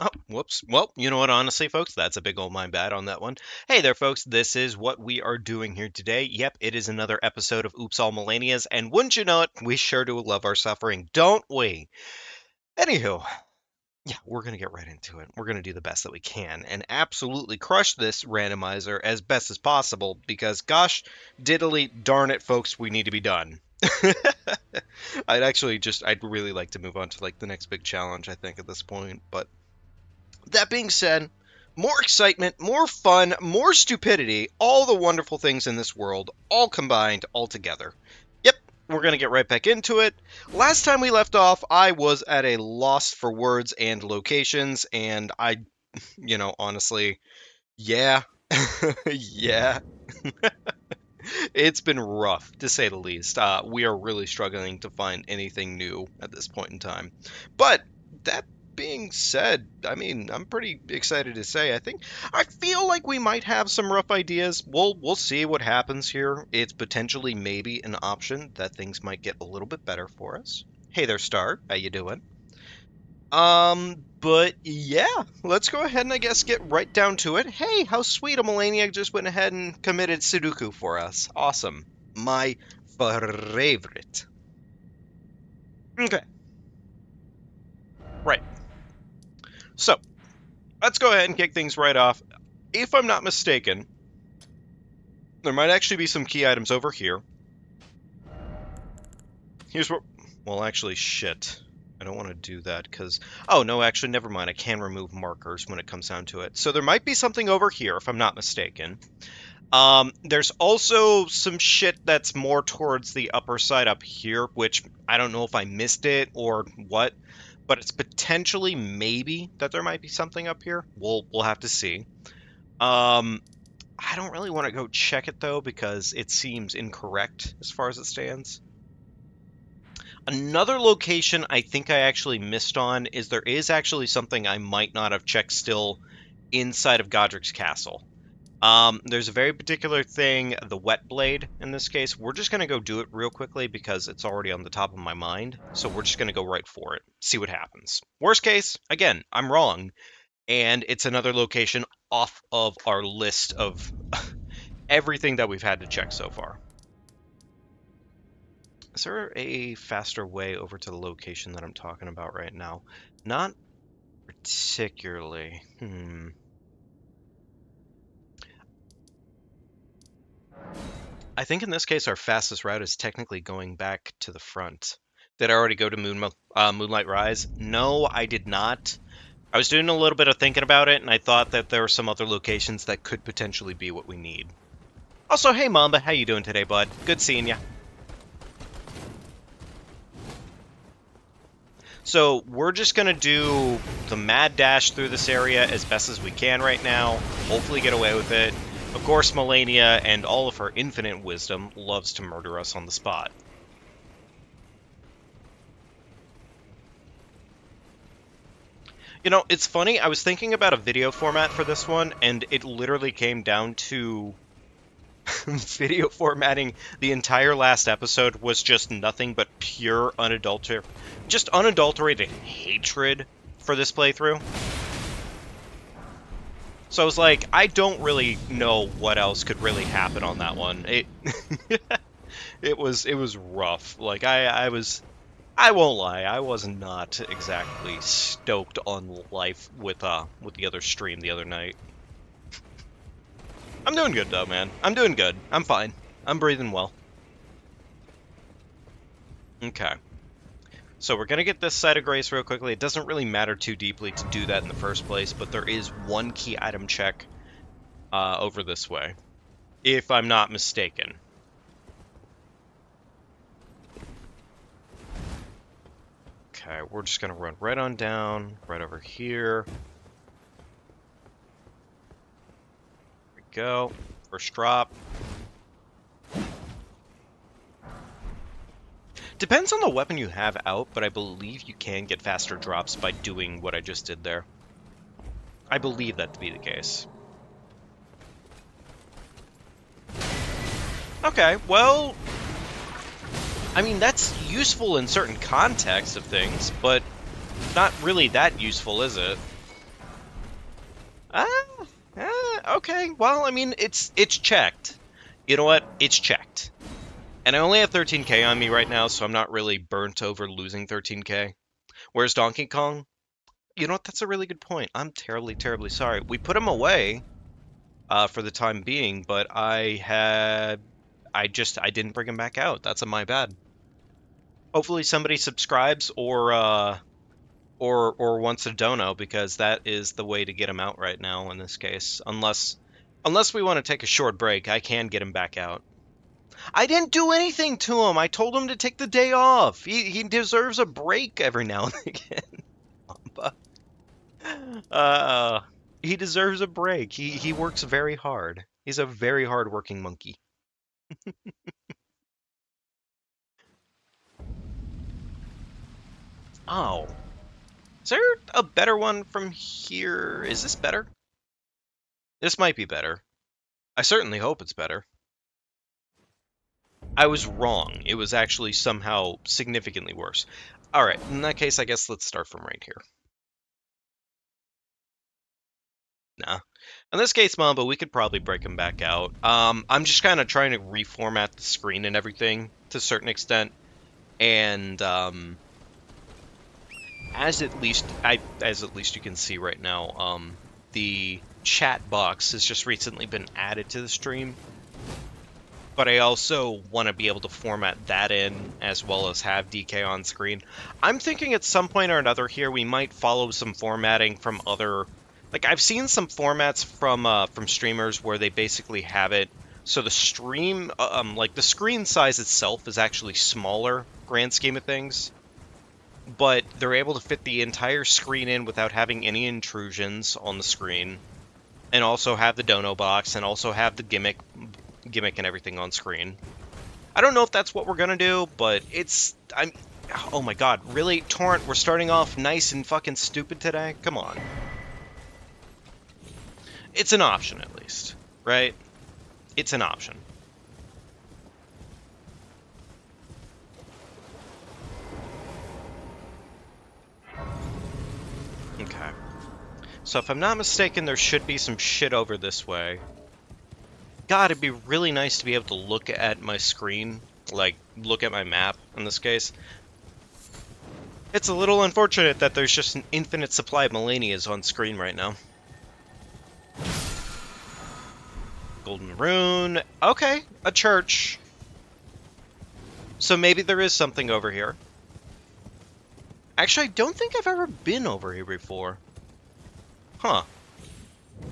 Oh, whoops. Well, you know what, honestly, folks, that's a big old mind bad on that one. Hey there, folks, this is what we are doing here today. Yep, it is another episode of Oops All Malenias, and wouldn't you know it, we sure do love our suffering, don't we? Anywho, yeah, we're going to get right into it. We're going to do the best that we can and absolutely crush this randomizer as best as possible because, gosh, diddly darn it, folks, we need to be done. I'd really like to move on to, like, the next big challenge, I think, at this point, but... That being said, more excitement, more fun, more stupidity, all the wonderful things in this world, all combined, all together. Yep, we're going to get right back into it. Last time we left off, I was at a loss for words and locations, and I, you know, honestly, yeah, yeah. It's been rough, to say the least. We are really struggling to find anything new at this point in time. But that being said, I mean, I'm pretty excited to say, I feel like we might have some rough ideas. We'll see what happens here. It's potentially maybe an option that things might get a little bit better for us. Hey there, Star. How you doing? But yeah, let's go ahead and I guess get right down to it. Hey, how sweet. A Malenia just went ahead and committed Sudoku for us. Awesome. My favorite. Okay. Right. So, let's go ahead and kick things right off. If I'm not mistaken, there might actually be some key items over here. Here's what... Well, actually, shit. I don't want to do that, because... Oh, no, actually, never mind. I can remove markers when it comes down to it. So there might be something over here, if I'm not mistaken. There's also some shit that's more towards the upper side up here, which I don't know if I missed it or what... But it's potentially maybe that there might be something up here. We'll have to see. I don't really want to go check it, though, because it seems incorrect as far as it stands. Another location I think I actually missed on is there is actually something I might not have checked still inside of Godrick's Castle. There's a very particular thing, the wet blade in this case. We're just going to go do it real quickly because it's already on the top of my mind. So we're just going to go right for it, see what happens. Worst case, again, I'm wrong. And it's another location off of our list of everything that we've had to check so far. Is there a faster way over to the location that I'm talking about right now? Not particularly. I think in this case, our fastest route is technically going back to the front. Did I already go to Moonlight Rise? No, I did not. I was doing a little bit of thinking about it, and I thought that there were some other locations that could potentially be what we need. Also, hey, Mamba, how you doing today, bud? Good seeing ya. So, we're just going to do the mad dash through this area as best as we can right now. Hopefully get away with it. Of course, Malenia, and all of her infinite wisdom, loves to murder us on the spot. You know, it's funny, I was thinking about a video format for this one, and it literally came down to... video formatting the entire last episode was just nothing but pure unadulterated hatred for this playthrough. So I was like, I don't really know what else could really happen on that one. It was rough. Like I won't lie, I was not exactly stoked on life with the other stream the other night. I'm doing good though, man. I'm doing good. I'm fine. I'm breathing well. Okay. So we're going to get this Site of Grace real quickly. It doesn't really matter too deeply to do that in the first place, but there is one key item check over this way, if I'm not mistaken. Okay, we're just going to run right on down, right over here. There we go. First drop. Depends on the weapon you have out, but I believe you can get faster drops by doing what I just did there. I believe that to be the case. Okay, well... I mean, that's useful in certain contexts of things, but not really that useful, is it? Okay. Well, I mean, it's checked. You know what? It's checked. And I only have 13k on me right now, so I'm not really burnt over losing 13k. Where's Donkey Kong? You know what? That's a really good point. I'm terribly, terribly sorry. We put him away for the time being, but I didn't bring him back out. That's my bad. Hopefully somebody subscribes or wants a dono, because that is the way to get him out right now in this case. Unless we want to take a short break, I can get him back out. I didn't do anything to him. I told him to take the day off. He deserves a break every now and again. He deserves a break. He works very hard. He's a very hard-working monkey. Oh. Is there a better one from here? Is this better? This might be better. I certainly hope it's better. I was wrong. It was actually somehow significantly worse. Alright, in that case, I guess let's start from right here. Nah. In this case, Mamba, we could probably break him back out. I'm just kind of trying to reformat the screen and everything to a certain extent. And, as at least you can see right now, the chat box has just recently been added to the stream. But I also want to be able to format that in, as well as have DK on screen. I'm thinking at some point or another here, we might follow some formatting from other... Like, I've seen some formats from streamers where they basically have it so the stream, like, the screen size itself is actually smaller, grand scheme of things. But they're able to fit the entire screen in without having any intrusions on the screen. And also have the dono box, and also have the gimmick and everything on screen. I don't know if that's what we're gonna do, but it's... oh my god, really? Torrent, we're starting off nice and fucking stupid today? Come on. It's an option, at least, right? It's an option. Okay. So if I'm not mistaken, there should be some shit over this way. God, it'd be really nice to be able to look at my screen, like, look at my map, in this case. It's a little unfortunate that there's just an infinite supply of Malenias on screen right now. Golden Rune. Okay, a church. So maybe there is something over here. Actually, I don't think I've ever been over here before. Huh.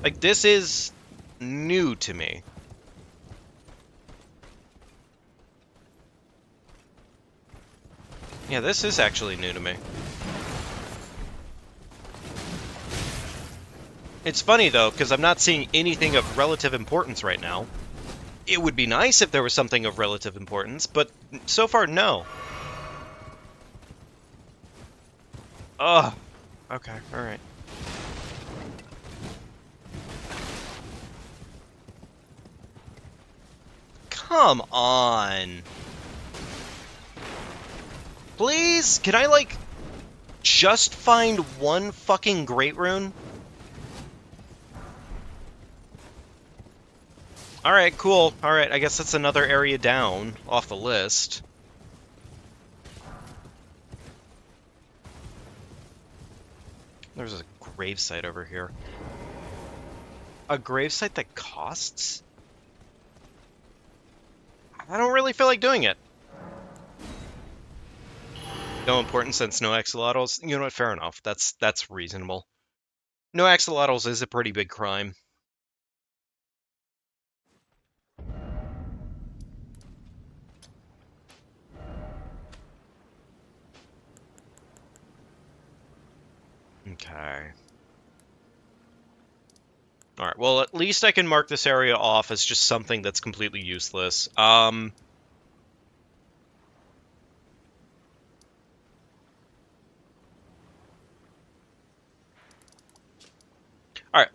Like, this is new to me. Yeah, this is actually new to me. It's funny, though, because I'm not seeing anything of relative importance right now. It would be nice if there was something of relative importance, but so far, no. Ugh. Okay, alright. Come on. Please? Can I, like, just find one fucking Great Rune? Alright, cool. Alright, I guess that's another area down off the list. There's a gravesite over here. A gravesite that costs? I don't really feel like doing it. No importance since no axolotls. You know what? Fair enough. That's reasonable. No axolotls is a pretty big crime. Okay. Alright, well, at least I can mark this area off as just something that's completely useless. Alright,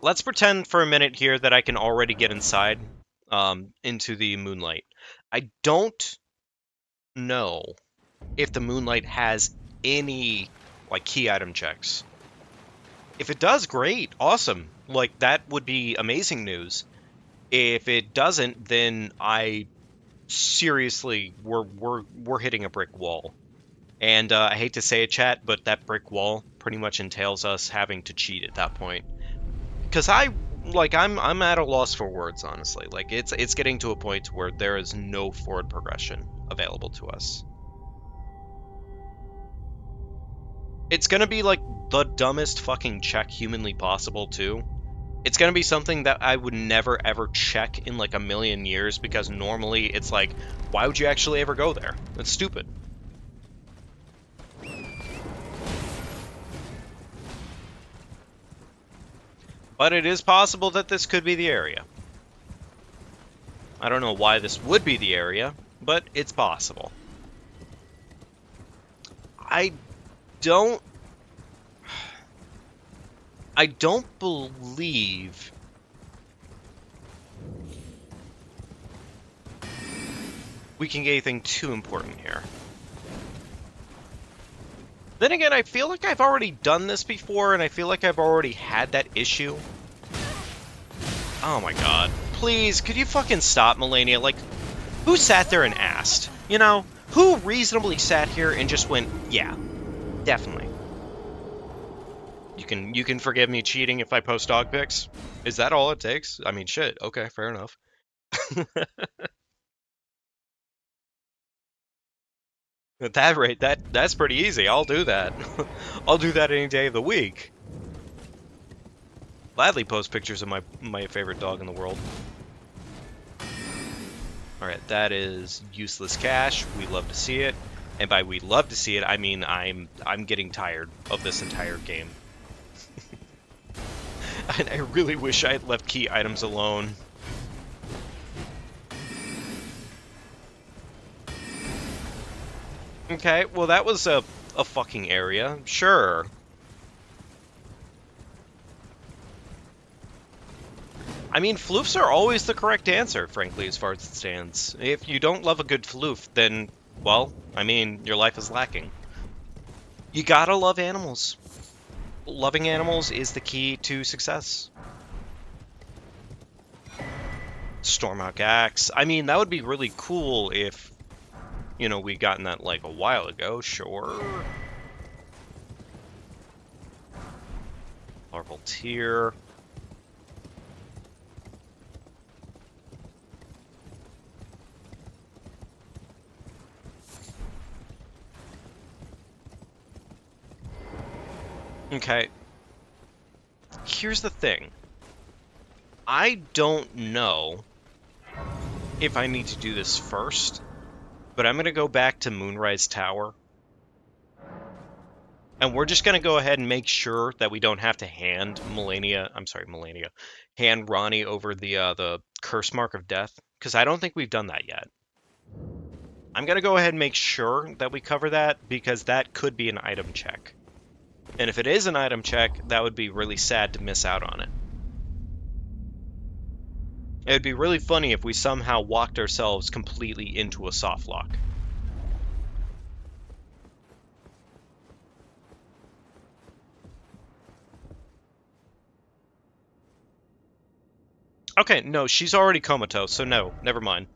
let's pretend for a minute here that I can already get inside, into the Moonlight. I don't know if the Moonlight has any, like, key item checks. If it does, great, awesome. Like, that would be amazing news. If it doesn't, then I seriously, we're hitting a brick wall. And I hate to say it, chat, but that brick wall pretty much entails us having to cheat at that point. Because I'm at a loss for words, honestly. Like, it's getting to a point where there is no forward progression available to us. It's gonna be, like, the dumbest fucking check humanly possible, too. It's gonna be something that I would never, ever check in, like, a million years, because normally it's like, why would you actually ever go there? That's stupid. But it is possible that this could be the area. I don't know why this would be the area, but it's possible. I don't believe we can get anything too important here. Then again, I feel like I've already done this before, and I feel like I've already had that issue. Oh my god. Please, could you fucking stop, Malenia? Like, who sat there and asked? You know, who reasonably sat here and just went, yeah, definitely. You can forgive me cheating if I post dog pics? Is that all it takes? I mean, shit, okay, fair enough. At that rate, that's pretty easy. I'll do that. I'll do that any day of the week. Gladly post pictures of my favorite dog in the world. Alright, that is useless cash. We love to see it. And by we love to see it, I mean I'm getting tired of this entire game. And I really wish I had left key items alone. Okay, well that was a fucking area, sure. I mean, floofs are always the correct answer, frankly, as far as it stands. If you don't love a good floof, then, well, I mean, your life is lacking. You gotta love animals. Loving animals is the key to success. Stormhawk Axe. I mean, that would be really cool if... You know, we gotten that like a while ago, sure. Larval Tear. Okay. Here's the thing. I don't know if I need to do this first. But I'm going to go back to Moonrise Tower. And we're just going to go ahead and make sure that we don't have to hand Malenia. Hand Ronnie over the Curse Mark of Death. Because I don't think we've done that yet. I'm going to go ahead and make sure that we cover that. Because that could be an item check. And if it is an item check, that would be really sad to miss out on it. It would be really funny if we somehow walked ourselves completely into a softlock. Okay, no, she's already comatose, so no, never mind.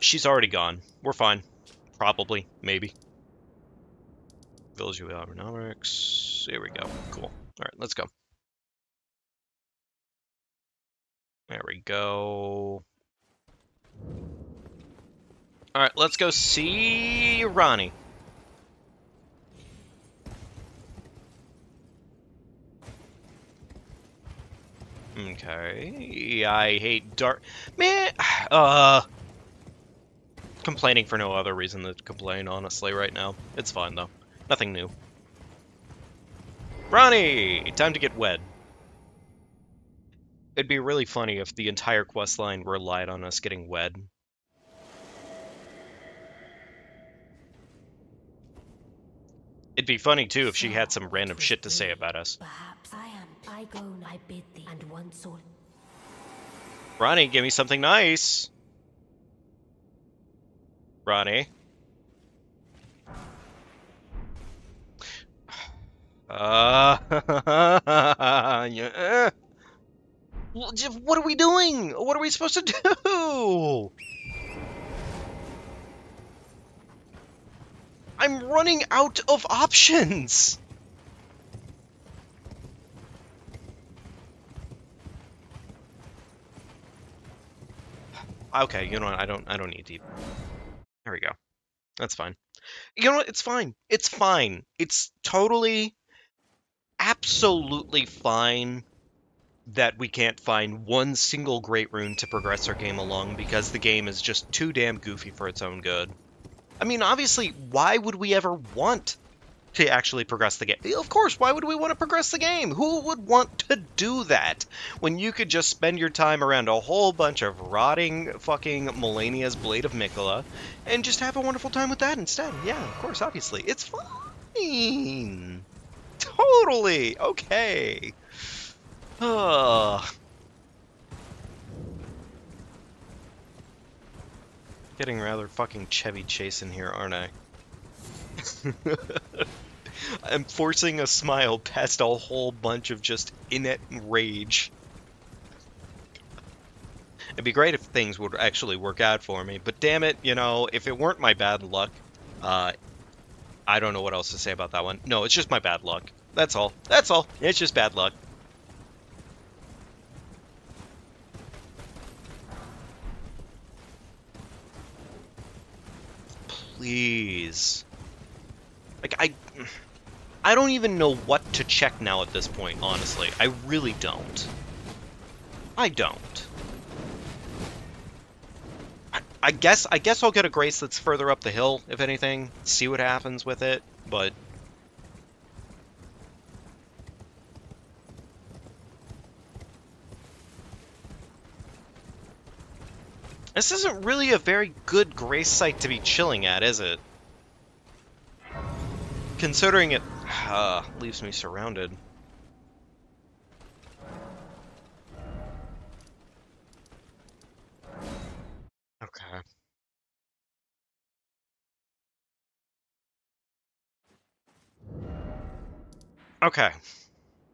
She's already gone. We're fine. Probably. Maybe. Village of Abenomics. Here we go. Cool. Alright, let's go. There we go. All right, let's go see Ronnie. Okay, I hate dark... Man, complaining for no other reason than to complain, honestly, right now. It's fine, though. Nothing new. Ronnie! Time to get wed. It'd be really funny if the entire quest line relied on us getting wed. It'd be funny too if she had some random shit to say about us. Perhaps I am. I go and I bid thee and one soul. Ronnie, give me something nice. Ronnie. Yeah. What are we doing? What are we supposed to do? I'm running out of options. Okay, you know what? I don't need deep. There we go. That's fine. You know what? It's fine. It's fine. It's totally, absolutely fine that we can't find one single Great Rune to progress our game along because the game is just too damn goofy for its own good. I mean, obviously, why would we ever want to actually progress the game? Of course, why would we want to progress the game? Who would want to do that when you could just spend your time around a whole bunch of rotting fucking Malenia's Blade of Miquella and just have a wonderful time with that instead? Yeah, of course, obviously. It's fine. Totally. Okay. Ugh. Getting rather fucking Chevy Chase in here, aren't I? I'm forcing a smile past a whole bunch of just innate rage. It'd be great if things would actually work out for me, but damn it, you know, if it weren't my bad luck, I don't know what else to say about that one. No, it's just my bad luck. That's all. That's all. It's just bad luck. Please. Like, I don't even know what to check now at this point, honestly. I really don't. I don't. I guess I'll get a grace that's further up the hill, if anything. See what happens with it, but... This isn't really a very good grace site to be chilling at, is it? Considering it leaves me surrounded. Okay. Okay.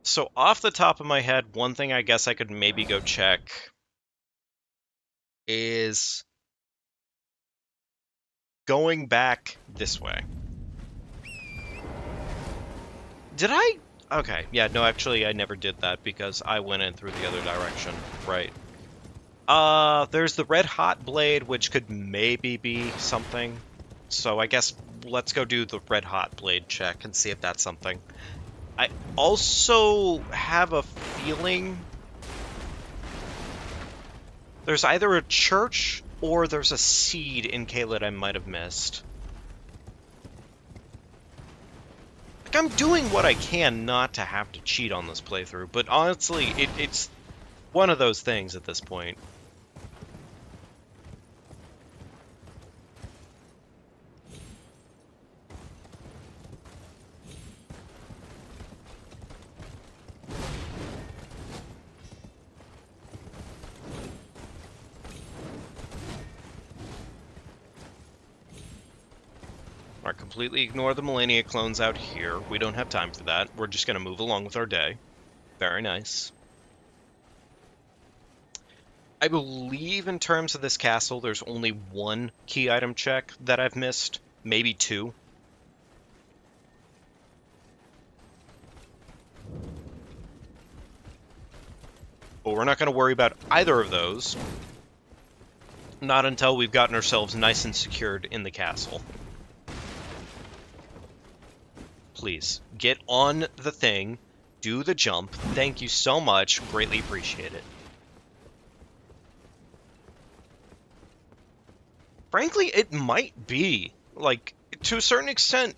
So off the top of my head, one thing I guess I could maybe go check is going back this way. Did I? Okay, yeah, no, actually, I never did that because I went in through the other direction, right. There's the red hot blade, which could maybe be something. So I guess let's go do the red hot blade check and see if that's something. I also have a feeling there's either a church or there's a seed in Caelid I might have missed. I'm doing what I can not to have to cheat on this playthrough, but honestly, it's one of those things at this point. Completely ignore the Malenia clones out here. We don't have time for that. We're just going to move along with our day. Very nice. I believe in terms of this castle, there's only one key item check that I've missed. Maybe two. But we're not going to worry about either of those. Not until we've gotten ourselves nice and secured in the castle. Please, get on the thing, do the jump. Thank you so much. Greatly appreciate it. Frankly, it might be. Like, to a certain extent,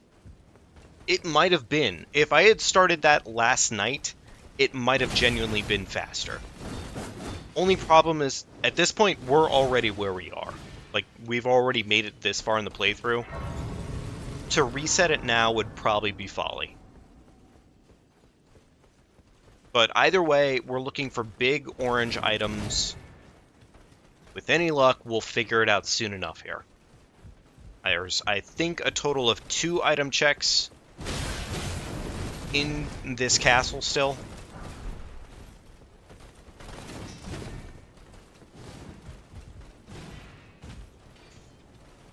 it might have been. If I had started that last night, it might have genuinely been faster. Only problem is, at this point, we're already where we are. Like, we've already made it this far in the playthrough. To reset it now would probably be folly. But either way, we're looking for big orange items. With any luck, we'll figure it out soon enough here. There's, I think, a total of 2 item checks. in this castle still?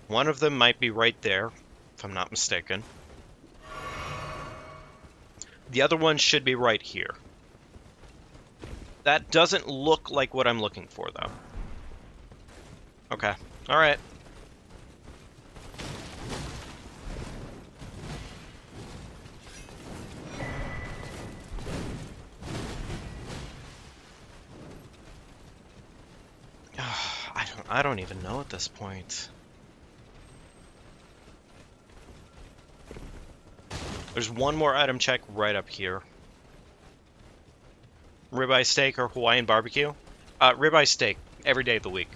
One of them might be right there, if I'm not mistaken. The other one should be right here. That doesn't look like what I'm looking for, though. Okay. Alright. I don't even know at this point. There's one more item check right up here. Ribeye steak or Hawaiian barbecue? Ribeye steak every day of the week.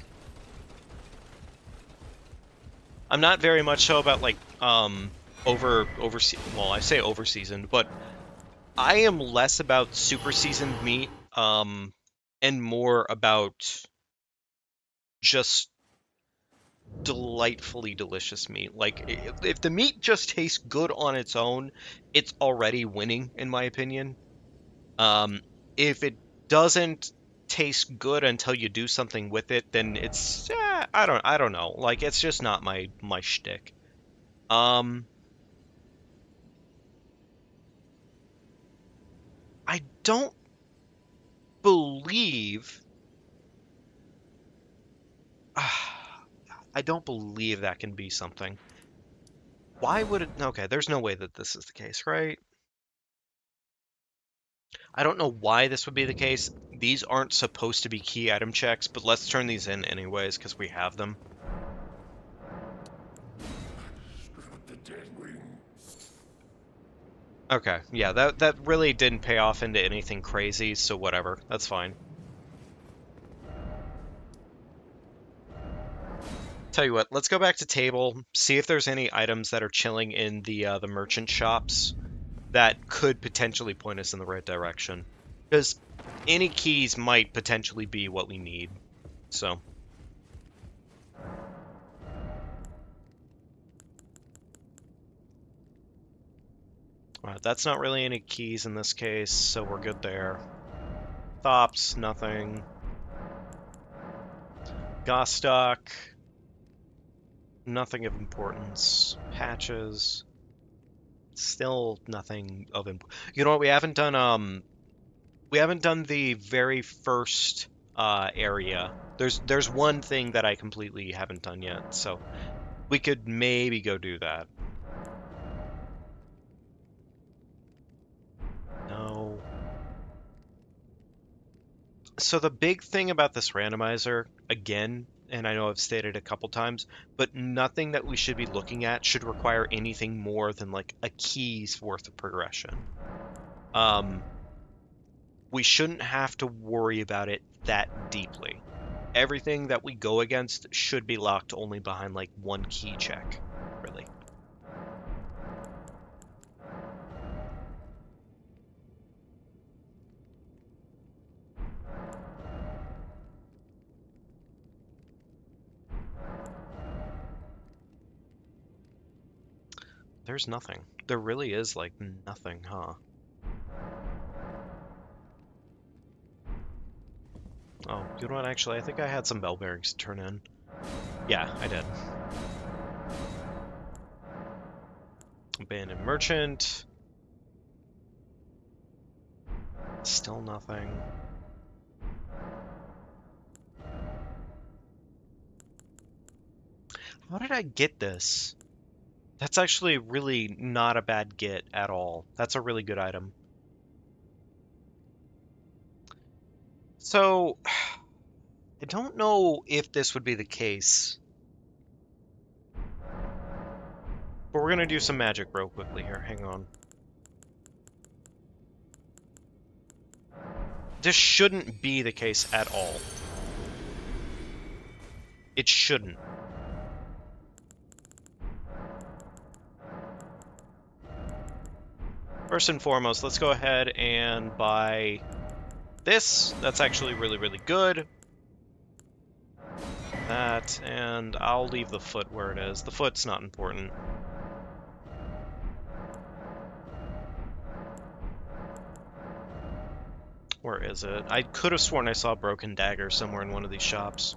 I'm not very much so about like well, I say over seasoned, but I am less about super seasoned meat and more about just delightfully delicious meat. Like, if the meat just tastes good on its own, it's already winning, in my opinion. If it doesn't taste good until you do something with it, then it's I don't know. Like, it's just not my shtick. I don't believe. I don't believe that can be something. Why would it... Okay, there's no way that this is the case, right? I don't know why this would be the case. These aren't supposed to be key item checks, but let's turn these in anyways, because we have them. Okay, yeah, that really didn't pay off into anything crazy, so whatever. That's fine. Tell you what, let's go back to table, see if there's any items that are chilling in the merchant shops that could potentially point us in the right direction. Because any keys might potentially be what we need, so. Alright, that's not really any keys in this case, so we're good there. Thops, nothing. Gostock. Nothing of importance. Patches. Still nothing of importance. You know what? We haven't done, the very first, area. There's one thing that I completely haven't done yet, so we could maybe go do that. No. So the big thing about this randomizer, again... and I know I've stated a couple times, but nothing that we should be looking at should require anything more than, like, a key's worth of progression. We shouldn't have to worry about it that deeply. Everything that we go against should be locked only behind, like, one key check, really. There's nothing. There really is, like, nothing, huh? Oh, good one, actually. I think I had some bell bearings to turn in. Yeah, I did. Abandoned merchant. Still nothing. How did I get this? That's actually really not a bad get at all. That's a really good item. So, I don't know if this would be the case. But we're going to do some magic real quickly here. Hang on. This shouldn't be the case at all. It shouldn't. First and foremost, let's go ahead and buy this. That's actually really, really good. That, and I'll leave the foot where it is. The foot's not important. Where is it? I could have sworn I saw a broken dagger somewhere in one of these shops.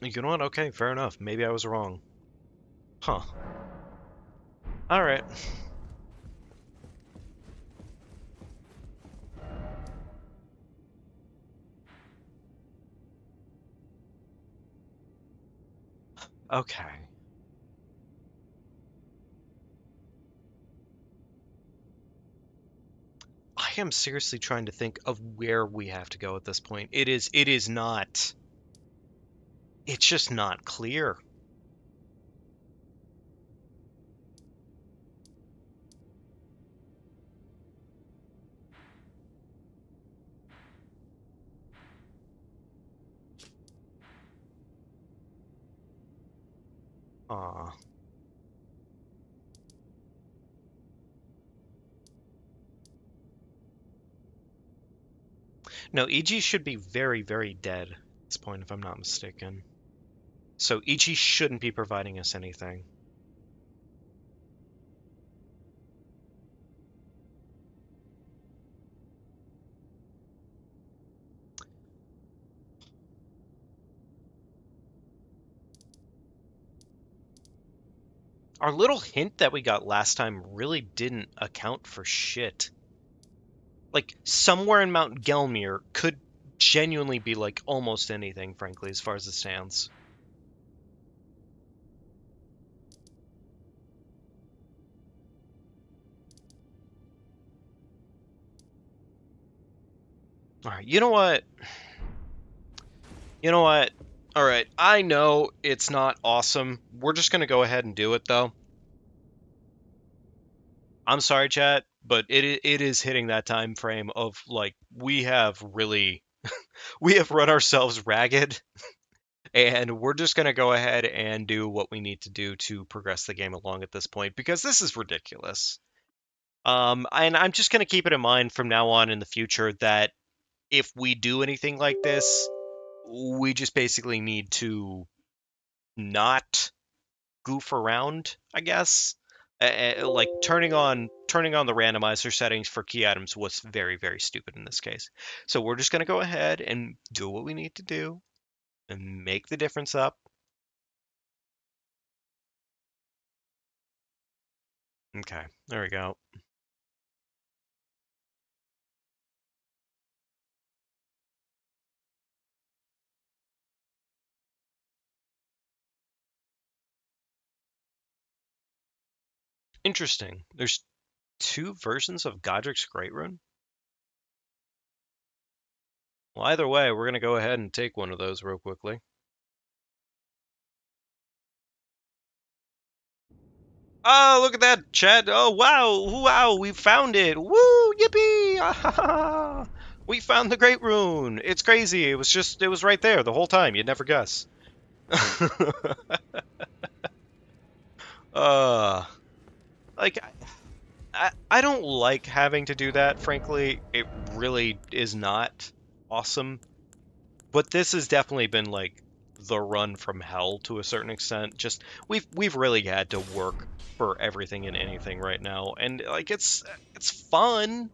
You know what? Okay, fair enough. Maybe I was wrong. Huh. Alright. Okay. I am seriously trying to think of where we have to go at this point. It is not... It's just not clear. Ah. No, EG should be very, very dead at this point, if I'm not mistaken. So Ichi shouldn't be providing us anything. Our little hint that we got last time really didn't account for shit. Like, somewhere in Mount Gelmir could genuinely be, like, almost anything, frankly, as far as it stands. Alright, you know what? You know what? Alright, I know it's not awesome. We're just gonna go ahead and do it, though. I'm sorry, chat, but it is hitting that time frame of, like, we have really... we have run ourselves ragged. And we're just gonna go ahead and do what we need to do to progress the game along at this point, because this is ridiculous. And I'm just gonna keep it in mind from now on in the future that if we do anything like this, we just basically need to not goof around, I guess. Like, turning on the randomizer settings for key items was very, very stupid in this case. So we're just going to go ahead and do what we need to do and make the difference up. Okay, there we go. Interesting. There's two versions of Godrick's Great Rune? Well, either way, we're going to go ahead and take one of those real quickly. Oh, look at that, chat. Oh, wow. Wow, we found it. Woo, yippee. Ah-ha-ha. We found the Great Rune. It's crazy. It was right there the whole time. You'd never guess. Like, I don't like having to do that, frankly. It really is not awesome. But this has definitely been, like, the run from hell to a certain extent. Just, we've really had to work for everything and anything right now. And, like, it's fun.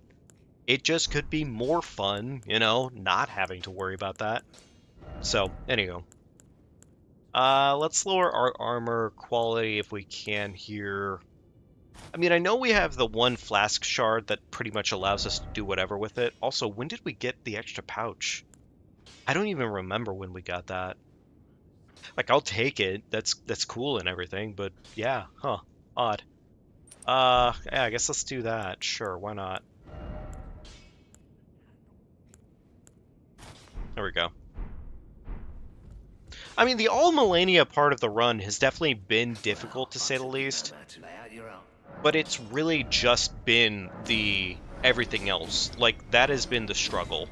It just could be more fun, you know, not having to worry about that. So, anyhow. Let's lower our armor quality if we can here. I mean, I know we have the one flask shard that pretty much allows us to do whatever with it. Also, when did we get the extra pouch? I don't even remember when we got that. Like, I'll take it. That's cool and everything, but yeah, huh. Odd. Yeah, I guess let's do that. Sure, why not? There we go. I mean, the All Malenia part of the run has definitely been difficult, to say the least. But it's really just been the everything else. Like, that has been the struggle.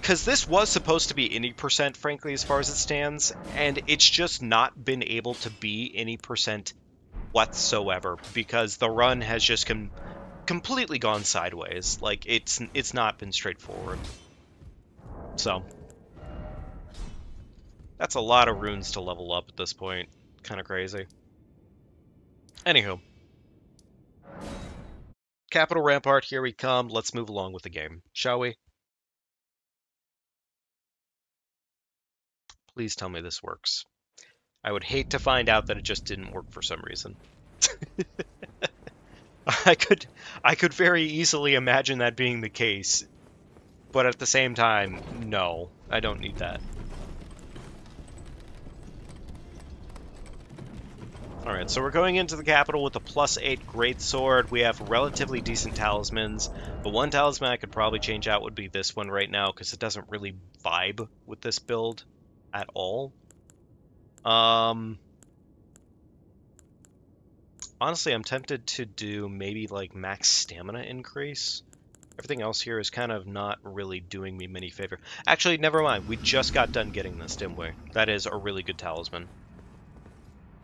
Because this was supposed to be any percent, frankly, as far as it stands. And it's just not been able to be any percent whatsoever. Because the run has just completely gone sideways. Like, it's not been straightforward. So that's a lot of runes to level up at this point. Kind of crazy. Anywho, Capital Rampart, here we come. Let's move along with the game, shall we? Please tell me this works. I would hate to find out that it just didn't work for some reason. I could very easily imagine that being the case, but at the same time, no, I don't need that. Alright, so we're going into the capital with a +8 greatsword. We have relatively decent talismans. The one talisman I could probably change out would be this one right now, because it doesn't really vibe with this build at all. Honestly, I'm tempted to do maybe like max stamina increase. Everything else here is kind of not really doing me many favor. Actually, never mind. We just got done getting this, didn't we? That is a really good talisman.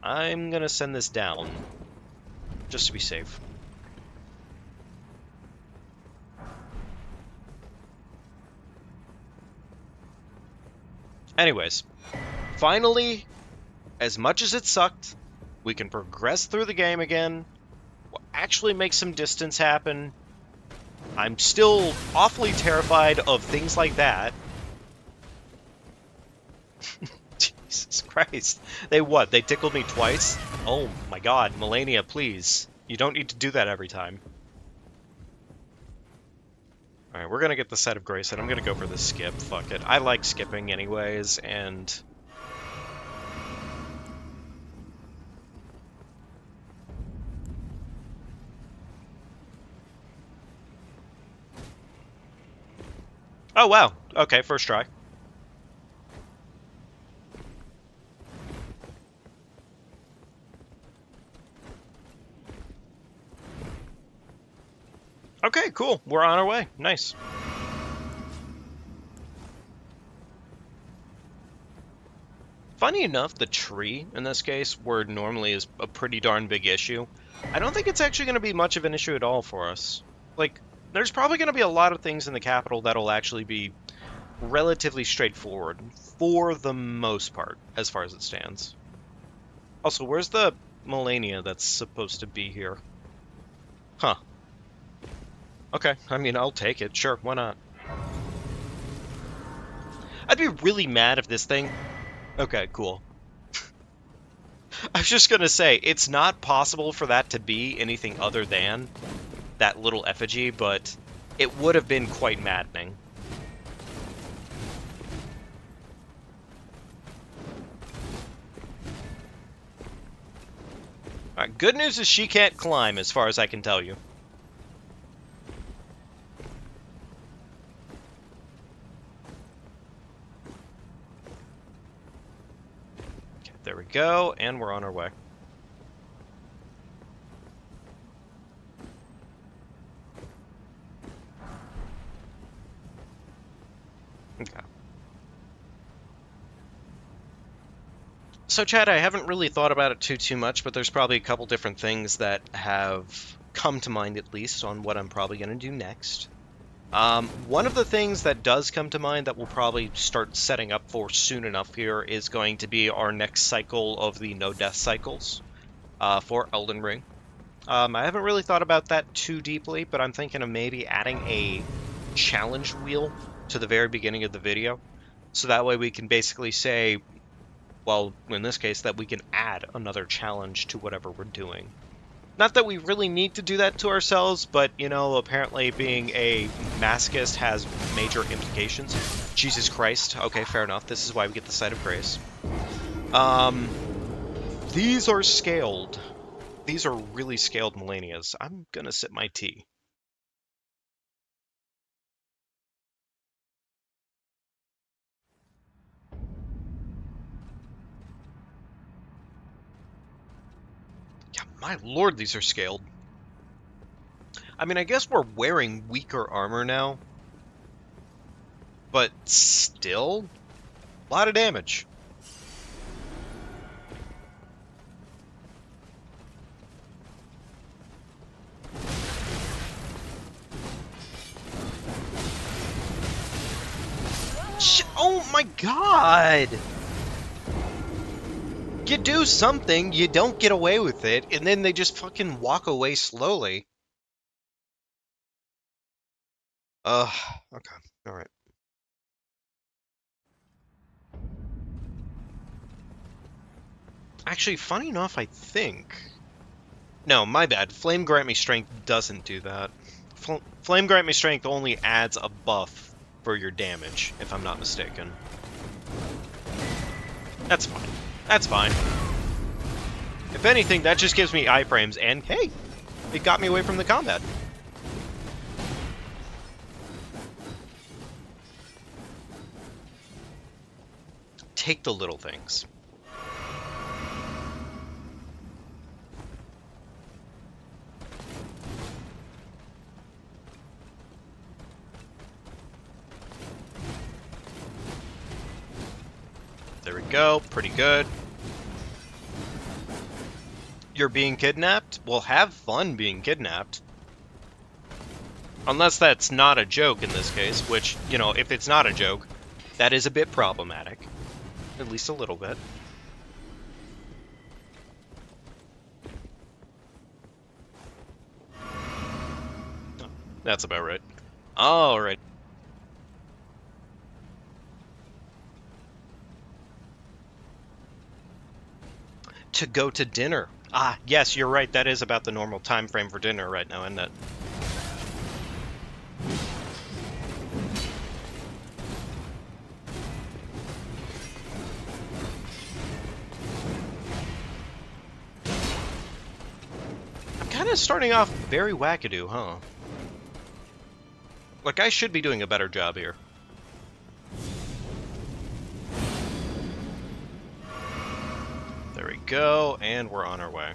I'm gonna send this down, just to be safe. Anyways, finally, as much as it sucked, we can progress through the game again. We'll actually make some distance happen. I'm still awfully terrified of things like that. Jesus Christ. They what? They tickled me twice? Oh my god, Malenia, please. You don't need to do that every time. Alright, we're gonna get the Set of Grace, and I'm gonna go for the skip. Fuck it. I like skipping anyways, and oh wow, okay, first try. Okay, cool, we're on our way, nice. Funny enough, the tree in this case, where normally is a pretty darn big issue, I don't think it's actually going to be much of an issue at all for us. Like, there's probably going to be a lot of things in the capital that'll actually be relatively straightforward, for the most part, as far as it stands. Also, where's the Malenia that's supposed to be here? Huh. Okay, I mean, I'll take it, sure, why not? I'd be really mad if this thing... Okay, cool. I was just gonna say, it's not possible for that to be anything other than that little effigy, but it would have been quite maddening. Alright, good news is she can't climb, as far as I can tell you. Okay, there we go, and we're on our way. Okay. So, Chad, I haven't really thought about it too much, but there's probably a couple different things that have come to mind, at least, on what I'm probably going to do next. One of the things that does come to mind that we'll probably start setting up for soon enough here is going to be our next cycle of the no-death cycles for Elden Ring. I haven't really thought about that too deeply, but I'm thinking of maybe adding a challenge wheel to the very beginning of the video, so that way we can basically say, well, in this case, that we can add another challenge to whatever we're doing. Not that we really need to do that to ourselves, but, you know, apparently being a masochist has major implications. Jesus Christ. Okay, fair enough. This is why we get the Sight of Grace. These are scaled. These are really scaled Malenias. I'm gonna sip my tea. My lord, these are scaled. I mean, I guess we're wearing weaker armor now. But still, a lot of damage. my god! You do something, you don't get away with it, and then they just fucking walk away slowly. Okay, alright. Actually, funny enough, I think... No, my bad. Flame Grant Me Strength doesn't do that. Flame Grant Me Strength only adds a buff for your damage, if I'm not mistaken. That's fine. That's fine. If anything, that just gives me iframes, and hey, it got me away from the combat. Take the little things. There we go. Pretty good. You're being kidnapped? Well, have fun being kidnapped. Unless that's not a joke in this case, which, you know, if it's not a joke, that is a bit problematic. At least a little bit. Oh, that's about right. Alright. To go to dinner. Ah, yes, you're right. That is about the normal time frame for dinner right now, isn't it? I'm kind of starting off very wackadoo, huh? Like, I should be doing a better job here. There we go, and we're on our way.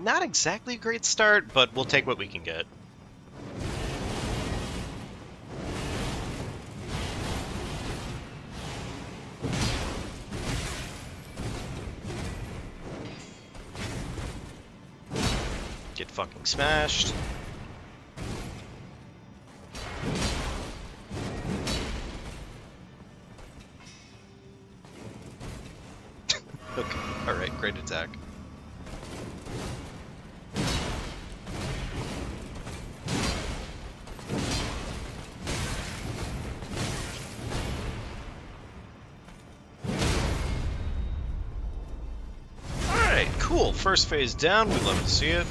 Not exactly a great start, but we'll take what we can get. Fucking smashed. Okay, alright, great attack. Alright, cool. First phase down, we'd love to see it.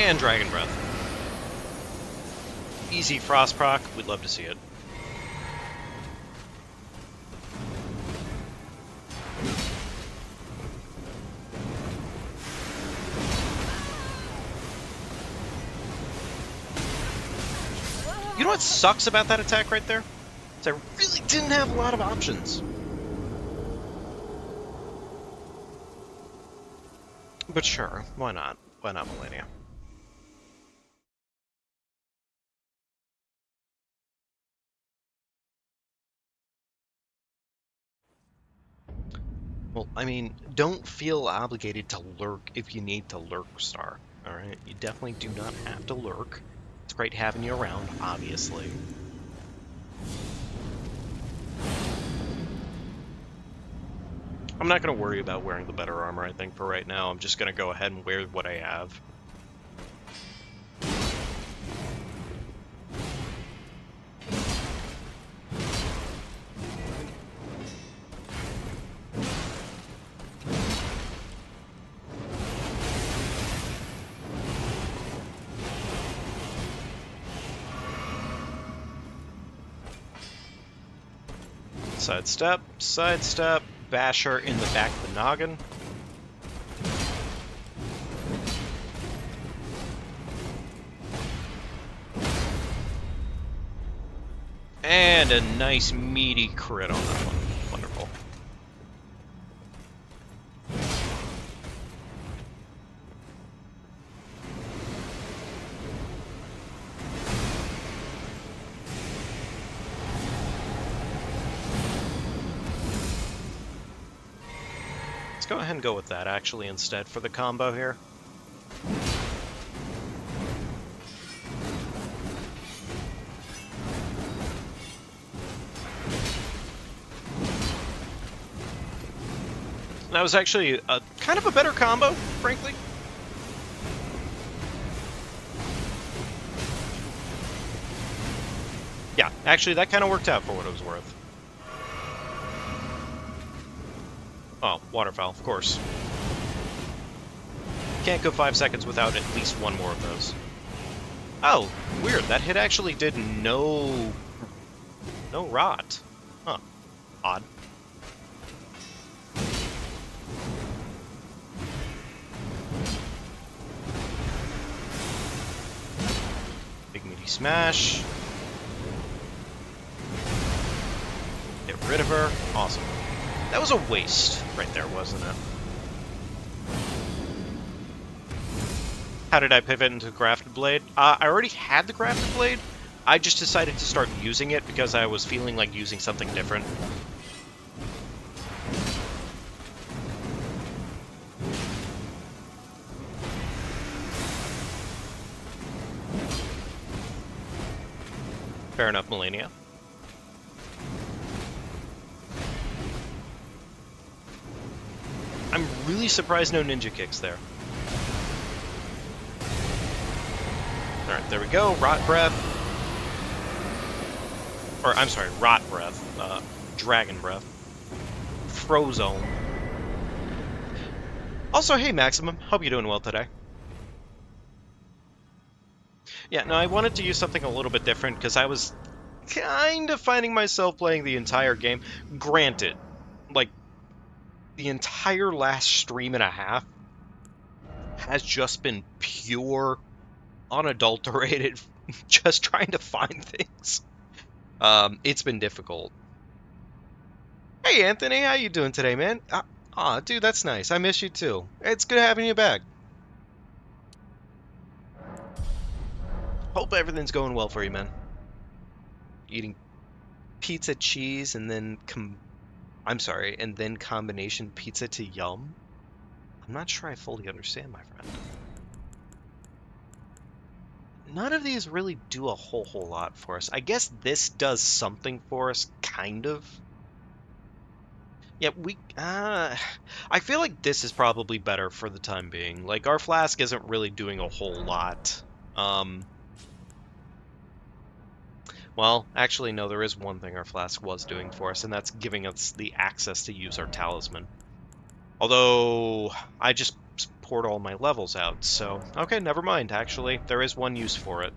And Dragon Breath. Easy Frost proc, we'd love to see it. You know what sucks about that attack right there? Is I really didn't have a lot of options. But sure, why not? Why not, Malenia? Well, I mean, don't feel obligated to lurk if you need to lurk, Star. Alright? You definitely do not have to lurk. It's great having you around, obviously. I'm not going to worry about wearing the better armor, I think, for right now. I'm just going to go ahead and wear what I have. Sidestep, sidestep. Basher in the back of the noggin. And a nice meaty crit on that one. Wonderful. go ahead and go with that, actually, instead for the combo here. That was actually a kind of a better combo, frankly. Yeah, actually, that kind of worked out for what it was worth. Oh, Waterfowl, of course. Can't go 5 seconds without at least one more of those. Oh, weird. That hit actually did no rot. Huh. Odd. Big meaty smash. Get rid of her. Awesome. That was a waste right there, wasn't it? How did I pivot into Grafted Blade? I already had the Grafted Blade. I just decided to start using it because I was feeling like using something different. Fair enough, Malenia. I'm really surprised no ninja kicks there. Alright, there we go. Rot Breath. Or, I'm sorry, Rot Breath. Dragon Breath. Frozone. Also, hey Maximum, hope you're doing well today. Yeah, no, I wanted to use something a little bit different, because I was kind of finding myself playing the entire game. Granted, like, the entire last stream and a half has just been pure, unadulterated, just trying to find things. It's been difficult. Hey, Anthony, how you doing today, man? Aw, dude, that's nice. I miss you, too. It's good having you back. Hope everything's going well for you, man. Eating pizza, cheese, and then... and then combination pizza to yum? I'm not sure I fully understand, my friend. None of these really do a whole lot for us. I guess this does something for us, kind of. Yeah, we... I feel like this is probably better for the time being. Like, our flask isn't really doing a whole lot. Well, actually, no, there is one thing our flask was doing for us, and that's giving us the access to use our talisman. Although, I just poured all my levels out, so... Okay, never mind, actually. There is one use for it.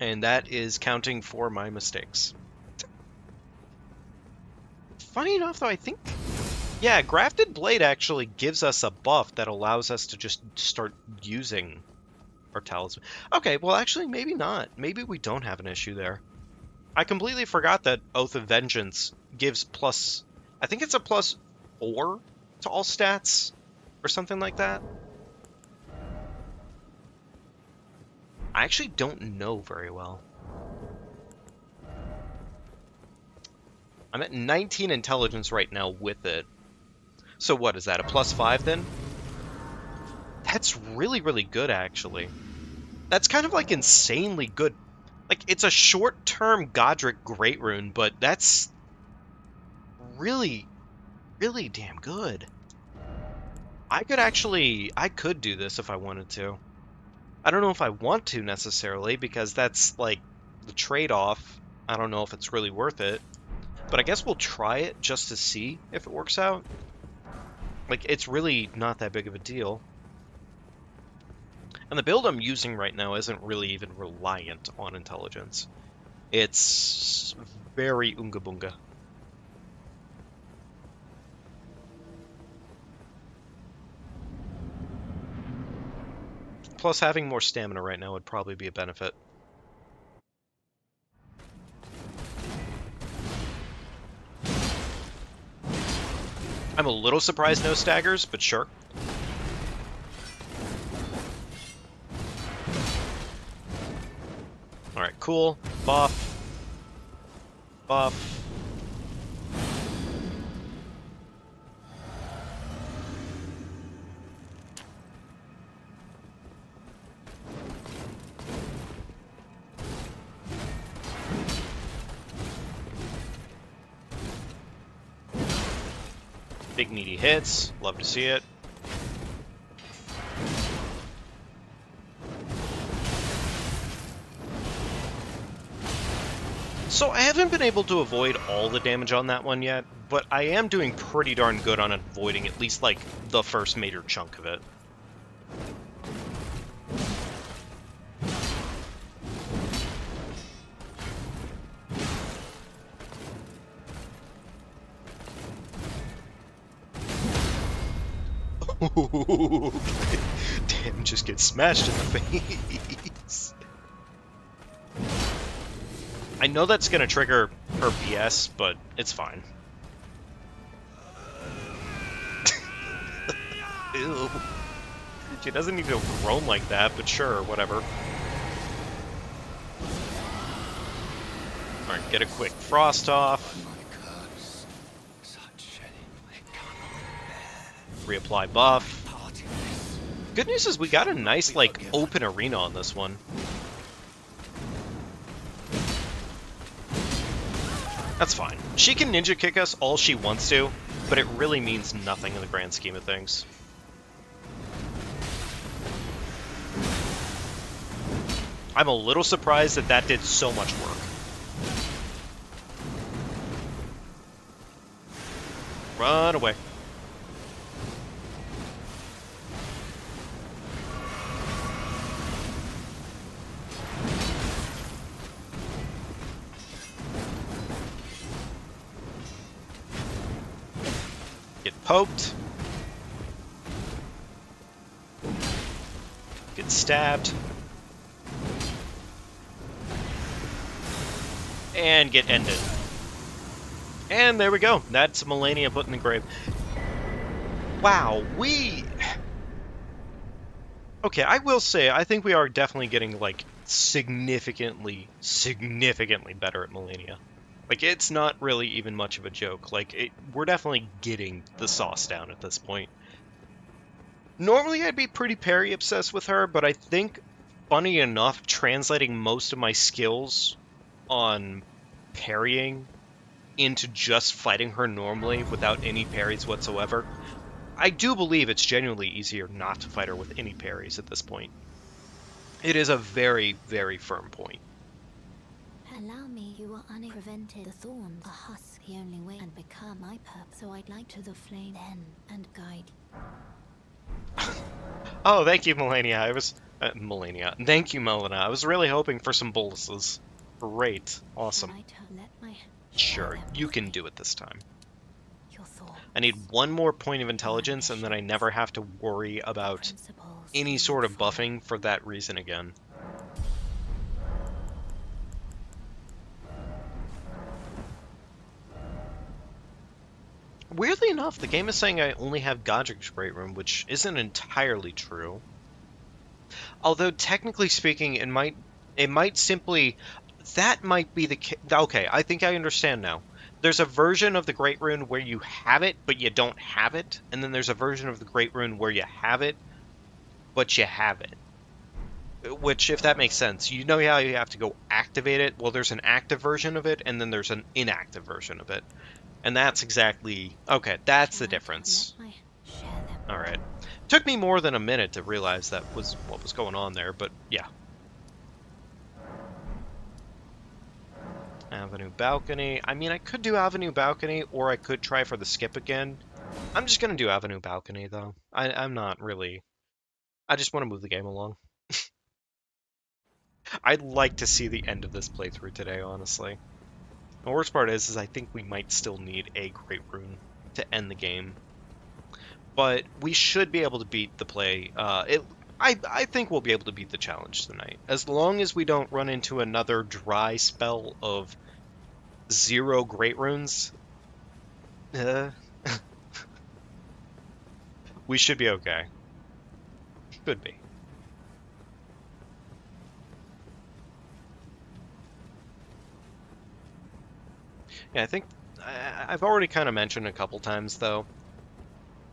And that is counting for my mistakes. Funny enough, though, I think... Yeah, Grafted Blade actually gives us a buff that allows us to just start using... our talisman. Okay, well, actually, maybe not. Maybe we don't have an issue there. I completely forgot that Oath of Vengeance gives plus... I think it's a +4 to all stats, or something like that. I actually don't know very well. I'm at 19 intelligence right now with it. So what is that, a +5 then? That's really, really good, actually. That's kind of, like, insanely good. Like, it's a short-term Godrick Great Rune, but that's really, really damn good. I could actually... I could do this if I wanted to. I don't know if I want to, necessarily, because that's, like, the trade-off. I don't know if it's really worth it. But I guess we'll try it just to see if it works out. Like, it's really not that big of a deal. And the build I'm using right now isn't really even reliant on intelligence. It's very Oonga Boonga. Plus, having more stamina right now would probably be a benefit. I'm a little surprised no staggers, but sure. Alright, cool. Buff. Buff. Big meaty hits. Love to see it. So I haven't been able to avoid all the damage on that one yet, but I am doing pretty darn good on avoiding at least, like, the first major chunk of it. Okay. Damn, just get smashed in the face. I know that's going to trigger her BS, but it's fine. Ew. She doesn't need to groan like that, but sure, whatever. Alright, get a quick frost off. Reapply buff. Good news is we got a nice, like, open arena on this one. That's fine. She can ninja kick us all she wants to, but it really means nothing in the grand scheme of things. I'm a little surprised that that did so much work. Run away. Poked. Get stabbed. And get ended. And there we go. That's Malenia put in the grave. Wow, we... Okay, I will say, I think we are definitely getting, like, significantly better at Malenia. Like, it's not really even much of a joke. Like, we're definitely getting the sauce down at this point. Normally, I'd be pretty parry obsessed with her, but I think, funny enough, translating most of my skills on parrying into just fighting her normally without any parries whatsoever, I do believe it's genuinely easier not to fight her with any parries at this point. It is a very, very firm point. Allow me, you are unprevented. The thorns are husk the only way and become my purpose. So I'd like to the flame then and guide. Oh, thank you, Malenia. I was Malenia. Thank you, Malenia. I was really hoping for some boluses. Great, awesome. Sure, you can do it this time. I need one more point of intelligence, and then I never have to worry about any sort of buffing for that reason again. Weirdly enough, the game is saying I only have Godrick's Great Rune, which isn't entirely true. Although, technically speaking, it might simply... That might be the case... Okay, I think I understand now. There's a version of the Great Rune where you have it, but you don't have it. And then there's a version of the Great Rune where you have it, but you have it. Which, if that makes sense, you know how you have to go activate it? Well, there's an active version of it, and then there's an inactive version of it. And that's exactly... Okay, that's the difference. Alright. Took me more than a minute to realize that was what was going on there, but yeah. Avenue Balcony. I mean, I could do Avenue Balcony, or I could try for the skip again. I'm just gonna do Avenue Balcony, though. I'm not really... I just want to move the game along. I'd like to see the end of this playthrough today, honestly. The worst part is I think we might still need a Great Rune to end the game. But we should be able to beat the play. I think we'll be able to beat the challenge tonight. As long as we don't run into another dry spell of 0 Great Runes, we should be okay. Should be. Yeah, I think I've already kind of mentioned a couple times, though,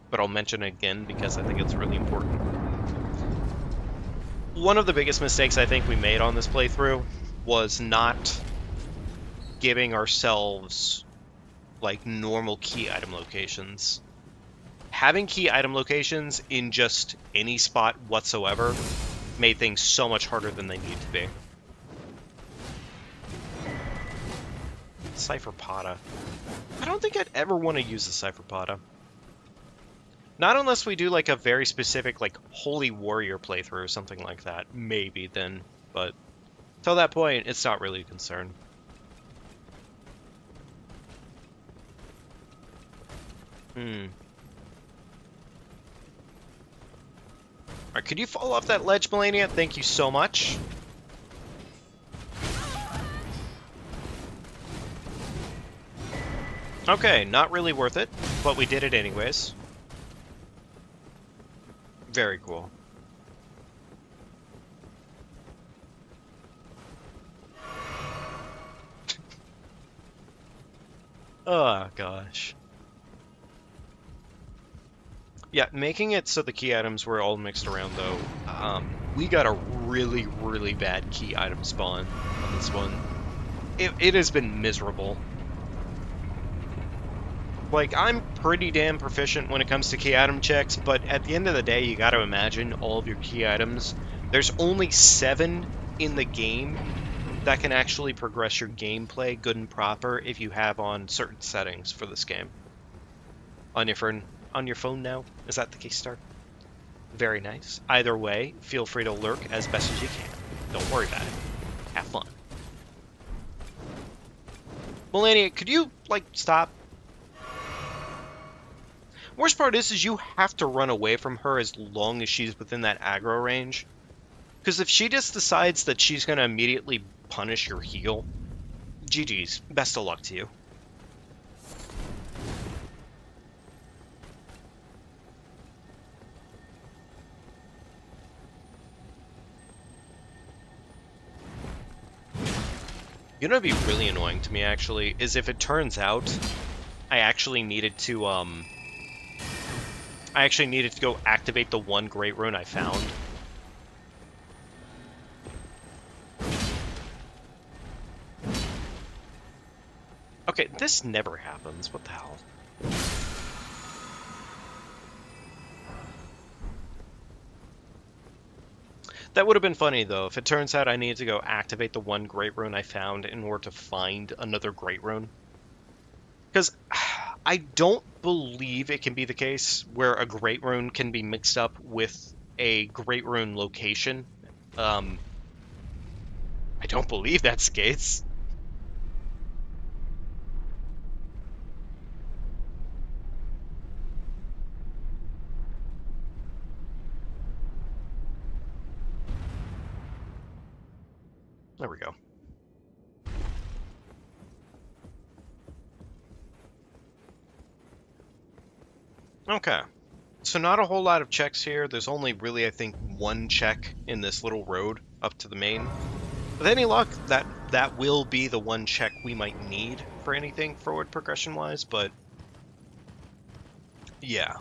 but I'll mention it again because I think it's really important. One of the biggest mistakes I think we made on this playthrough was not giving ourselves, like, normal key item locations. having key item locations in just any spot whatsoever made things so much harder than they need to be. Cipherpata. I don't think I'd ever want to use the Cipherpata. Not unless we do like a very specific like Holy Warrior playthrough or something like that. Maybe then, but till that point, it's not really a concern. Alright, could you fall off that ledge, Malenia? Thank you so much. Okay, not really worth it, but we did it anyways. Very cool. Oh, gosh. Yeah, making it so the key items were all mixed around, though, we got a really, really bad key item spawn on this one. It has been miserable. Like, I'm pretty damn proficient when it comes to key item checks, but at the end of the day, you gotta imagine all of your key items. There's only 7 in the game that can actually progress your gameplay good and proper if you have on certain settings for this game. On your phone now? Is that the case, Star? Very nice. Either way, feel free to lurk as best as you can. Don't worry about it. Have fun. Malenia, could you, like, stop? Worst part is you have to run away from her as long as she's within that aggro range. Because if she just decides that she's going to immediately punish your heal, GG's. Best of luck to you. You know what would be really annoying to me, actually, is if it turns out I actually needed to, go activate the one Great Rune I found. Okay, this never happens. What the hell? That would have been funny, though, if it turns out I needed to go activate the one Great Rune I found in order to find another Great Rune. Because I don't believe it can be the case where a Great Rune can be mixed up with a Great Rune location. I don't believe that's the case. There we go. Okay. So not a whole lot of checks here. There's only really, I think, one check in this little road up to the main. With any luck, that will be the one check we might need for anything forward progression-wise, but... yeah.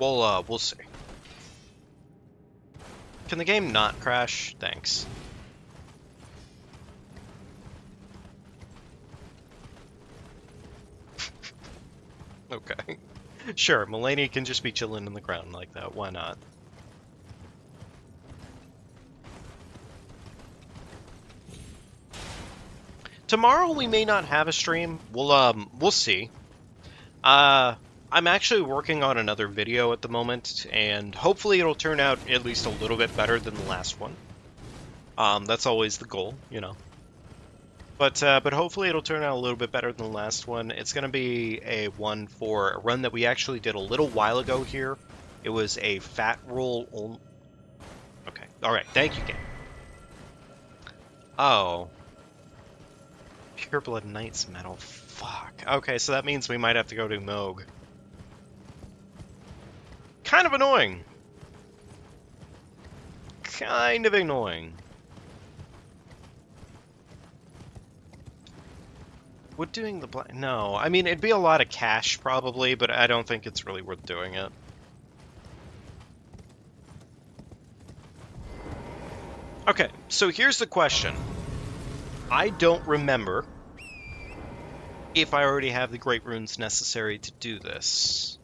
We'll see. Can the game not crash? Thanks. Okay. Sure, Malenia can just be chilling in the ground like that. Why not? Tomorrow we may not have a stream. We'll see. I'm actually working on another video at the moment, and hopefully it'll turn out at least a little bit better than the last one. That's always the goal, you know. But hopefully it'll turn out a little bit better than the last one. It's going to be a one for a run that we actually did a little while ago here. It was a fat roll only. Okay. Alright. Thank you, game. Oh. Pureblood Knight's Medal. Fuck. Okay, so that means we might have to go to Mohg. Kind of annoying. Kind of annoying. Would doing the black... no, I mean, it'd be a lot of cash, probably, but I don't think it's really worth doing it. Okay, so here's the question. I don't remember if I already have the Great Runes necessary to do this.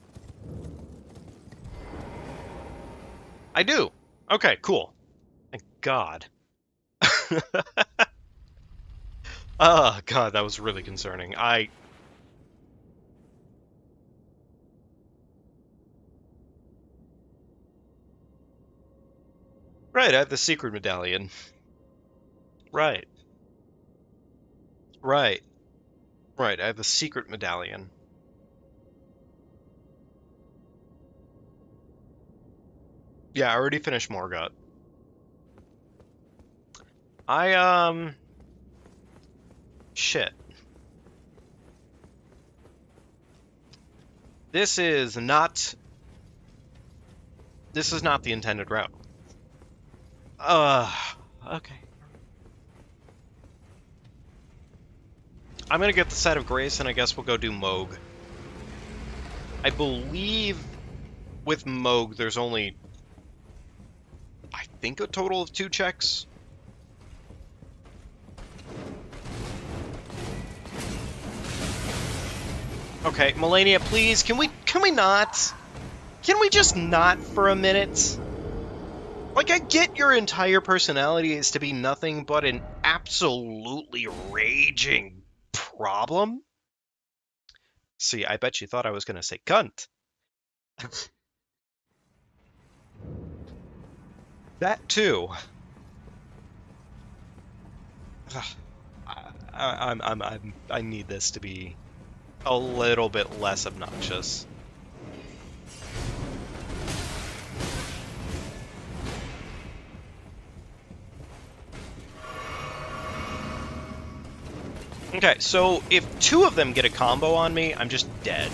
I do. Okay, cool. Thank God. Oh, God, that was really concerning. Right, I have the secret medallion. Right. Right. Right, I have the secret medallion. Yeah, I already finished Morgoth. Shit. This is not the intended route. Okay. I'm gonna get the Set of Grace, and I guess we'll go do Mohg. I believe with Mohg there's only... I think a total of 2 checks. Okay, Malenia, please, can we not? Can we just not for a minute? Like, I get your entire personality is to be nothing but an absolutely raging problem. See, I bet you thought I was gonna say cunt. That too. I need this to be a little bit less obnoxious. Okay, so if 2 of them get a combo on me, I'm just dead.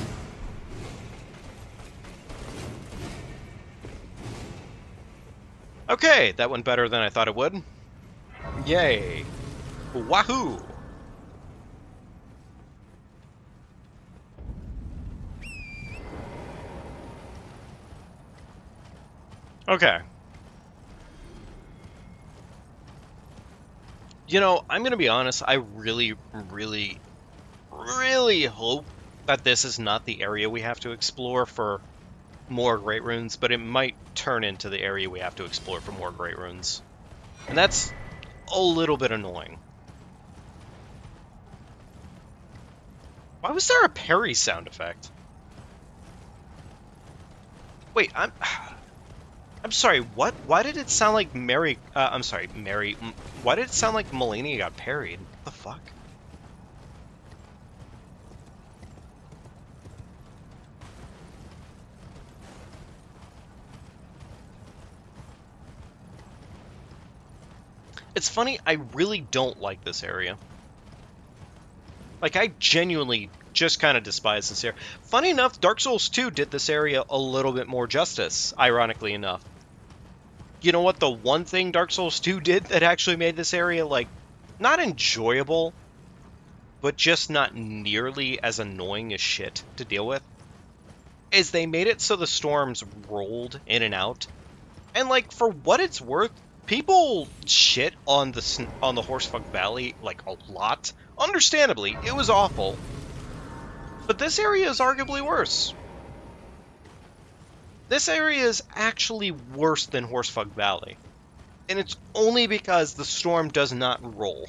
Okay, that went better than I thought it would. Yay. Wahoo! Okay. You know, I'm going to be honest, I really, really, really hope that this is not the area we have to explore for more Great Runes, but it might turn into the area we have to explore for more Great Runes. And that's a little bit annoying. Why was there a parry sound effect? Wait, I'm sorry, what? Why did it sound like Mary... I'm sorry, Mary... Why did it sound like Malenia got parried? What the fuck? It's funny, I really don't like this area. Like, I genuinely just kind of despise this area. Funny enough, Dark Souls 2 did this area a little bit more justice, ironically enough. You know what, the one thing Dark Souls 2 did that actually made this area, like, not enjoyable, but just not nearly as annoying as shit to deal with, is they made it so the storms rolled in and out. And, like, for what it's worth, people shit on the Horsefuck Valley, like, a lot. Understandably, it was awful. But this area is arguably worse. This area is actually worse than Horsefuck Valley, and it's only because the storm does not roll.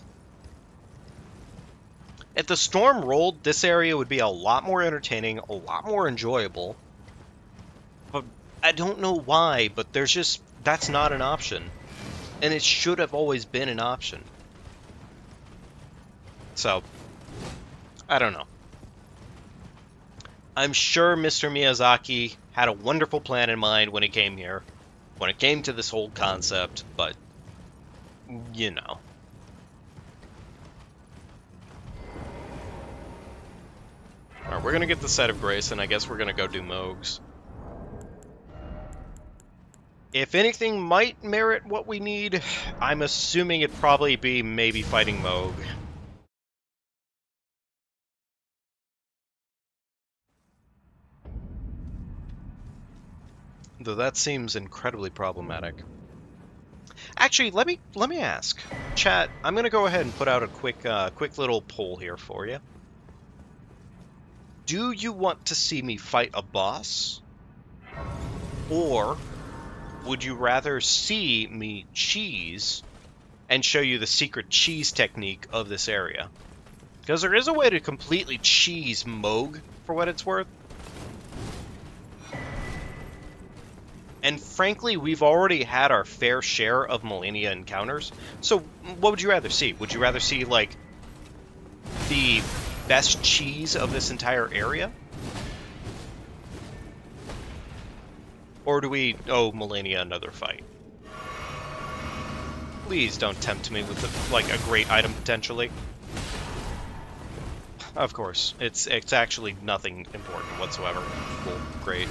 If the storm rolled, this area would be a lot more entertaining, a lot more enjoyable. But I don't know why, but there's just... that's not an option. And it should have always been an option. So, I don't know. I'm sure Mr. Miyazaki had a wonderful plan in mind when he came here, when it came to this whole concept, but, you know. Alright, we're gonna get the Set of Grace, and I guess we're gonna go do Mohg's. If anything might merit what we need, I'm assuming it'd probably be maybe fighting Mohg. Though that seems incredibly problematic. Actually, let me ask. Chat, I'm gonna go ahead and put out a quick little poll here for you. Do you want to see me fight a boss, Or would you rather see me cheese and show you the secret cheese technique of this area? Because there is a way to completely cheese Mohg, for what it's worth. And frankly, we've already had our fair share of Malenia encounters. So what would you rather see? Would you rather see, like, the best cheese of this entire area? Or do we owe Malenia another fight? Please don't tempt me with, like, a great item, potentially. Of course. It's actually nothing important whatsoever. Cool. Great.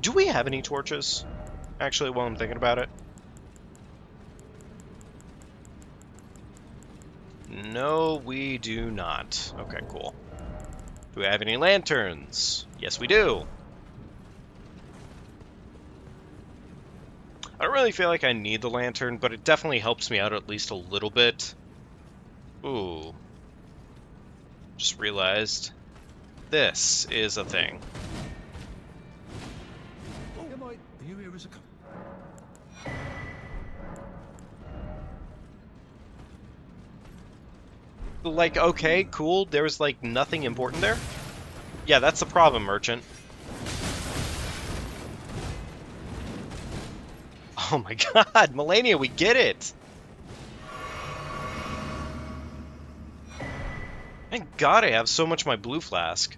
Do we have any torches? Actually, while I'm thinking about it. No, we do not. Okay, cool. Do we have any lanterns? Yes, we do. I don't really feel like I need the lantern, but it definitely helps me out at least a little bit. Ooh. Just realized this is a thing. Like, okay, cool, there was, like, nothing important there? Yeah, that's the problem, merchant. Oh my god, Malenia, we get it! Thank god I have so much of my blue flask.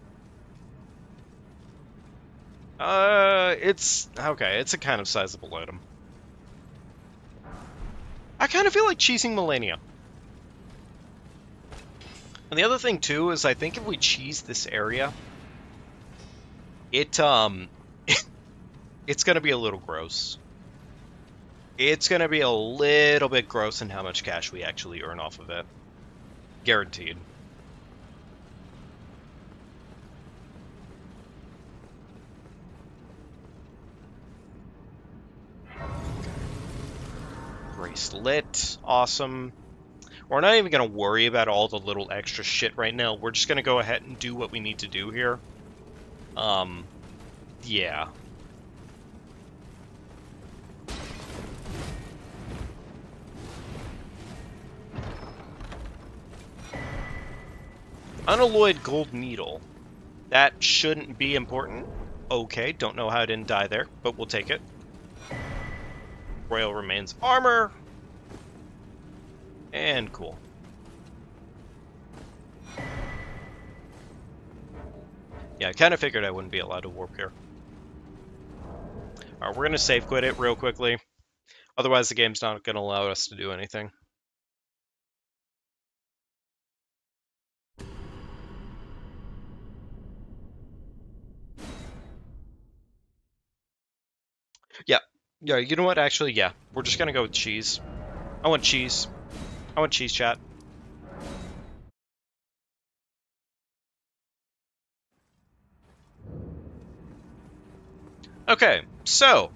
It's... okay, it's a kind of sizable item. I kind of feel like cheesing Malenia. And the other thing, too, is I think if we cheese this area, it's gonna be a little gross. It's gonna be a little bit gross in how much cash we actually earn off of it. Guaranteed. Bracelet. Awesome. We're not even going to worry about all the little extra shit right now. We're just going to go ahead and do what we need to do here. Yeah. Unalloyed gold needle. That shouldn't be important. Okay, don't know how I didn't die there, but we'll take it. Royal remains armor. And cool. Yeah, I kind of figured I wouldn't be allowed to warp here. Alright, we're going to save quit it real quickly. Otherwise, the game's not going to allow us to do anything. Yeah. Yeah, you know what? Actually, yeah. We're just going to go with cheese. I want cheese. I want cheese, chat. Okay, so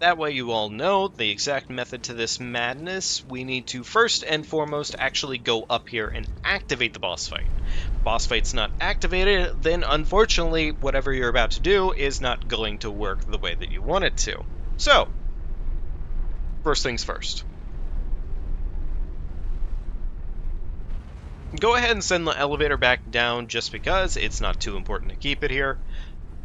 that way you all know the exact method to this madness. We need to first and foremost actually go up here and activate the boss fight. If the boss fight's not activated, then unfortunately whatever you're about to do is not going to work the way that you want it to. So, first things first. Go ahead and send the elevator back down just because it's not too important to keep it here.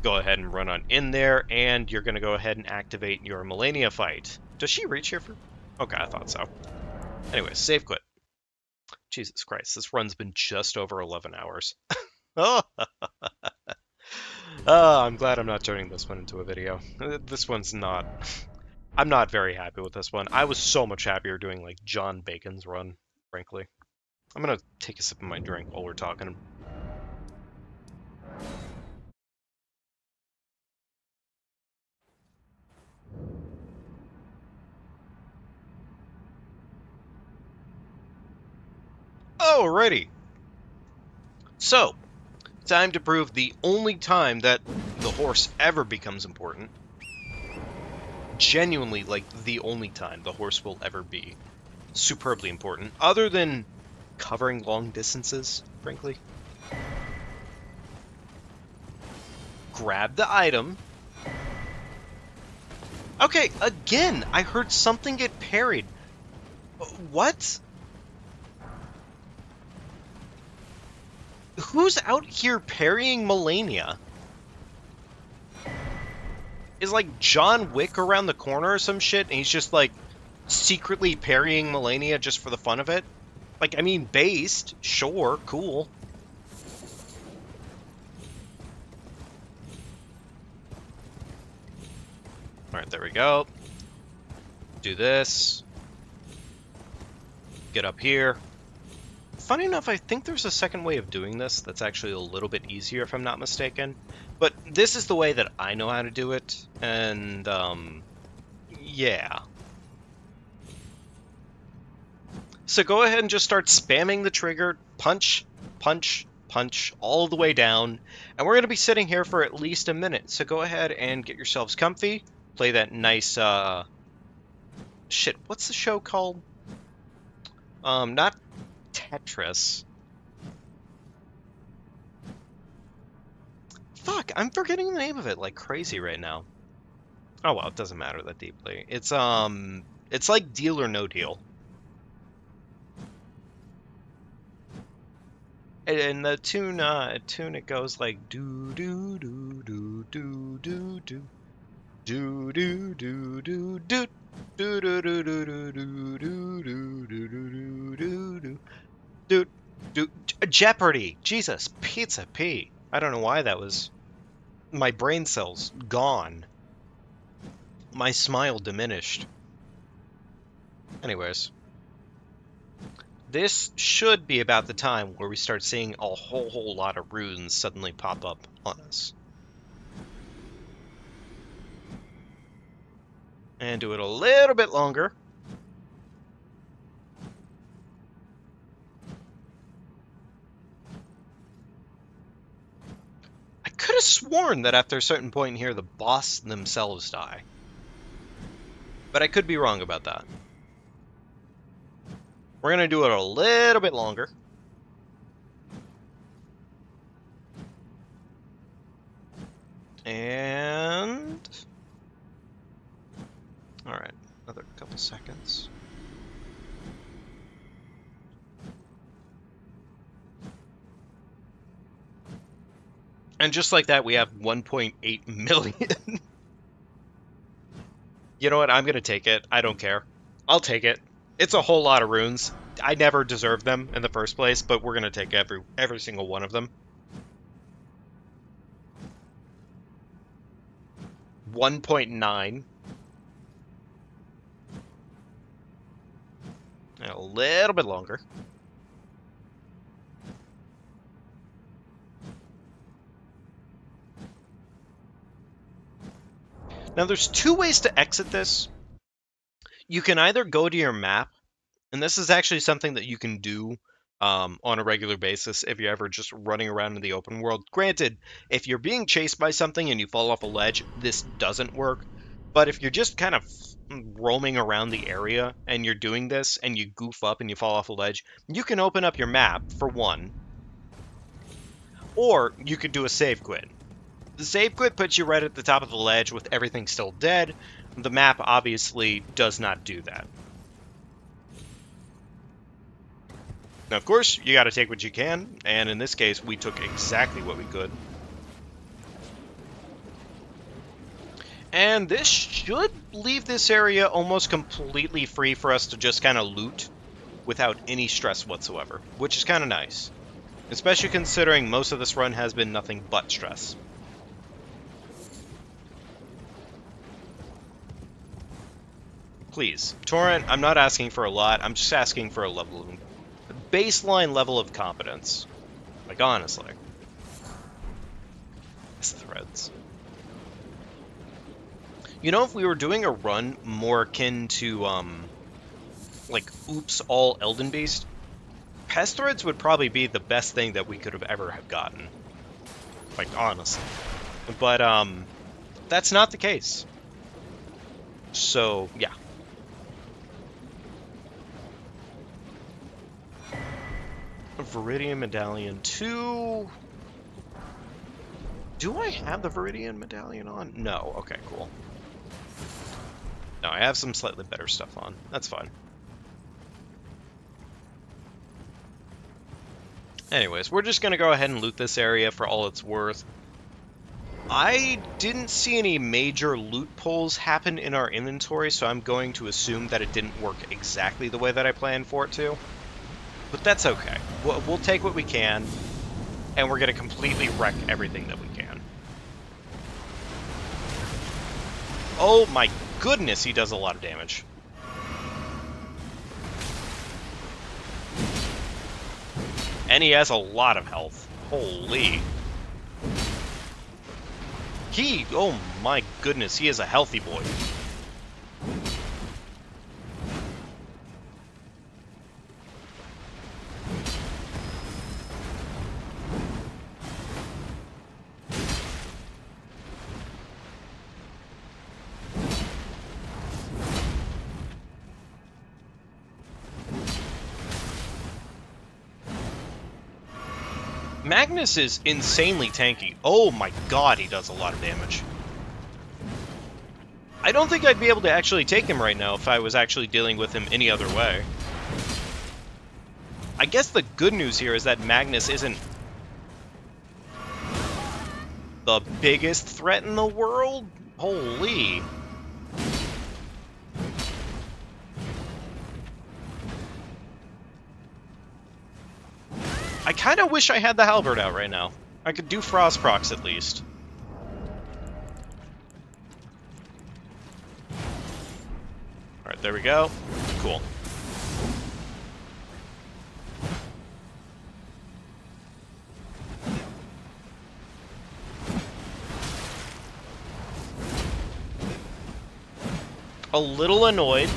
Go ahead and run on in there, and you're going to go ahead and activate your Malenia fight. Does she reach here for... okay, I thought so. Anyway, save quit. Jesus Christ, this run's been just over 11 hours. Oh, I'm glad I'm not turning this one into a video. This one's not... I'm not very happy with this one. I was so much happier doing, like, John Bacon's run, frankly. I'm gonna take a sip of my drink while we're talking. Alrighty. So, time to prove the only time that the horse ever becomes important. Genuinely, like, the only time the horse will ever be superbly important. Other than covering long distances, frankly. Grab the item. Okay, again, I heard something get parried. What? Who's out here parrying Malenia? Is like John Wick around the corner or some shit, and he's just like secretly parrying Malenia just for the fun of it? Like, I mean, based, sure, cool. Alright, there we go. Do this. Get up here. Funny enough, I think there's a second way of doing this that's actually a little bit easier, if I'm not mistaken. But this is the way that I know how to do it, and, yeah. So go ahead and just start spamming the trigger, punch, punch, punch, all the way down, and we're going to be sitting here for at least a minute. So go ahead and get yourselves comfy, play that nice, shit, what's the show called? Not Tetris. Fuck, I'm forgetting the name of it like crazy right now. Oh well, it doesn't matter that deeply. It's like Deal or No Deal. And the tune it goes like do do do do do do do do do do do do. Do do do do do do do do do do do do do. Jeopardy! Jesus, pizza P. I don't know why that was. My brain cells gone. My smile diminished. Anyways, this should be about the time where we start seeing a whole lot of runes suddenly pop up on us. And do it a little bit longer. I could have sworn that after a certain point here, the boss themselves die. But I could be wrong about that. We're going to do it a little bit longer. And... alright, another couple seconds. And just like that, we have 1.8 million. You know what? I'm going to take it. I don't care. I'll take it. It's a whole lot of runes. I never deserved them in the first place, but we're going to take every single one of them. 1.9. A little bit longer. Now there's two ways to exit this. You can either go to your map, and this is actually something that you can do on a regular basis if you're ever just running around in the open world. Granted, if you're being chased by something and you fall off a ledge, this doesn't work. But if you're just kind of roaming around the area and you're doing this and you goof up and you fall off a ledge, you can open up your map for one, or you could do a save quit. The save quit puts you right at the top of the ledge with everything still dead. The map obviously does not do that. Now, of course, you got to take what you can, and in this case, we took exactly what we could. And this should leave this area almost completely free for us to just kind of loot without any stress whatsoever, which is kind of nice, especially considering most of this run has been nothing but stress. Please, Torrent, I'm not asking for a lot. I'm just asking for a level of baseline level of competence. Like, honestly. It's threads. You know, if we were doing a run more akin to, like, Oops All Elden Beast, Pest Threads would probably be the best thing that we could have ever have gotten. Like, honestly. But, that's not the case. So, yeah. Viridian Medallion 2. Do I have the Viridian Medallion on? No. Okay, cool. No, I have some slightly better stuff on. That's fine. Anyways, we're just going to go ahead and loot this area for all it's worth. I didn't see any major loot pulls happen in our inventory, so I'm going to assume that it didn't work exactly the way that I planned for it to. But that's okay. We'll take what we can, and we're going to completely wreck everything that we can. Oh my goodness, he does a lot of damage. And he has a lot of health. Holy. He, oh my goodness, he is a healthy boy. Magnus is insanely tanky. Oh my god, he does a lot of damage. I don't think I'd be able to actually take him right now if I was actually dealing with him any other way. I guess the good news here is that Magnus isn't the biggest threat in the world. Holy... I kind of wish I had the halberd out right now. I could do frost procs at least. Alright, there we go. Cool. A little annoyed.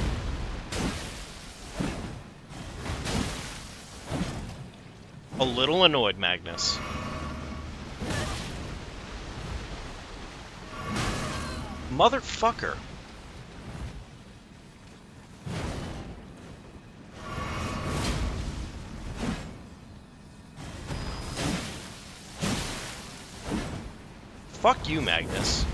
A little annoyed, Magnus. Motherfucker. Fuck you, Magnus.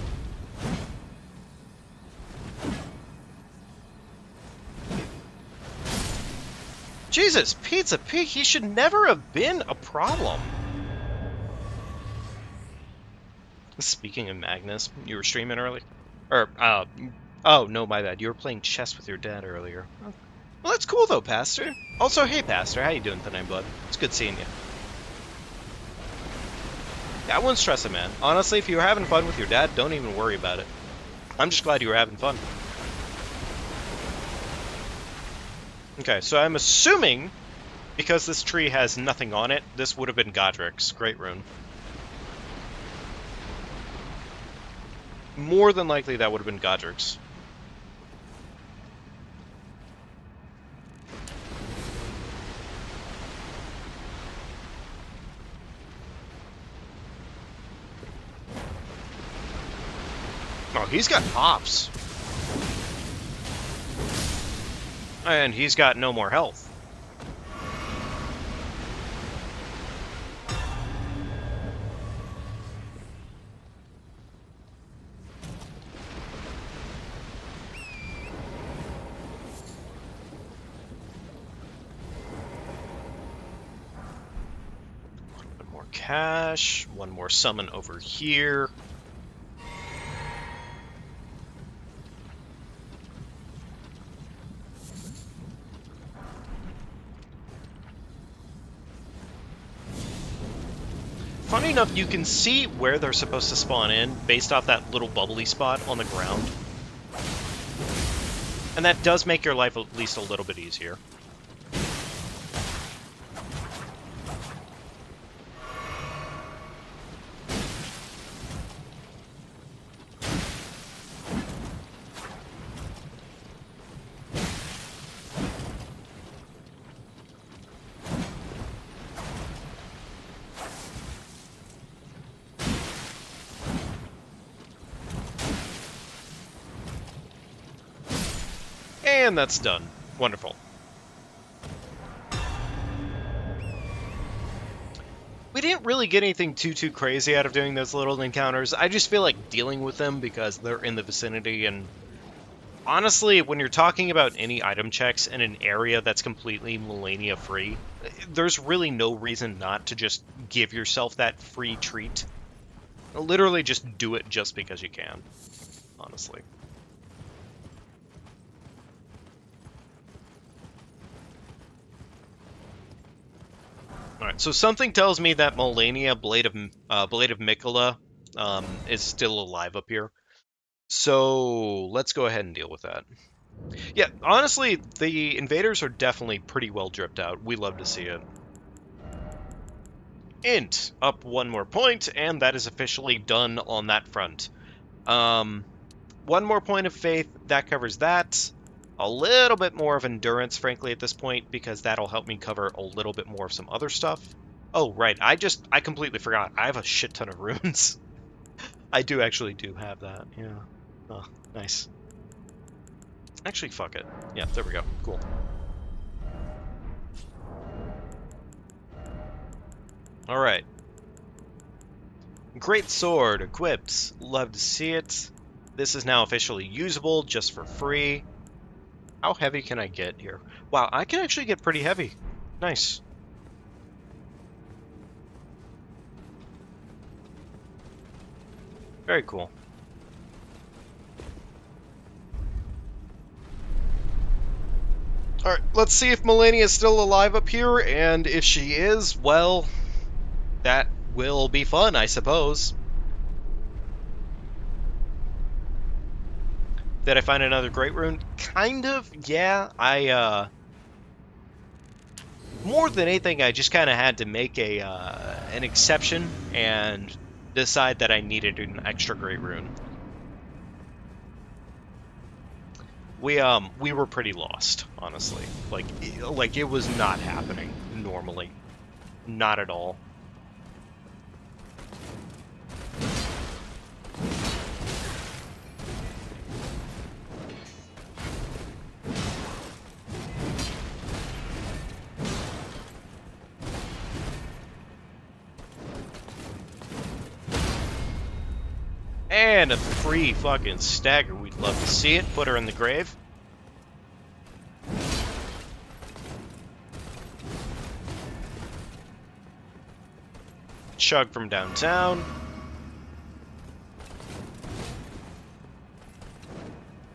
Jesus, Pizza Pete, he should never have been a problem. Speaking of Magnus, you were streaming earlier? Or, oh, no, my bad. You were playing chess with your dad earlier. Well, that's cool, though, Pastor. Also, hey, Pastor, how you doing tonight, bud? It's good seeing you. Yeah, I wouldn't stress it, man. Honestly, if you were having fun with your dad, don't even worry about it. I'm just glad you were having fun. Okay, so I'm assuming, because this tree has nothing on it, this would have been Godrick's Great Rune. More than likely, that would have been Godrick's. Oh, he's got hops. And he's got no more health. One more cache, one more summon over here. Funny enough, you can see where they're supposed to spawn in based off that little bubbly spot on the ground. And that does make your life at least a little bit easier. And that's done. Wonderful. didn't really get anything too crazy out of doing those little encounters. I just feel like dealing with them because they're in the vicinity, and honestly, when you're talking about any item checks in an area that's completely Malenia free, there's really no reason not to just give yourself that free treat. Literally just do it just because you can, honestly. Alright, so something tells me that Malenia, Blade of Miquella, is still alive up here. So let's go ahead and deal with that. Yeah, honestly, the invaders are definitely pretty well dripped out. We love to see it. Int, up one more point, and that is officially done on that front. One more point of faith, that covers that. A little bit more of endurance, frankly, at this point, because that'll help me cover a little bit more of some other stuff. Oh, right, I completely forgot. I have a shit ton of runes. I actually do have that, yeah. Oh, nice. Actually, fuck it. Yeah, there we go. Cool. Alright. Great Sword, equips. Love to see it. This is now officially usable, just for free. How heavy can I get here? Wow, I can actually get pretty heavy. Nice. Very cool. Alright, let's see if Malenia is still alive up here, and if she is, well, that will be fun, I suppose. Did I find another Great Rune? Kind of, yeah. More than anything, I just kind of had to make an exception and decide that I needed an extra Great Rune. We were pretty lost, honestly. Like it was not happening normally. Not at all. And a free fucking stagger. We'd love to see it. Put her in the grave. Chug from downtown.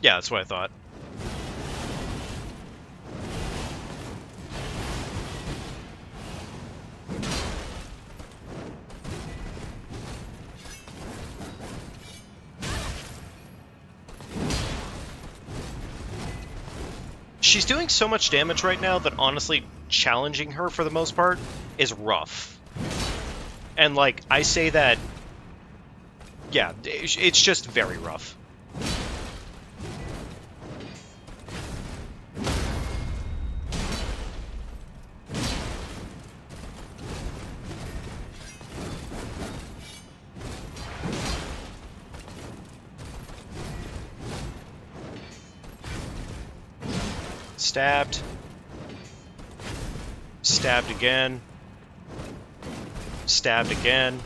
Yeah, that's what I thought. She's doing so much damage right now that honestly challenging her for the most part is rough. And like, I say that, yeah, it's just very rough. Stabbed. Stabbed again. Stabbed again.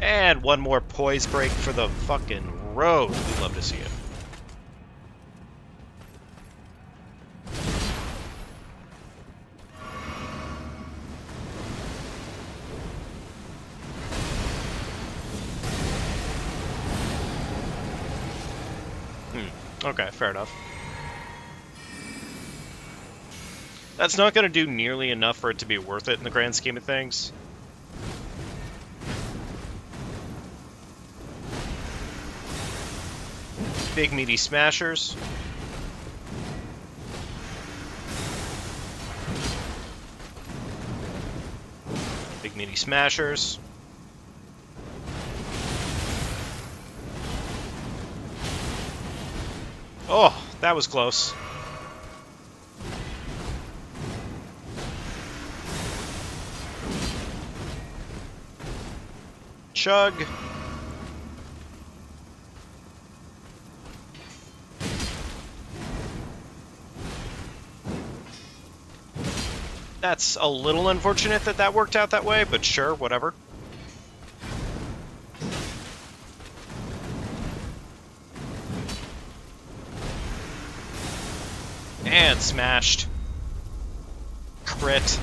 And one more poise break for the fucking road. We'd love to see it. Okay, fair enough. That's not going to do nearly enough for it to be worth it in the grand scheme of things. Big meaty smashers. Big meaty smashers. Oh, that was close. Chug. That's a little unfortunate that that worked out that way, but sure, whatever. And smashed. Crit.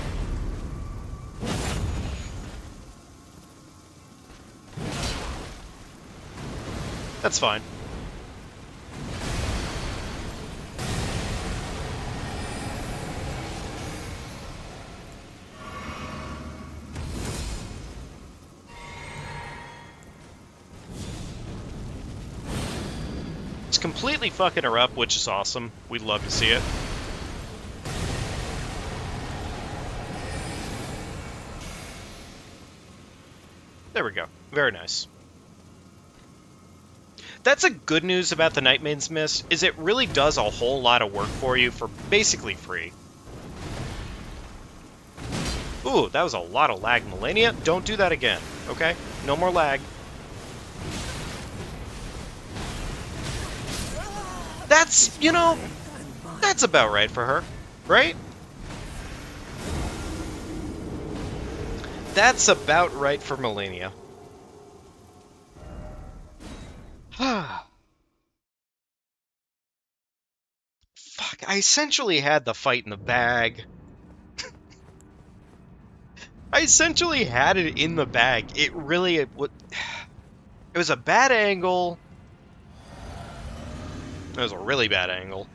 That's fine. It's completely fucking her up, which is awesome. We'd love to see it. There we go. Very nice. That's a good news about the Night Maiden's Mist, is it really does a whole lot of work for you for basically free. Ooh, that was a lot of lag, Malenia. Don't do that again, okay? No more lag. That's, you know, that's about right for her, right? That's about right for Malenia. Fuck, I essentially had the fight in the bag. I essentially had it in the bag. It really... It was a bad angle. It was a really bad angle.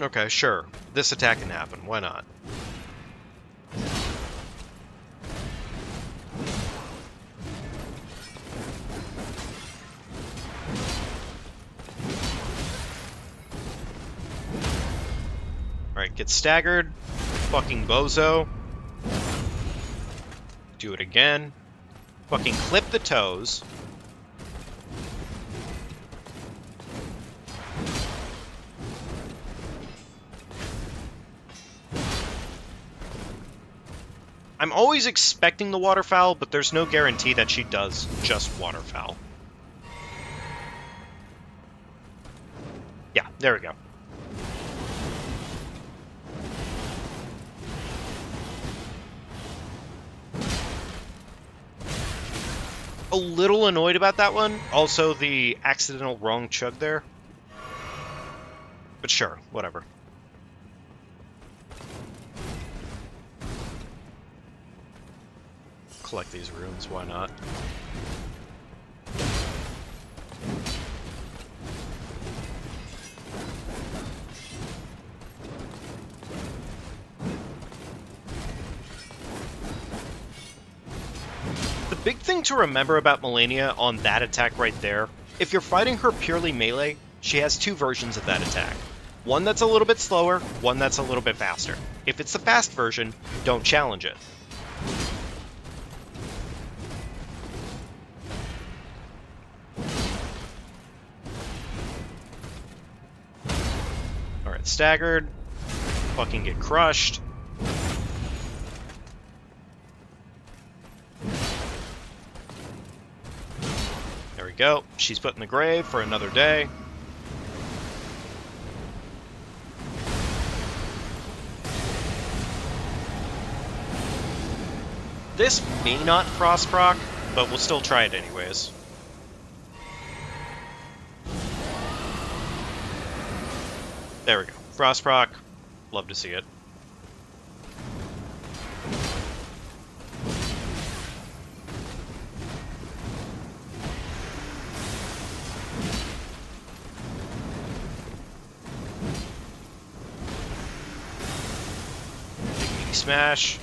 Okay, sure. This attack can happen. Why not? Alright, get staggered. Fucking bozo. Do it again. Fucking clip the toes. I'm always expecting the waterfowl, but there's no guarantee that she does just waterfowl. Yeah, there we go. A little annoyed about that one. Also, the accidental wrong chug there. But sure, whatever. Collect these runes, why not? The big thing to remember about Malenia on that attack right there, if you're fighting her purely melee, she has two versions of that attack. One that's a little bit slower, one that's a little bit faster. If it's the fast version, don't challenge it. Staggered, fucking get crushed. There we go. She's put in the grave for another day. This may not cross-proc, but we'll still try it anyways. There we go. Frostproc. Love to see it. Big meaty smash.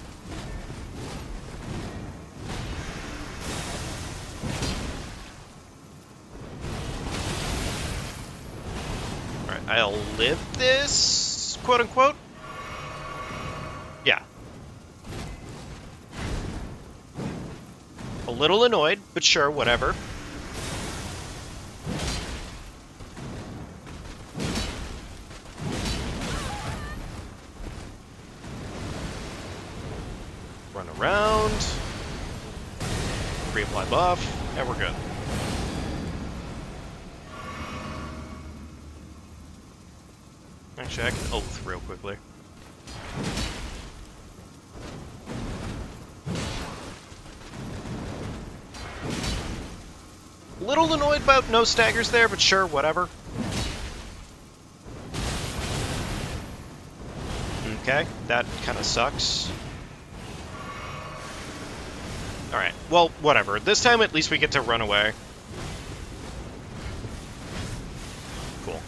I'll live this, quote-unquote. Yeah. A little annoyed, but sure, whatever. Run around. Reapply buff, and we're good. Actually, I can ult real quickly. Little annoyed about no staggers there, but sure, whatever. Okay, that kind of sucks. Alright, well, whatever. This time at least we get to run away. Cool.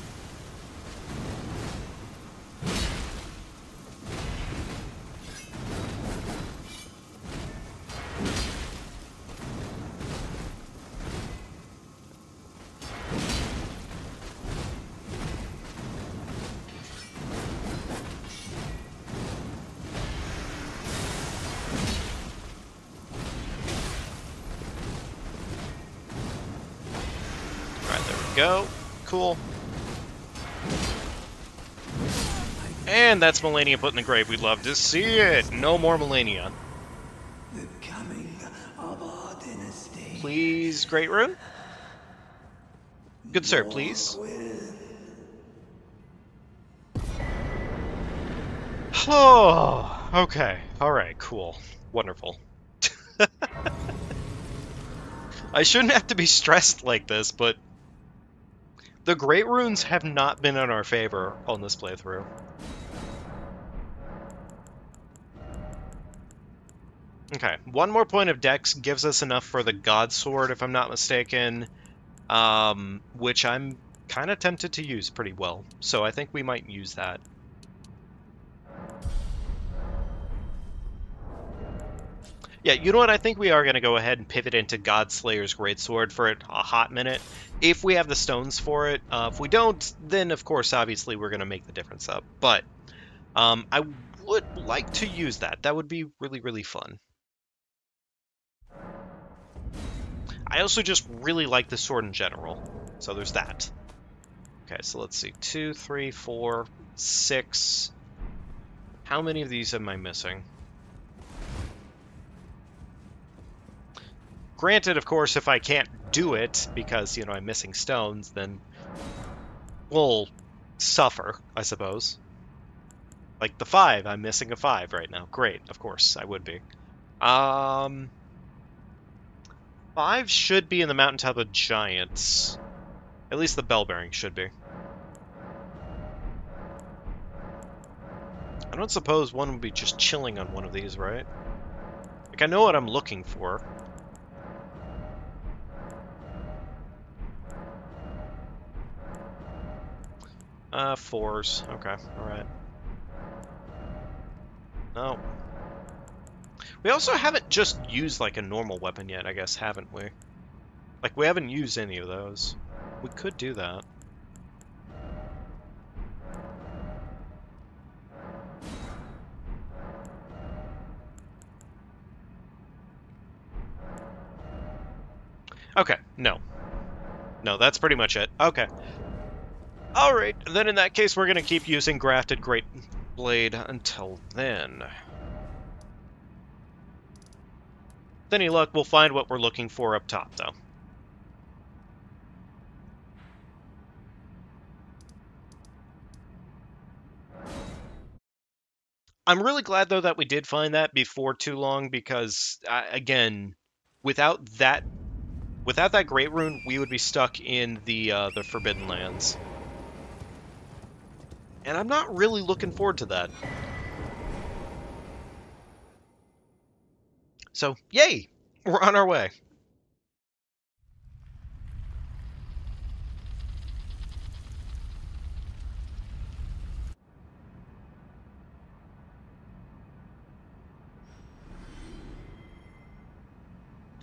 Go. Cool. And that's Malenia put in the grave. We'd love to see it. No more Malenia. The coming of our dynasty. Please, Great Rune. Good sir, please. Oh, okay. Alright, cool. Wonderful. I shouldn't have to be stressed like this, but the Great Runes have not been in our favor on this playthrough. Okay, one more point of Dex gives us enough for the God Sword, if I'm not mistaken, which I'm kind of tempted to use pretty well, so I think we might use that. Yeah, you know what? I think we are going to go ahead and pivot into Godslayer's Greatsword for a hot minute. If we have the stones for it. If we don't, then of course, obviously, we're going to make the difference up. But I would like to use that. That would be really, really fun. I also just really like the sword in general. So there's that. Okay, so let's see. 2, 3, 4, 6. How many of these am I missing? Granted, of course, if I can't do it because, you know, I'm missing stones, then we'll suffer, I suppose. Like the 5, I'm missing a 5 right now. Great, of course, I would be. 5 should be in the Mountaintop of Giants. At least the bell bearing should be. I don't suppose one would be just chilling on one of these, right? Like, I know what I'm looking for. Fours. Okay, alright. No. We also haven't just used, like, a normal weapon yet, I guess, haven't we? Like, we haven't used any of those. We could do that. Okay, no. No, that's pretty much it. Okay. Alright, then in that case, we're going to keep using Grafted Great Blade until then. With any luck, we'll find what we're looking for up top, though. I'm really glad, though, that we did find that before too long, because, again, without that Great Rune, we would be stuck in the Forbidden Lands. And I'm not really looking forward to that. So, yay! We're on our way.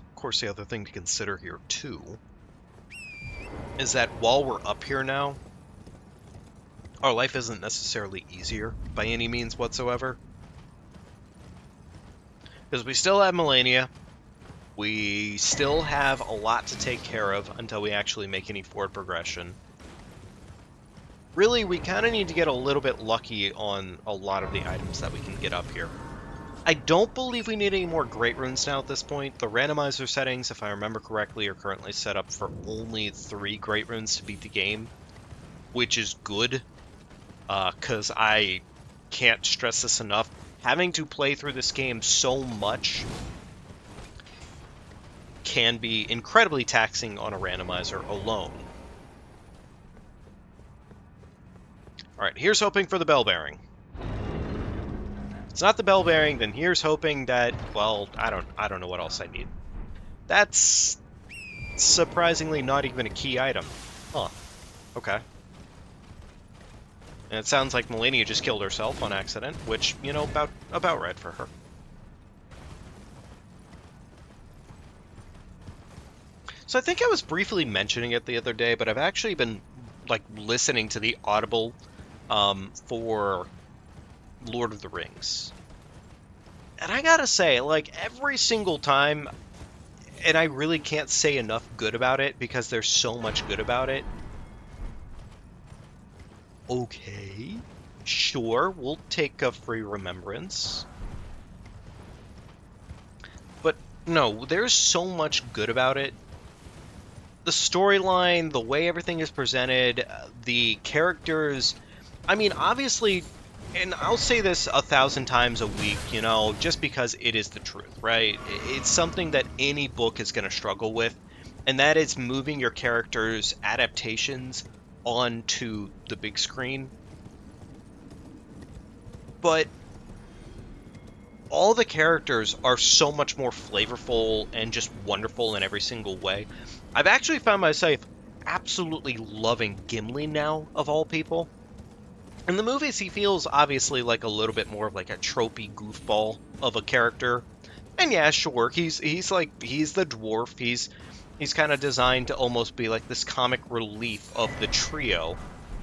Of course, the other thing to consider here, too, is that while we're up here now, our life isn't necessarily easier by any means whatsoever. Because we still have Malenia. We still have a lot to take care of until we actually make any forward progression. Really, we kind of need to get a little bit lucky on a lot of the items that we can get up here. I don't believe we need any more Great Runes now at this point. The randomizer settings, if I remember correctly, are currently set up for only 3 Great Runes to beat the game, which is good. because I can't stress this enough. Having to play through this game so much can be incredibly taxing on a randomizer alone. Alright, here's hoping for the bell bearing. If it's not the bell bearing, then here's hoping that, well, I don't know what else I need. That's surprisingly not even a key item. Huh. Okay. And it sounds like Malenia just killed herself on accident, which, you know, about right for her. So I think I was briefly mentioning it the other day, but I've actually been, like, listening to the Audible for Lord of the Rings. And I gotta say, like, every single time, and I really can't say enough good about it because there's so much good about it. Okay, sure, we'll take a free remembrance. But no, there's so much good about it. The storyline, the way everything is presented, the characters. I mean, obviously, and I'll say this 1,000 times a week, you know, just because it is the truth, right? It's something that any book is going to struggle with, and that is moving your characters' adaptations onto the big screen. But all the characters are so much more flavorful and just wonderful in every single way. I've actually found myself absolutely loving Gimli now, of all people. In the movies, he feels obviously like a little bit more of like a tropey goofball of a character. And yeah, sure, he's the dwarf. He's kind of designed to almost be like this comic relief of the trio.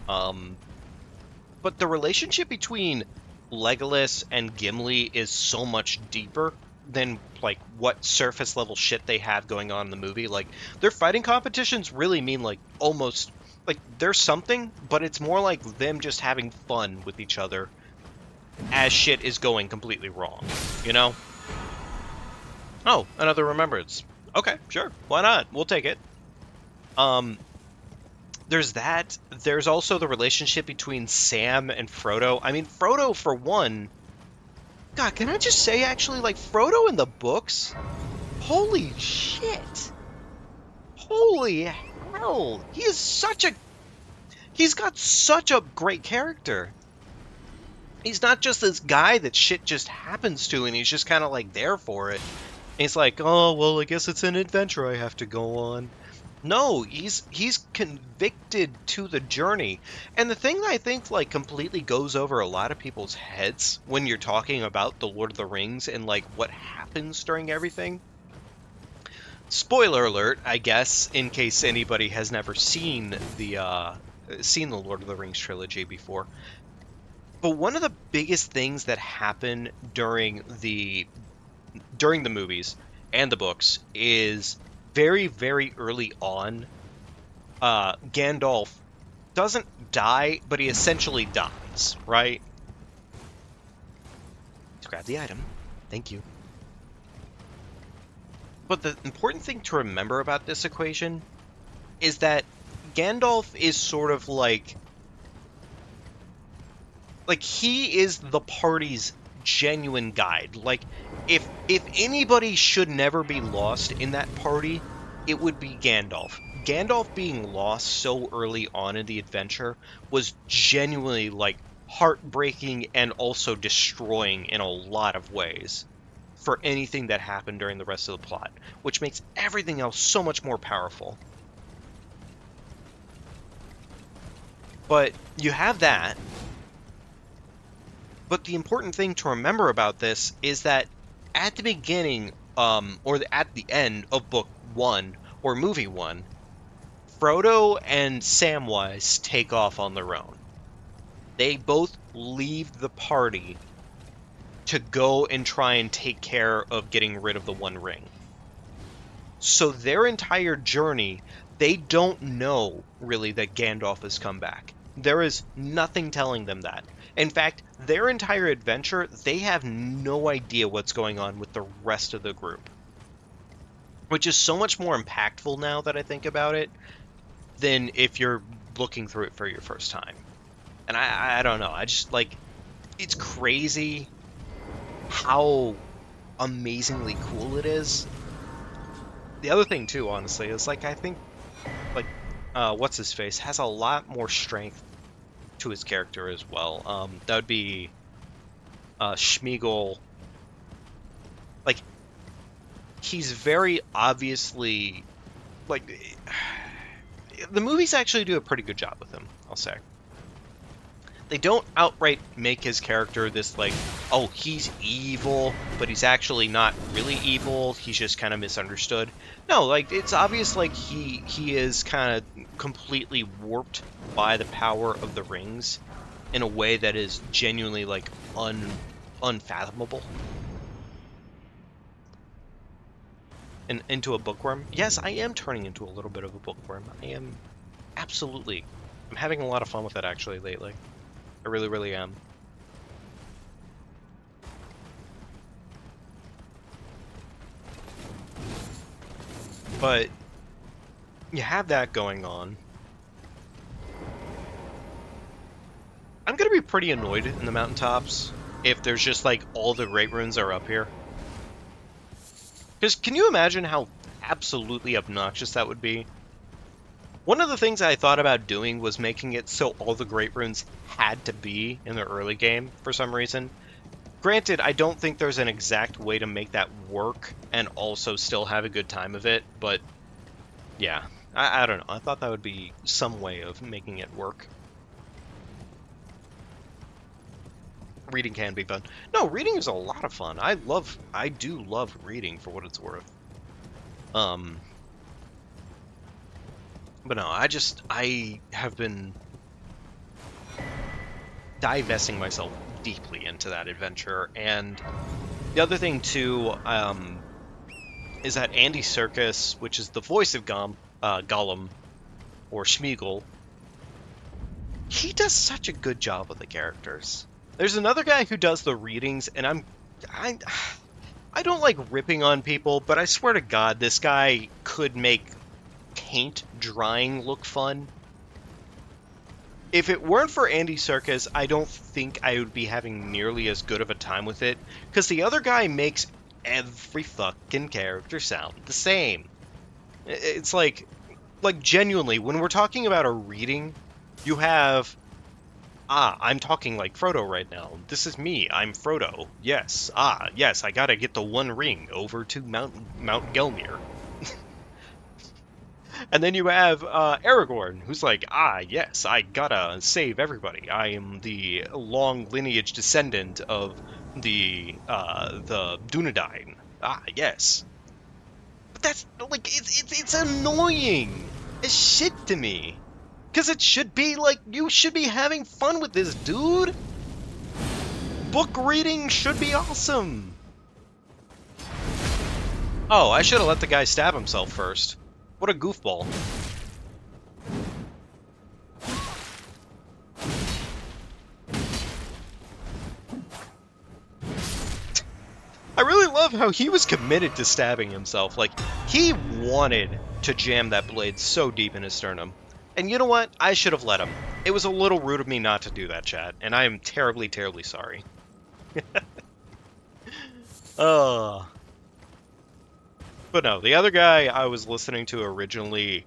But the relationship between Legolas and Gimli is so much deeper than like what surface level shit they have going on in the movie. Like, their fighting competitions really mean like almost like there's something, but it's more like them just having fun with each other as shit is going completely wrong, you know? Oh, another remembrance. Okay, sure. Why not? We'll take it. There's that. There's also the relationship between Sam and Frodo. I mean, Frodo, for one... God, can I just say, actually, like, Frodo in the books? Holy shit! Holy hell! He is such a... He's got such a great character. He's not just this guy that shit just happens to, and he's just kind of, like, there for it. He's like, oh, well, I guess it's an adventure I have to go on. No, he's convicted to the journey. And the thing that I think like completely goes over a lot of people's heads when you're talking about the Lord of the Rings and like what happens during everything. Spoiler alert, I guess, in case anybody has never seen the Lord of the Rings trilogy before. But one of the biggest things that happen during the movies and the books is very, very early on, Gandalf doesn't die, but he essentially dies, right? Let's grab the item. Thank you. But the important thing to remember about this equation is that Gandalf is sort of like he is the party's genuine guide. Like, if anybody should never be lost in that party, it would be Gandalf. Gandalf being lost so early on in the adventure was genuinely like heartbreaking and also destroying in a lot of ways for anything that happened during the rest of the plot, which makes everything else so much more powerful. But you have that. But the important thing to remember about this is that at the beginning, at the end of book one, or movie one, Frodo and Samwise take off on their own. They both leave the party to go and try and take care of getting rid of the One Ring. So their entire journey, they don't know, really, that Gandalf has come back. There is nothing telling them that. In fact, their entire adventure, they have no idea what's going on with the rest of the group. Which is so much more impactful now that I think about it than if you're looking through it for your first time. And I don't know. I just, like, it's crazy how amazingly cool it is. The other thing, too, honestly, is, like, I think, like, What's-His-Face has a lot more strength to his character as well. That would be Schmeagol. Like, he's very obviously, like, the movies actually do a pretty good job with him, I'll say. They don't outright make his character this, like, oh, he's evil, but he's actually not really evil. He's just kind of misunderstood. No, like, it's obvious, like, he is kind of completely warped by the power of the rings in a way that is genuinely, like, unfathomable. And into a bookworm? Yes, I am turning into a little bit of a bookworm. I am absolutely. I'm having a lot of fun with that, actually, lately. I really, really am. But you have that going on. I'm going to be pretty annoyed in the mountaintops if there's just like all the Great Runes are up here. Because can you imagine how absolutely obnoxious that would be? One of the things I thought about doing was making it so all the Great Runes had to be in the early game for some reason. Granted, I don't think there's an exact way to make that work and also still have a good time of it, but yeah, I don't know. I thought that would be some way of making it work. Reading can be fun. No, reading is a lot of fun. I do love reading for what it's worth. But no, I have been divesting myself deeply into that adventure. And the other thing, too, is that Andy Serkis, which is the voice of Gollum, or Schmeagol, he does such a good job with the characters. There's another guy who does the readings, and I don't like ripping on people, but I swear to God, this guy could make paint drying look fun. If it weren't for Andy Serkis, I don't think I would be having nearly as good of a time with it, because the other guy makes every fucking character sound the same. It's like genuinely, when we're talking about a reading, you have, I'm talking like Frodo right now. This is me, I'm Frodo. Yes, yes, I gotta get the one ring over to Mount Gelmir. And then you have Aragorn, who's like, yes, I gotta save everybody. I am the long lineage descendant of the Dunedain. Yes. But that's, like, it's annoying as shit to me. Because it should be, like, you should be having fun with this, dude. Book reading should be awesome. Oh, I should have let the guy stab himself first. What a goofball. I really love how he was committed to stabbing himself. Like, he wanted to jam that blade so deep in his sternum. And you know what? I should have let him. It was a little rude of me not to do that, chat. And I am terribly, terribly sorry. Ugh. But no, the other guy I was listening to originally,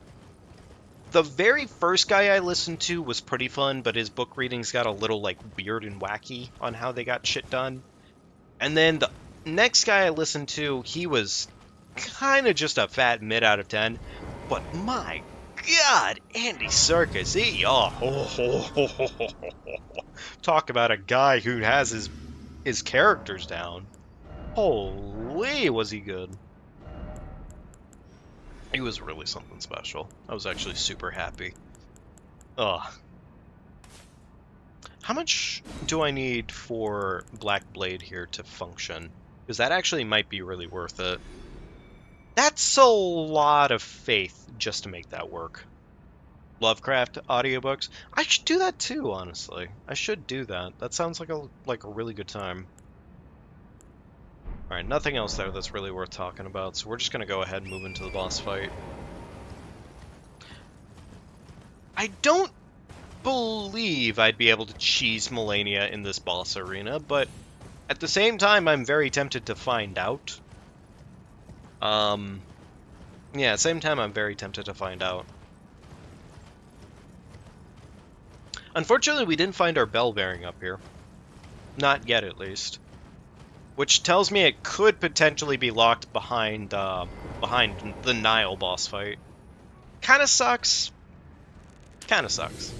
the very first guy I listened to was pretty fun, but his book readings got a little, like, weird and wacky on how they got shit done. And then the next guy I listened to, he was kind of just a fat mid out of 10, but my God, Andy Serkis, talk about a guy who has his characters down. Holy, was he good. It was really something special. I was actually super happy. Ugh. How much do I need for Black Blade here to function? Because that actually might be really worth it. That's a lot of faith just to make that work. Lovecraft audiobooks. I should do that too, honestly. I should do that. That sounds like a really good time. Alright, nothing else there that's really worth talking about, so we're just going to go ahead and move into the boss fight. I don't believe I'd be able to cheese Malenia in this boss arena, but at the same time, I'm very tempted to find out. Yeah, same time, I'm very tempted to find out. Unfortunately, we didn't find our bell bearing up here. Not yet, at least. Which tells me it could potentially be locked behind, behind the Nile boss fight. Kinda sucks. Kinda sucks.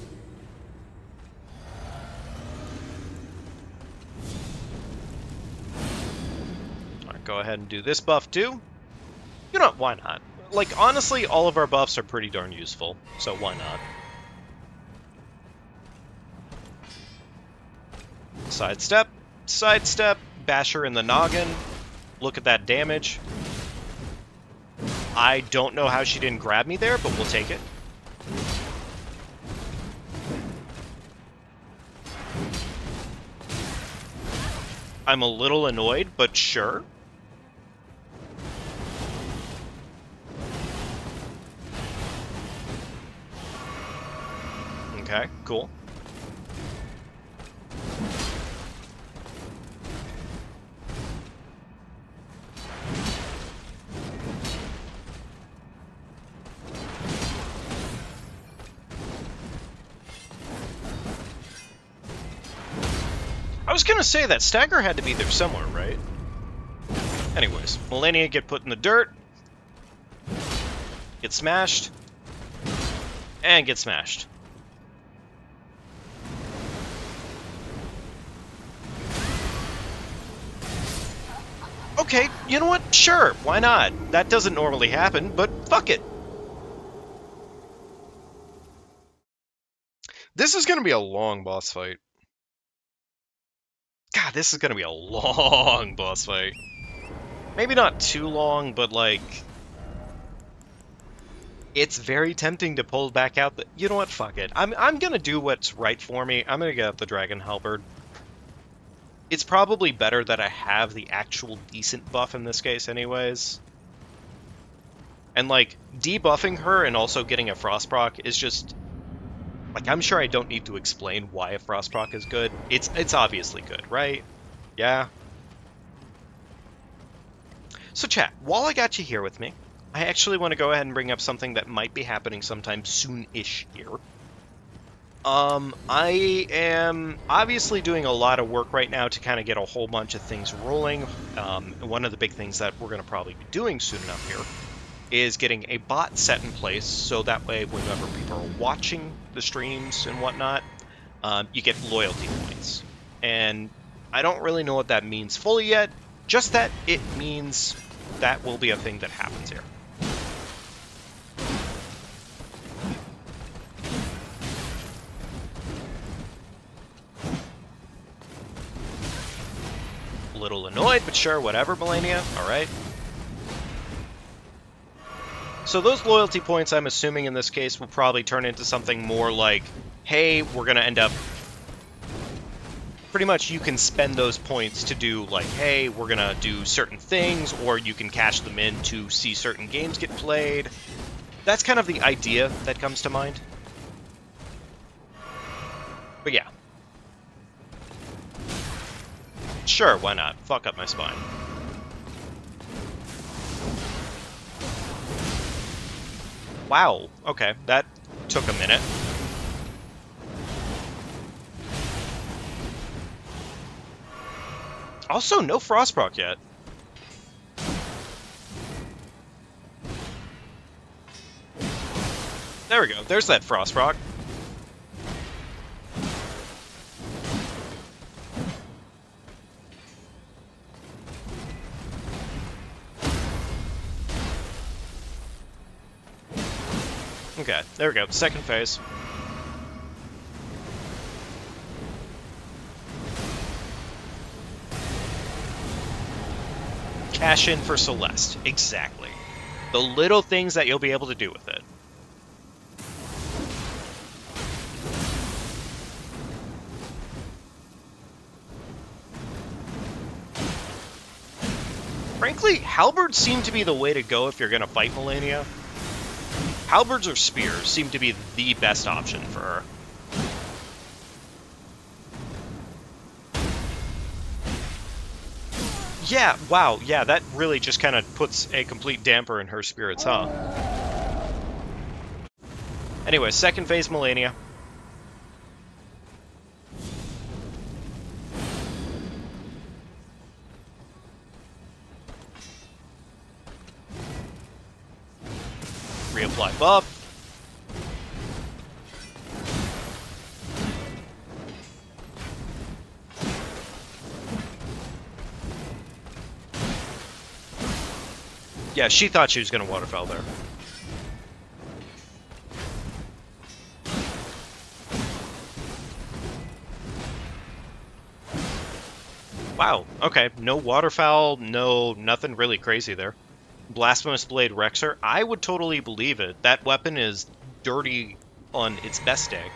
Alright, go ahead and do this buff, too. You know what, why not? Like, honestly, all of our buffs are pretty darn useful, so why not? Sidestep, sidestep, basher in the noggin. Look at that damage. I don't know how she didn't grab me there, but we'll take it. I'm a little annoyed, but sure. Okay, cool. I was gonna say that stagger had to be there somewhere, right? Anyways, Malenia get put in the dirt, get smashed, and get smashed. Okay, you know what? Sure, why not? That doesn't normally happen, but fuck it. This is gonna be a long boss fight. God, this is going to be a long boss fight. Maybe not too long, but, like... It's very tempting to pull back out the... You know what? Fuck it. I'm going to do what's right for me. I'm going to get out the Dragon Halberd. It's probably better that I have the actual decent buff in this case anyways. And, like, debuffing her and also getting a Frostproc is just... Like, I'm sure I don't need to explain why a Frostproc is good. It's obviously good, right? Yeah. So chat, while I got you here with me, I actually want to go ahead and bring up something that might be happening sometime soon-ish here. I am obviously doing a lot of work right now to kind of get a whole bunch of things rolling. One of the big things that we're going to probably be doing soon enough here is getting a bot set in place, so that way whenever people are watching the streams and whatnot, you get loyalty points. And I don't really know what that means fully yet, just that it means that will be a thing that happens here. A little annoyed, but sure, whatever, Malenia, alright. So those loyalty points, I'm assuming in this case, will probably turn into something more like, hey, we're going to end up... Pretty much you can spend those points to do, like, hey, we're going to do certain things, or you can cash them in to see certain games get played. That's kind of the idea that comes to mind. But yeah. Sure, why not? Fuck up my spine. Wow, okay, that took a minute. Also, no Frostproc yet. There we go, there's that Frostproc. Okay, there we go, second phase. Cash in for Celeste, exactly. The little things that you'll be able to do with it. Frankly, halberds seem to be the way to go if you're gonna fight Malenia. Halberds or spears seem to be the best option for her. Yeah, wow, yeah, that really just kind of puts a complete damper in her spirits, huh? Anyway, second phase Malenia. Reapply buff. Yeah, she thought she was going to waterfowl there. Wow, okay. No waterfowl, no nothing really crazy there. Blasphemous Blade wrecks her. I would totally believe it. That weapon is dirty on its best day.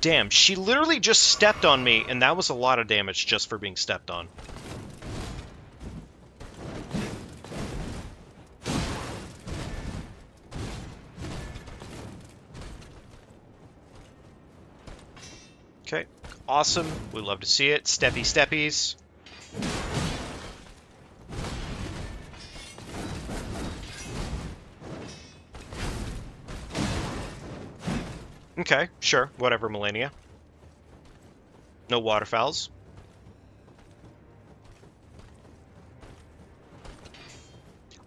Damn, she literally just stepped on me, and that was a lot of damage just for being stepped on. Okay, awesome. We love to see it. Steppy steppies. Okay, sure, whatever, Malenia. No waterfowls.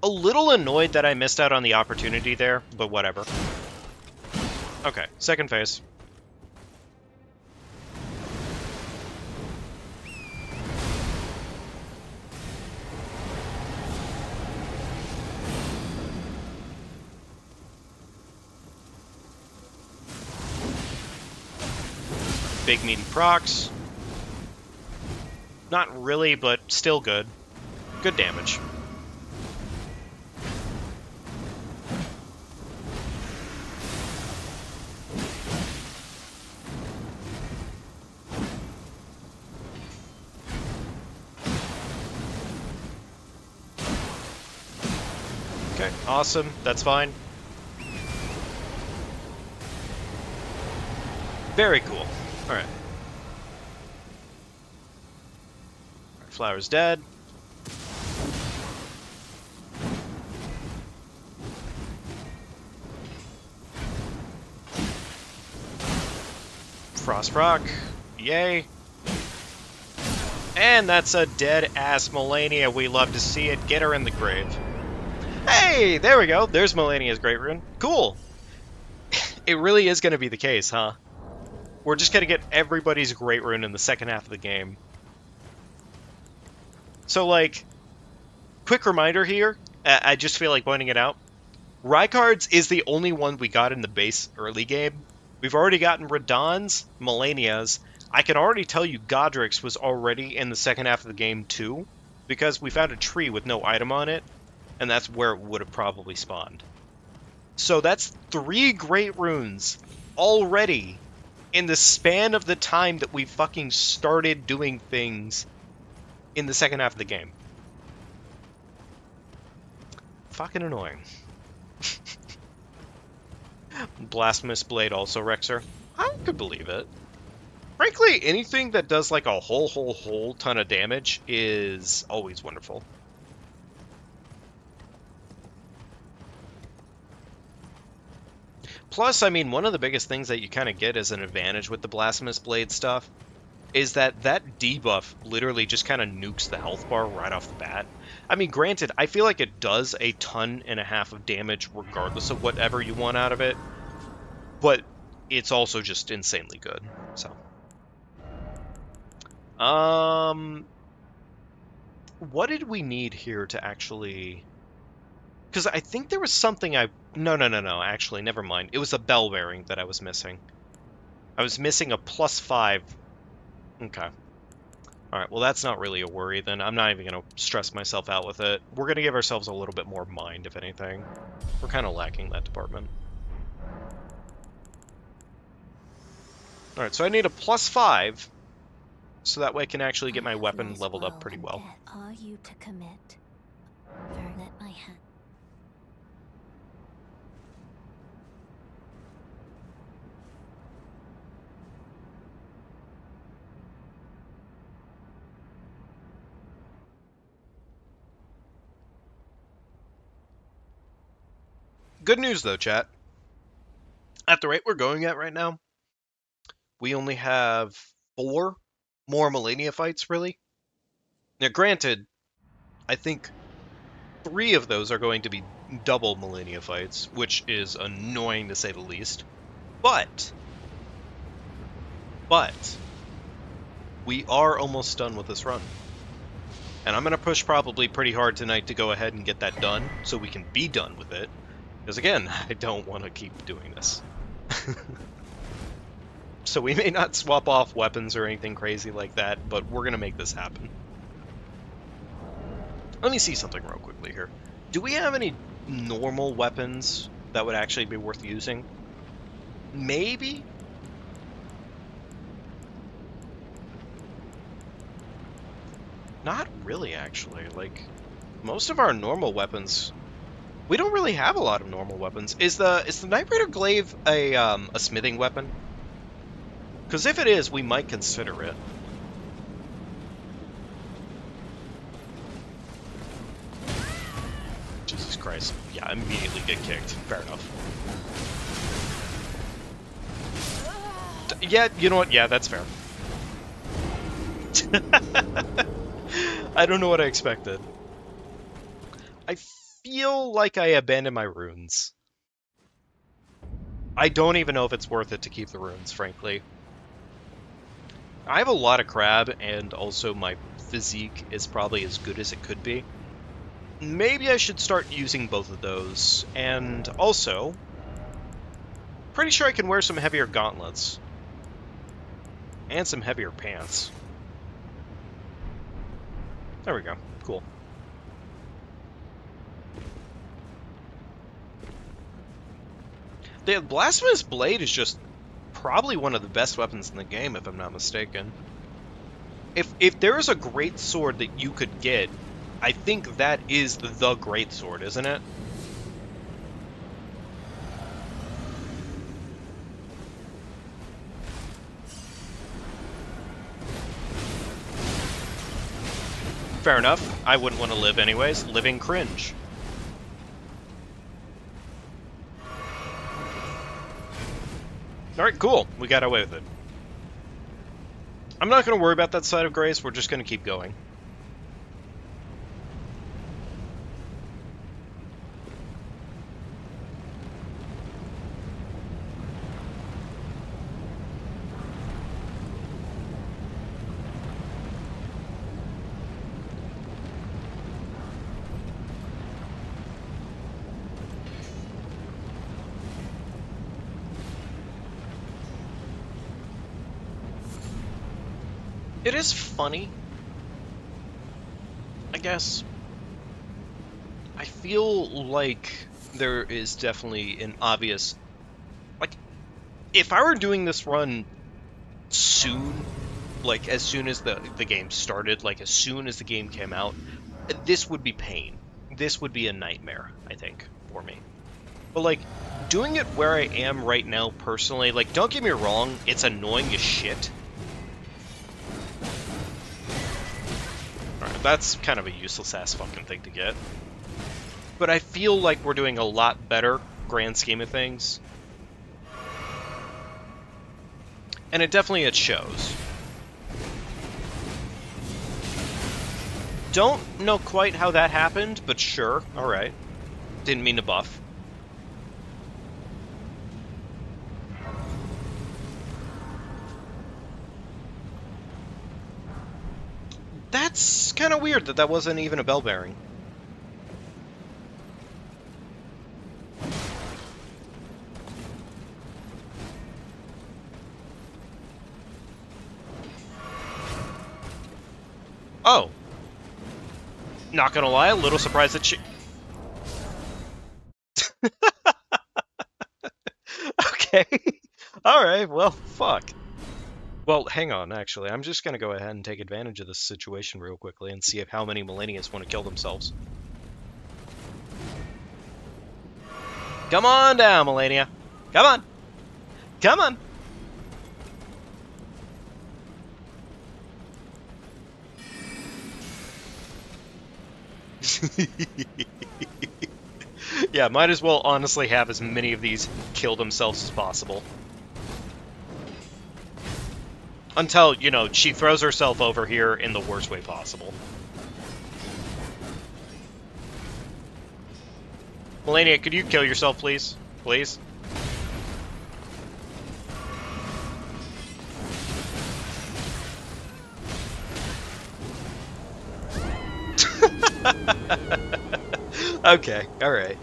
A little annoyed that I missed out on the opportunity there, but whatever. Okay, second phase. Big meaty procs. Not really, but still good. Good damage. Okay, awesome. That's fine. Very cool. Alright. Flower's dead. Frost Rock. Yay. And that's a dead-ass Malenia. We love to see it. Get her in the grave. Hey! There we go. There's Malenia's Great Rune. Cool. It really is going to be the case, huh? We're just going to get everybody's Great Rune in the second half of the game. So, like, quick reminder here. I just feel like pointing it out. Rykards is the only one we got in the base early game. We've already gotten Radahns, Malenias. I can already tell you Godrick's was already in the second half of the game, too. Because we found a tree with no item on it. And that's where it would have probably spawned. So that's 3 Great Runes already in the span of the time that we fucking started doing things in the second half of the game. Fucking annoying. Blasphemous Blade also wrecks her. I could believe it. Frankly, anything that does like a whole ton of damage is always wonderful. Plus, I mean, one of the biggest things that you kind of get as an advantage with the Blasphemous Blade stuff is that that debuff literally just kind of nukes the health bar right off the bat. I mean, granted, I feel like it does a ton and a half of damage regardless of whatever you want out of it, but it's also just insanely good, so. What did we need here to actually... Because I think there was something I... No, actually, never mind. It was a bell bearing that I was missing. I was missing a +5. Okay. Alright, well, that's not really a worry, then. I'm not even going to stress myself out with it. We're going to give ourselves a little bit more mind, if anything. We're kind of lacking that department. Alright, so I need a +5, so that way I can actually get my weapon leveled up pretty well. Are you to commit? Let my hand... Good news, though, chat. At the rate we're going at right now, we only have 4 more Malenia fights, really. Now, granted, I think 3 of those are going to be double Malenia fights, which is annoying to say the least. But we are almost done with this run. And I'm going to push probably pretty hard tonight to go ahead and get that done so we can be done with it. Because again, I don't want to keep doing this. So we may not swap off weapons or anything crazy like that, but we're going to make this happen. Let me see something real quickly here. Do we have any normal weapons that would actually be worth using? Maybe? Not really, actually. Like, most of our normal weapons... We don't really have a lot of normal weapons. Is the Knight Raider Glaive a smithing weapon? Because if it is, we might consider it. Jesus Christ. Yeah, I immediately get kicked. Fair enough. Yeah, you know what? Yeah, that's fair. I don't know what I expected. I feel like I abandoned my runes. I don't even know if it's worth it to keep the runes, frankly. I have a lot of crab, and also my physique is probably as good as it could be. Maybe I should start using both of those, and also... Pretty sure I can wear some heavier gauntlets. And some heavier pants. There we go. Cool. The Blasphemous Blade is just probably one of the best weapons in the game, if I'm not mistaken. If there is a great sword that you could get, I think that is the great sword, isn't it? Fair enough. I wouldn't want to live anyways. Living cringe. Alright, cool. We got away with it. I'm not going to worry about that side of Grace. We're just going to keep going. It is funny, I guess. I feel like there is definitely an obvious... Like, if I were doing this run soon, like as soon as the game started, like as soon as the game came out, this would be pain. This would be a nightmare, I think, for me. But like, doing it where I am right now personally, like don't get me wrong, it's annoying as shit. That's kind of a useless-ass fucking thing to get. But I feel like we're doing a lot better, grand scheme of things. And it definitely shows. Don't know quite how that happened, but sure, alright. Didn't mean to buff. That's kind of weird that that wasn't even a bell bearing. Oh. Not gonna lie, a little surprised that she... Okay. Alright, well, fuck. Well, hang on, actually. I'm just going to go ahead and take advantage of this situation real quickly and see if how many Malenias want to kill themselves. Come on down, Malenia. Come on. Come on. Yeah, might as well honestly have as many of these kill themselves as possible. Until, you know, she throws herself over here in the worst way possible. Malenia, could you kill yourself, please? Please? Okay, alright.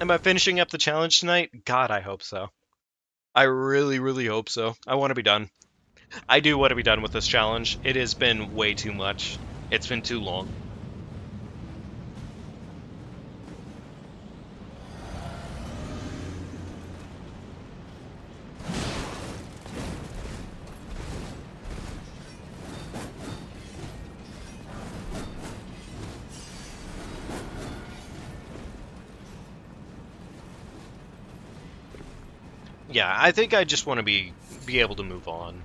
Am I finishing up the challenge tonight? God, I hope so. I really, really hope so. I want to be done. I do want to be done with this challenge. It has been way too much. It's been too long. Yeah, I think I just want to be able to move on.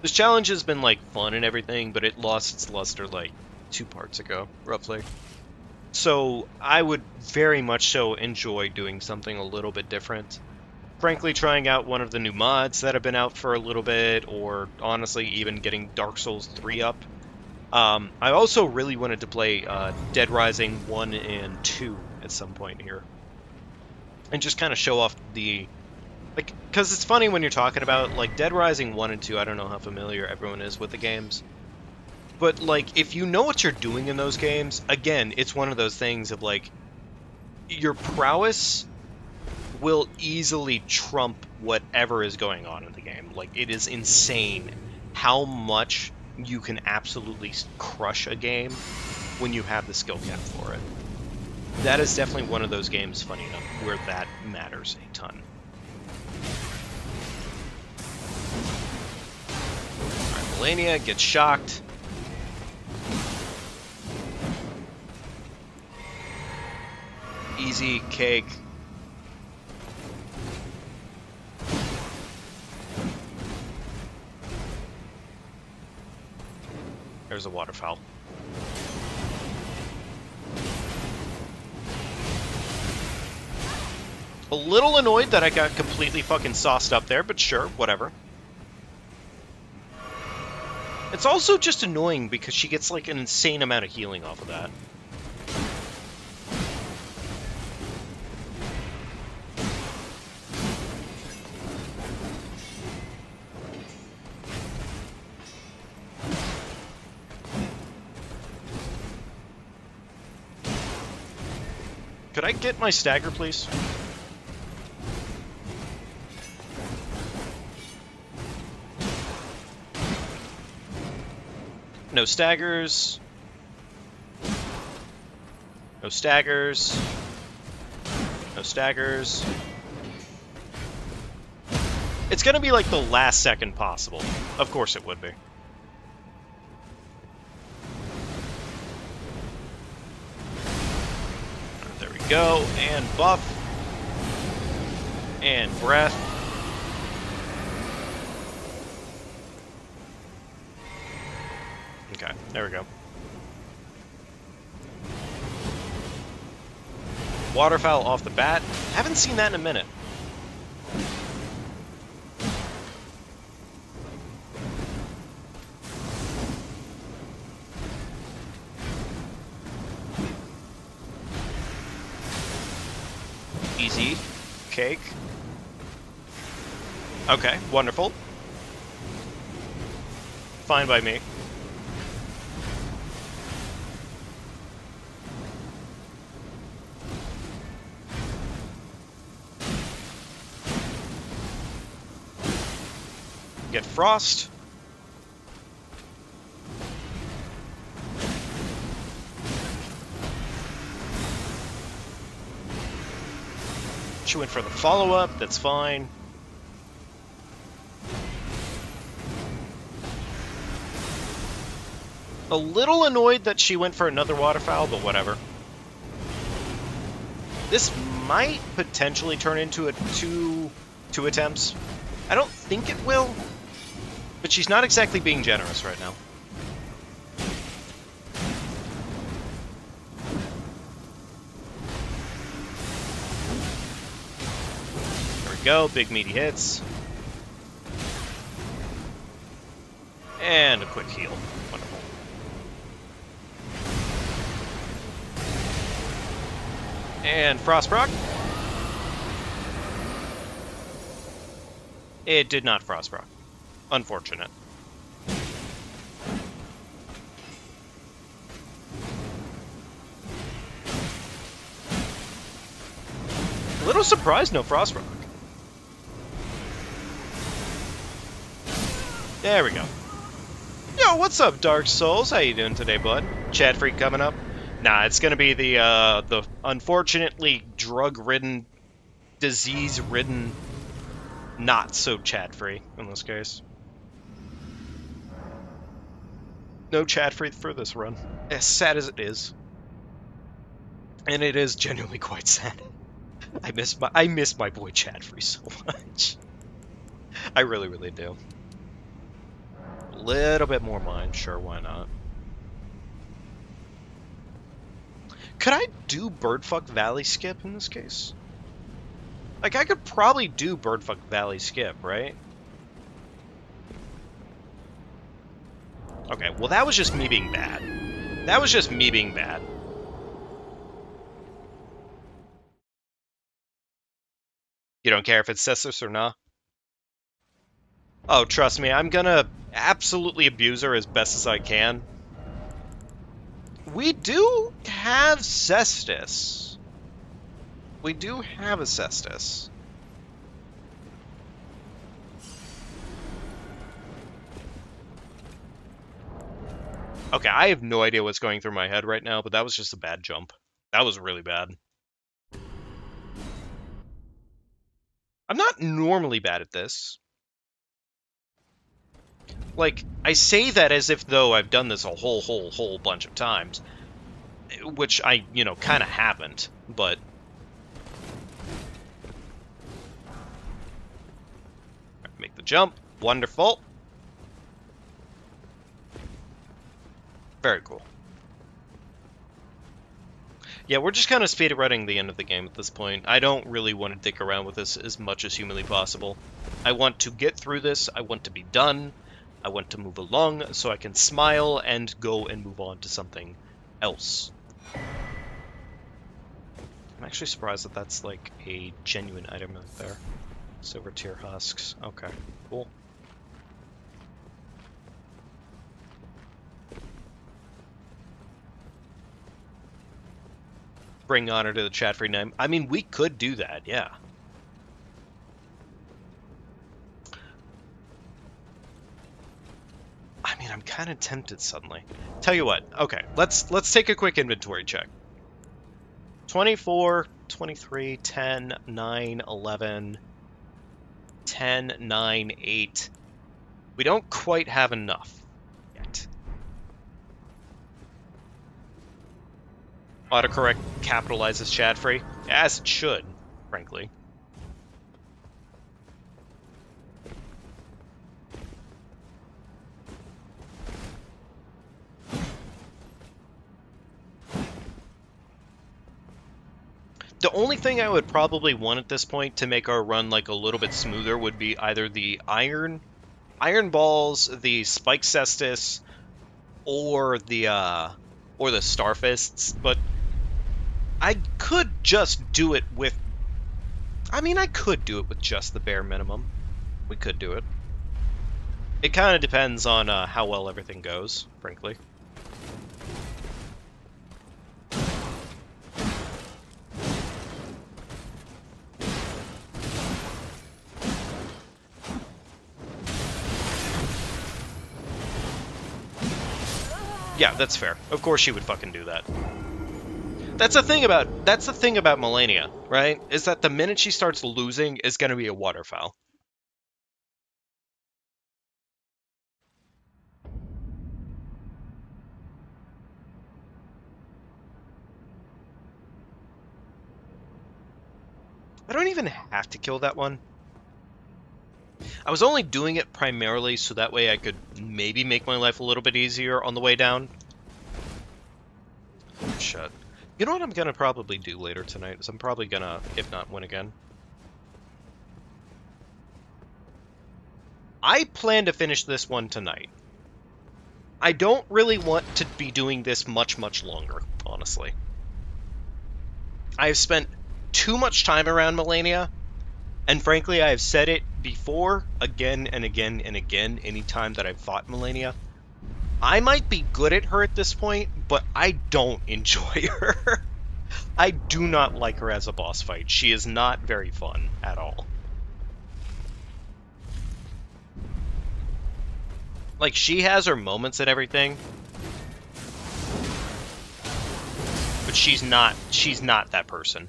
This challenge has been, like, fun and everything, but it lost its luster, like, 2 parts ago, roughly. So, I would very much so enjoy doing something a little bit different. Frankly, trying out one of the new mods that have been out for a little bit, or, honestly, even getting Dark Souls 3 up. I also really wanted to play Dead Rising 1 and 2 at some point here. And just kind of show off the... Like, because it's funny when you're talking about, like, Dead Rising 1 and 2, I don't know how familiar everyone is with the games. But, like, if you know what you're doing in those games, again, it's one of those things of, like, your prowess will easily trump whatever is going on in the game. Like, it is insane how much you can absolutely crush a game when you have the skill cap for it. That is definitely one of those games, funny enough, where that matters a ton. Malenia gets shocked. Easy cake. There's a waterfowl. A little annoyed that I got completely fucking sauced up there, but sure, whatever. It's also just annoying because she gets, like, an insane amount of healing off of that. Could I get my stagger, please? No staggers. No staggers. No staggers. It's gonna be like the last second possible. Of course it would be. There we go. And buff. And breath. Okay, there we go. Waterfowl off the bat. Haven't seen that in a minute. Easy. Cake. Okay, wonderful. Fine by me. Get frost. She went for the follow-up, that's fine. A little annoyed that she went for another waterfowl, but whatever. This might potentially turn into a two attempts. I don't think it will. But she's not exactly being generous right now. go. Big meaty hits. And a quick heal. Wonderful. And Frostproc. It did not Frostproc. Unfortunate. A little surprised no Frostproc. There we go. Yo, what's up, Dark Souls? How you doing today, bud? Chat freak coming up? Nah, it's gonna be the unfortunately drug-ridden, disease-ridden, not-so-chat-free in this case. No chat-free for this run. As sad as it is. And it is genuinely quite sad. I miss my boy chat-free so much. I really, really do. Little bit more mine, sure, why not? Could I do Birdfuck Valley Skip in this case? Like, I could probably do Birdfuck Valley Skip, right? Okay, well that was just me being bad. That was just me being bad. You don't care if it's Cessus or not? Oh, trust me, I'm gonna absolutely abuse her as best as I can. We do have Cestus. We do have a Cestus. Okay, I have no idea what's going through my head right now, but that was just a bad jump. That was really bad. I'm not normally bad at this. Like, I say that as if though I've done this a whole bunch of times. Which I, you know, kind of haven't, but... Make the jump. Wonderful. Very cool. Yeah, we're just kind of speedrunning the end of the game at this point. I don't really want to dick around with this as much as humanly possible. I want to get through this. I want to be done. I want to move along so I can smile and go and move on to something else. I'm actually surprised that that's like a genuine item out there. Silver Tear Husks. Okay, cool. Bring honor to the chat free name. I mean, we could do that, yeah. I mean, I'm kind of tempted suddenly. Tell you what, okay, let's take a quick inventory check. 24, 23, 10, 9, 11, 10, 9, 8. We don't quite have enough yet. Autocorrect capitalizes chat free, as it should, frankly. The only thing I would probably want at this point to make our run like a little bit smoother would be either the iron balls, the spike cestus, or the star fists. But I could just do it with. I mean, I could do it with just the bare minimum. We could do it. It kind of depends on how well everything goes, frankly. Yeah, that's fair. Of course she would fucking do that. That's the thing about Malenia, right? Is that the minute she starts losing is gonna be a waterfowl. I don't even have to kill that one. I was only doing it primarily so that way I could maybe make my life a little bit easier on the way down. Shut. You know what I'm gonna probably do later tonight is I'm probably gonna, if not win again, I plan to finish this one tonight. I don't really want to be doing this much longer, honestly. I've spent too much time around Malenia, and frankly, I have said it before, again and again and again, any time that I've fought Malenia. I might be good at her at this point, but I don't enjoy her. I do not like her as a boss fight. She is not very fun at all. Like, she has her moments and everything, but she's not that person.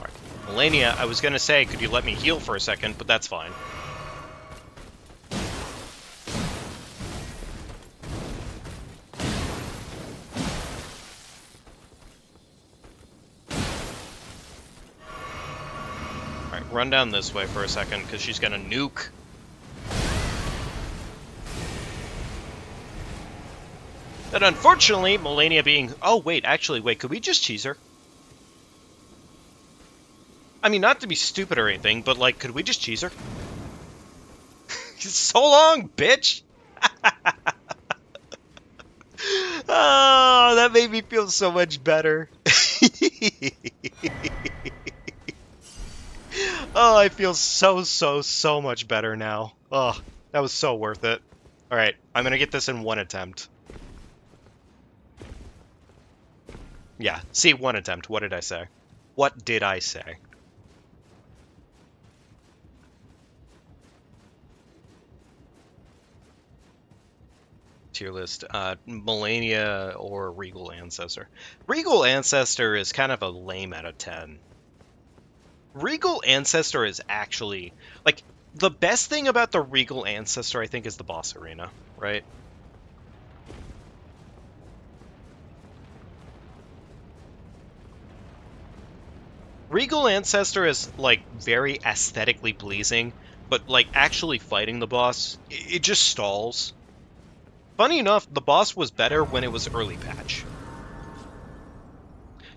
All right. Malenia, I was gonna say, could you let me heal for a second, but that's fine. Run down this way for a second, because she's gonna nuke. But unfortunately, Malenia being... Oh, wait, actually, wait, could we just cheese her? I mean, not to be stupid or anything, but, like, could we just cheese her? So long, bitch! Oh, that made me feel so much better. Oh, I feel so much better now. Oh, that was so worth it. Alright, I'm gonna get this in one attempt. Yeah, see, one attempt. What did I say? What did I say? Tier list. Malenia or Regal Ancestor. Regal Ancestor is kind of a lame out of 10. Regal Ancestor is actually, like, the best thing about the Regal Ancestor, I think, is the boss arena, right? Regal Ancestor is, like, very aesthetically pleasing, but, like, actually fighting the boss, it just stalls. Funny enough, the boss was better when it was early patch.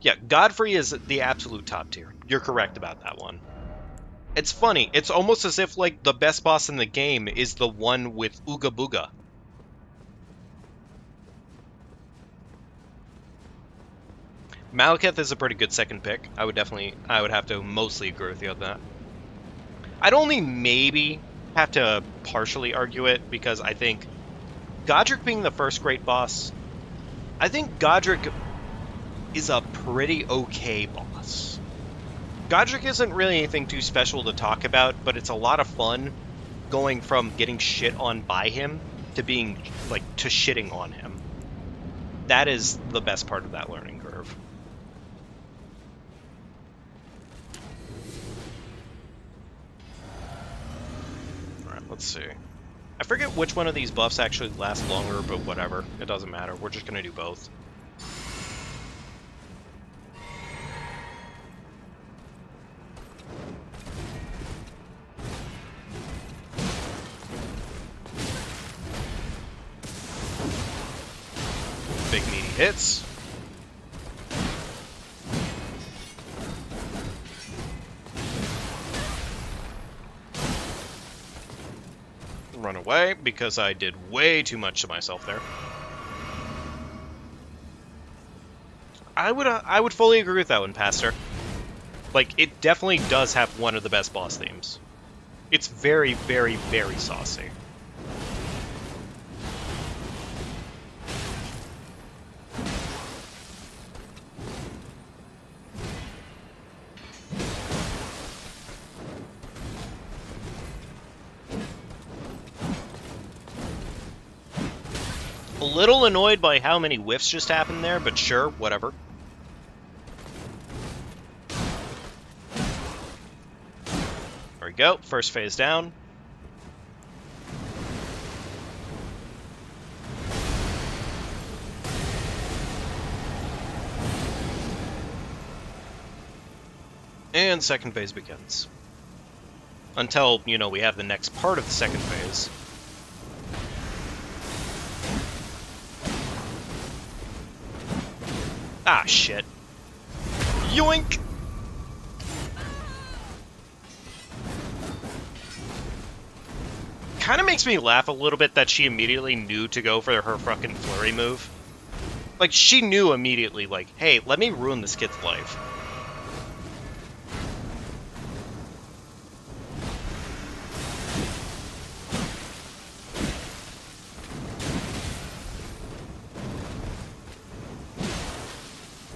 Yeah, Godfrey is the absolute top tier. You're correct about that one. It's funny. It's almost as if, like, the best boss in the game is the one with Ooga Booga. Malekith is a pretty good second pick. I would definitely... I would have to mostly agree with you on that. I'd only maybe have to partially argue it, because I think Godrick being the first great boss... I think Godrick... is a pretty okay boss. Godrick isn't really anything too special to talk about, but it's a lot of fun going from getting shit on by him to being, like, to shitting on him. That is the best part of that learning curve. Alright, let's see. I forget which one of these buffs actually lasts longer, but whatever. It doesn't matter. We're just gonna do both. Big meaty hits. Run away, because I did way too much to myself there. I would fully agree with that one, Pastor. Like, it definitely does have one of the best boss themes. It's very saucy. Little annoyed by how many whiffs just happened there, but sure, whatever. There we go, first phase down. And second phase begins. Until, you know, we have the next part of the second phase. Ah, shit. Yoink! Kinda makes me laugh a little bit that she immediately knew to go for her fucking flurry move. Like, she knew immediately, like, hey, let me ruin this kid's life.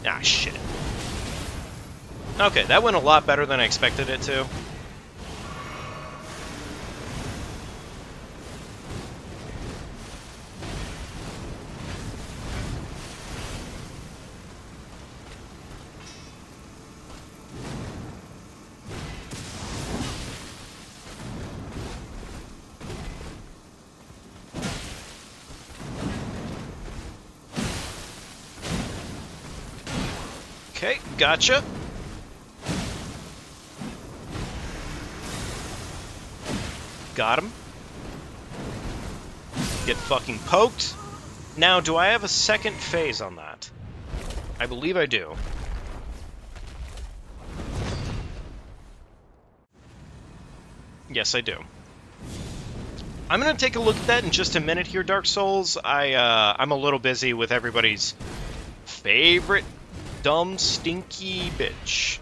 Ah, shit. Okay, that went a lot better than I expected it to. Okay, gotcha. Got him. Get fucking poked. Now, do I have a second phase on that? I believe I do. Yes, I do. I'm gonna take a look at that in just a minute here, Dark Souls. I'm a little busy with everybody's favorite dumb, stinky bitch.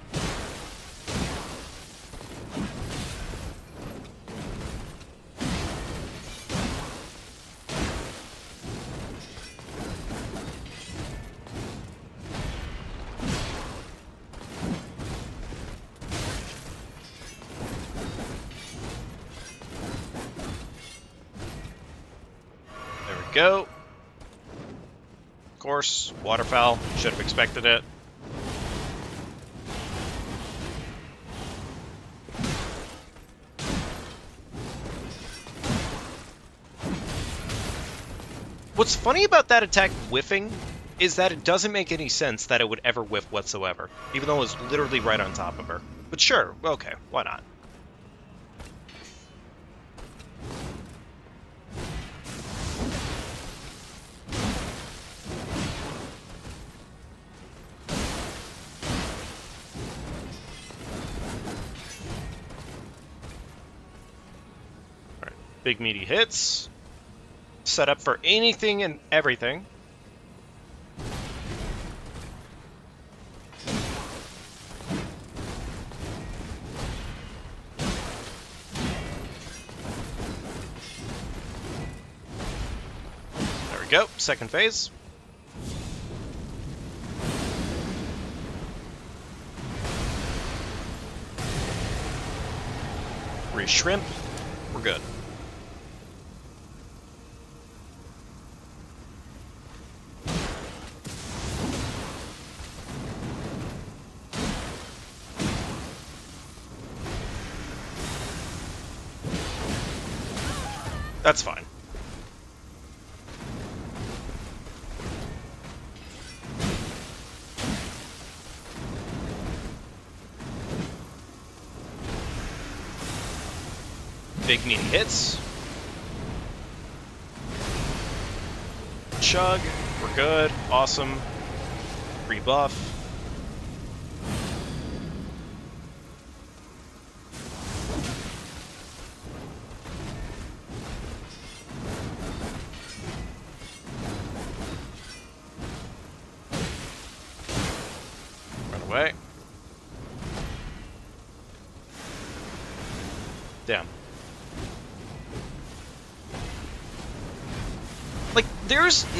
There we go. Of course, waterfowl. Should have expected it. What's funny about that attack whiffing is that it doesn't make any sense that it would ever whiff whatsoever, even though it was literally right on top of her. But sure, okay, why not? All right, big meaty hits. Set up for anything and everything. There we go, second phase. Re-shrimp, we're good. That's fine. Big meaty hits. Chug. We're good. Awesome. Rebuff.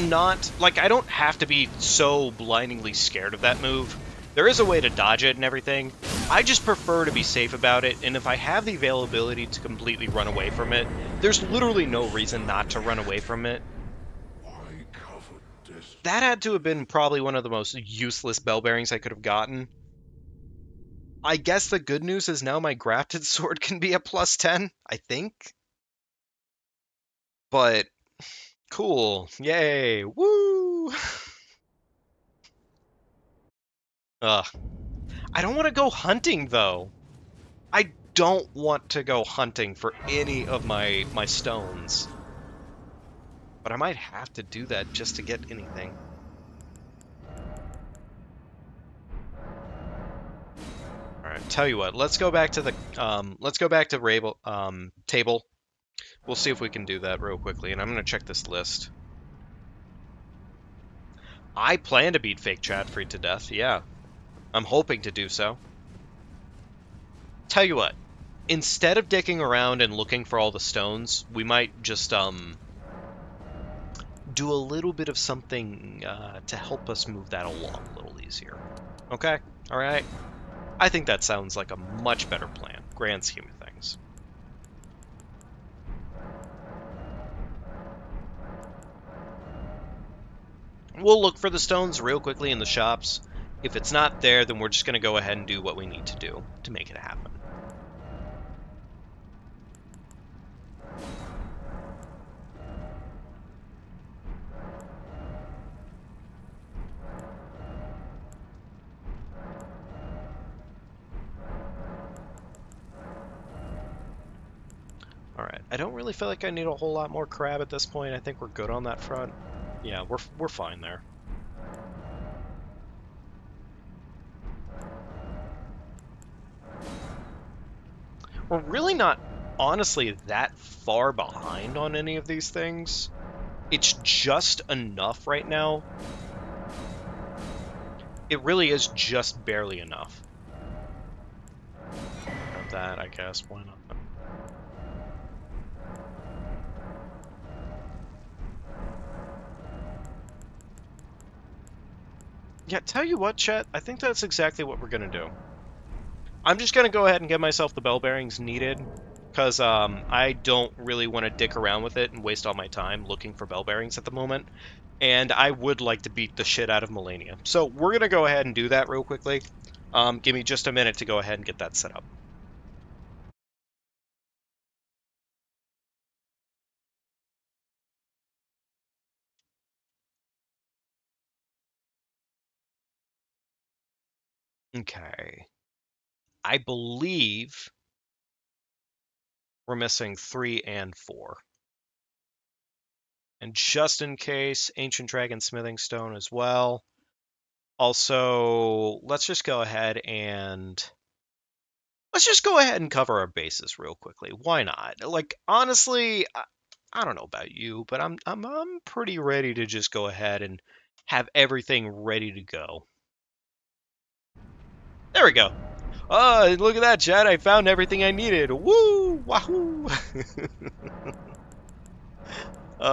Not like I don't have to be so blindingly scared of that move. There is a way to dodge it and everything. I just prefer to be safe about it, and if I have the availability to completely run away from it, there's literally no reason not to run away from it. That had to have been probably one of the most useless bell bearings I could have gotten. I guess the good news is now my grafted sword can be a +10, I think. But cool. Yay. Woo! Ugh. I don't want to go hunting, though. I don't want to go hunting for any of my stones. But I might have to do that just to get anything. Alright, tell you what, let's go back to the table. We'll see if we can do that real quickly, and I'm gonna check this list. I plan to beat Fake Chadfree to death, yeah. I'm hoping to do so. Tell you what, instead of dicking around and looking for all the stones, we might just do a little bit of something to help us move that along a little easier. Okay? Alright? I think that sounds like a much better plan, grand scheme of things. We'll look for the stones real quickly in the shops. If it's not there, then we're just going to go ahead and do what we need to do to make it happen. Alright, I don't really feel like I need a whole lot more crab at this point. I think we're good on that front. Yeah, we're fine there. We're really not, honestly, that far behind on any of these things. It's just enough right now. It really is just barely enough. Not that, I guess. Why not? Yeah, tell you what, chat, I think that's exactly what we're going to do. I'm just going to go ahead and get myself the bell bearings needed, because I don't really want to dick around with it and waste all my time looking for bell bearings at the moment, and I would like to beat the shit out of Malenia. So we're going to go ahead and do that real quickly. Give me just a minute to go ahead and get that set up. Okay, I believe we're missing 3 and 4. And just in case, Ancient Dragon Smithing Stone as well. Also, let's just go ahead and... let's just go ahead and cover our bases real quickly. Why not? Like, honestly, I don't know about you, but I'm pretty ready to just go ahead and have everything ready to go. There we go. Oh, look at that, chat. I found everything I needed. Woo! Wahoo! Okay.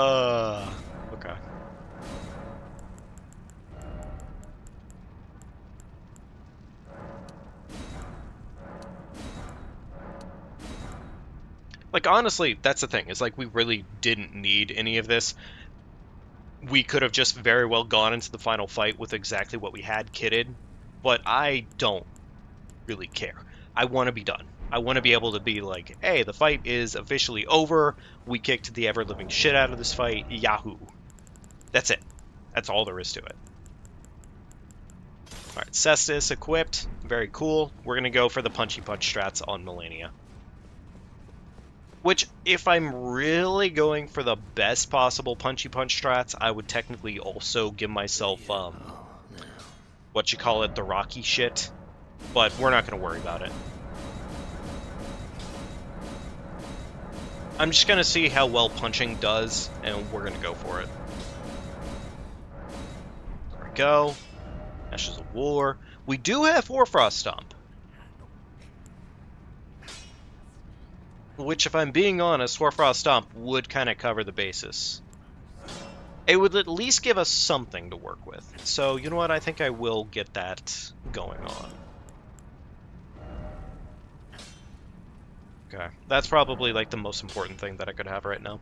Like, honestly, that's the thing. It's like we really didn't need any of this. We could have just very well gone into the final fight with exactly what we had kitted. But I don't really care. I want to be done. I want to be able to be like, hey, the fight is officially over. We kicked the ever-living shit out of this fight. Yahoo. That's it. That's all there is to it. Alright, Cestus equipped. Very cool. We're going to go for the punchy punch strats on Malenia. Which, if I'm really going for the best possible punchy punch strats, I would technically also give myself... what you call it, the rocky shit, but we're not going to worry about it. I'm just going to see how well punching does, and we're going to go for it. There we go. Ashes of War. We do have Warfrost Stomp. Which, if I'm being honest, Warfrost Stomp would kind of cover the basis. It would at least give us something to work with. So, you know what? I think I will get that going on. Okay. That's probably, like, the most important thing that I could have right now.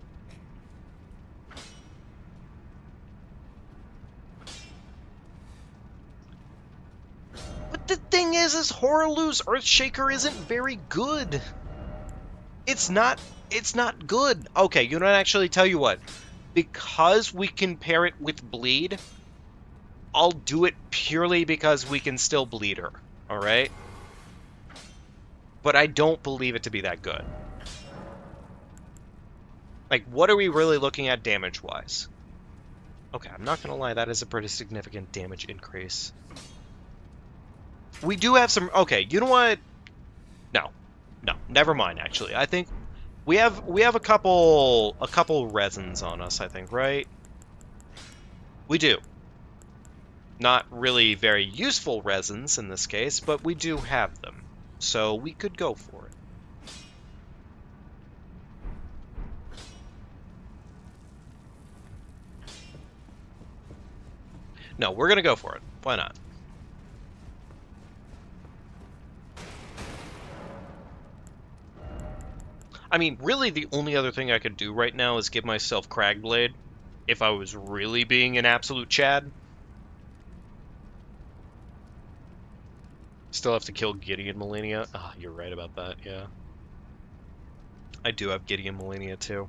But the thing is Hoarah Loux's Earthshaker isn't very good. It's not good. Okay, you know what? Actually, tell you what. Because we can pair it with bleed, I'll do it purely because we can still bleed her, alright? But I don't believe it to be that good. Like, what are we really looking at damage-wise? Okay, I'm not gonna lie, that is a pretty significant damage increase. We do have some... okay, you know what? No, never mind. Actually, I think we have a couple resins on us. I think, right? We do. Not really very useful resins in this case, but we do have them, so we could go for it. No, we're gonna go for it. Why not? I mean, really the only other thing I could do right now is give myself Cragblade, if I was really being an absolute Chad. Still have to kill Gideon Malenia. Ah, oh, you're right about that, yeah. I do have Gideon Malenia, too.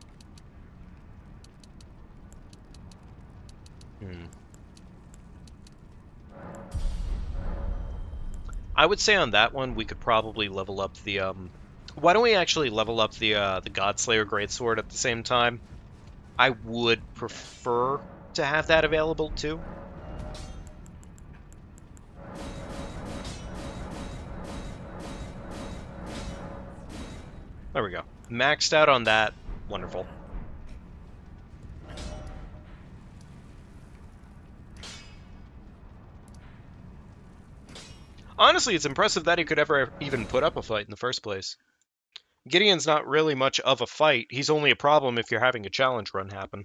Hmm. I would say on that one, we could probably level up the, Why don't we actually level up the Godslayer Greatsword at the same time? I would prefer to have that available, too. There we go. Maxed out on that. Wonderful. Honestly, it's impressive that he could ever even put up a fight in the first place. Gideon's not really much of a fight. He's only a problem if you're having a challenge run happen.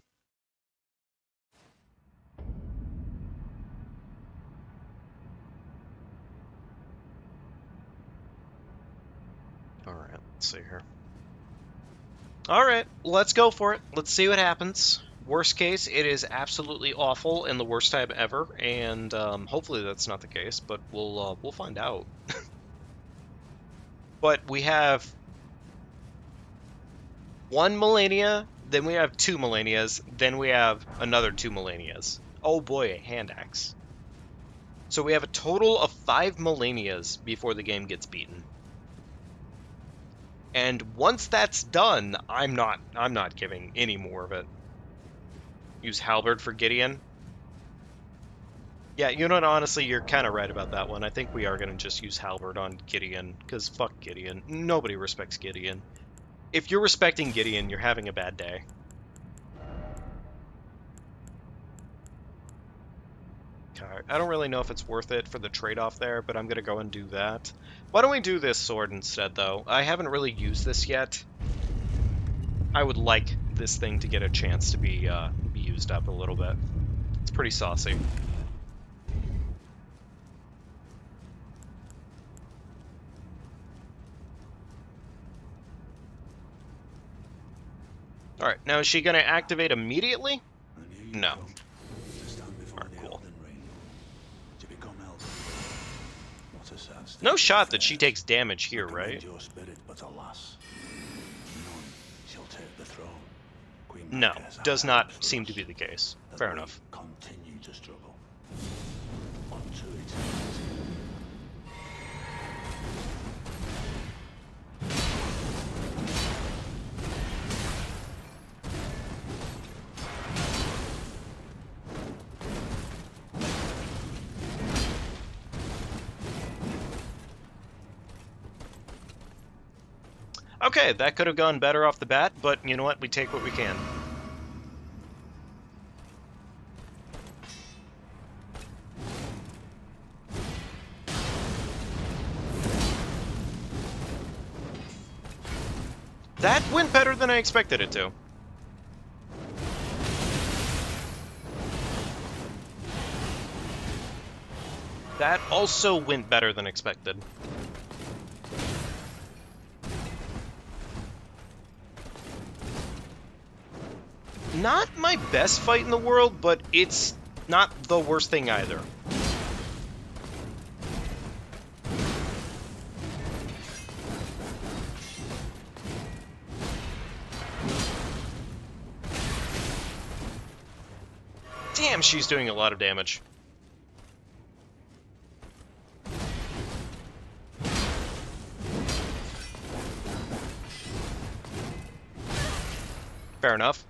Alright, let's see here. Alright, let's go for it. Let's see what happens. Worst case, it is absolutely awful and the worst time ever, and hopefully that's not the case, but we'll find out. But we have one Malenia, then we have two Malenias, then we have another two Malenias. Oh boy, a hand axe. So we have a total of 5 Malenias before the game gets beaten. And once that's done, I'm not giving any more of it. Use Halberd for Gideon. Yeah, you know what, honestly, you're kind of right about that one. I think we are going to just use Halberd on Gideon, because fuck Gideon. Nobody respects Gideon. If you're respecting Gideon, you're having a bad day. I don't really know if it's worth it for the trade-off there, but I'm going to go and do that. Why don't we do this sword instead, though? I haven't really used this yet. I would like this thing to get a chance to be used up a little bit. It's pretty saucy. Alright, now is she going to activate immediately? No. No shot that she takes damage here, right? No, does not seem to be the case. Fair enough. Okay, that could have gone better off the bat, but you know what? We take what we can. That went better than I expected it to. That also went better than expected. Not my best fight in the world, but it's not the worst thing either. Damn, she's doing a lot of damage. Fair enough.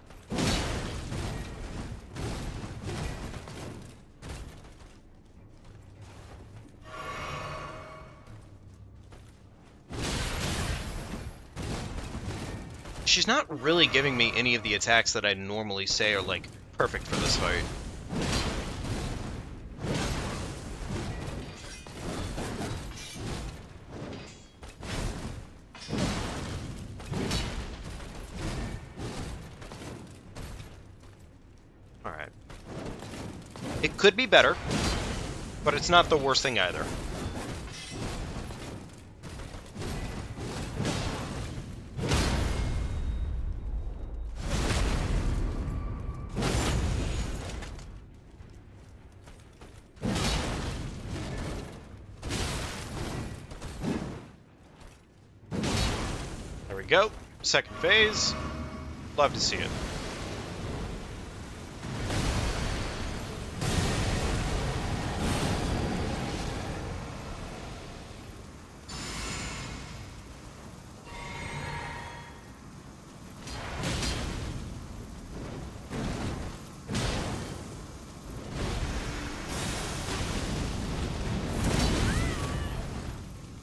she's not really giving me any of the attacks that I normally say are, like, perfect for this fight. Alright. It could be better, but it's not the worst thing either. Go. Second phase. Love to see it.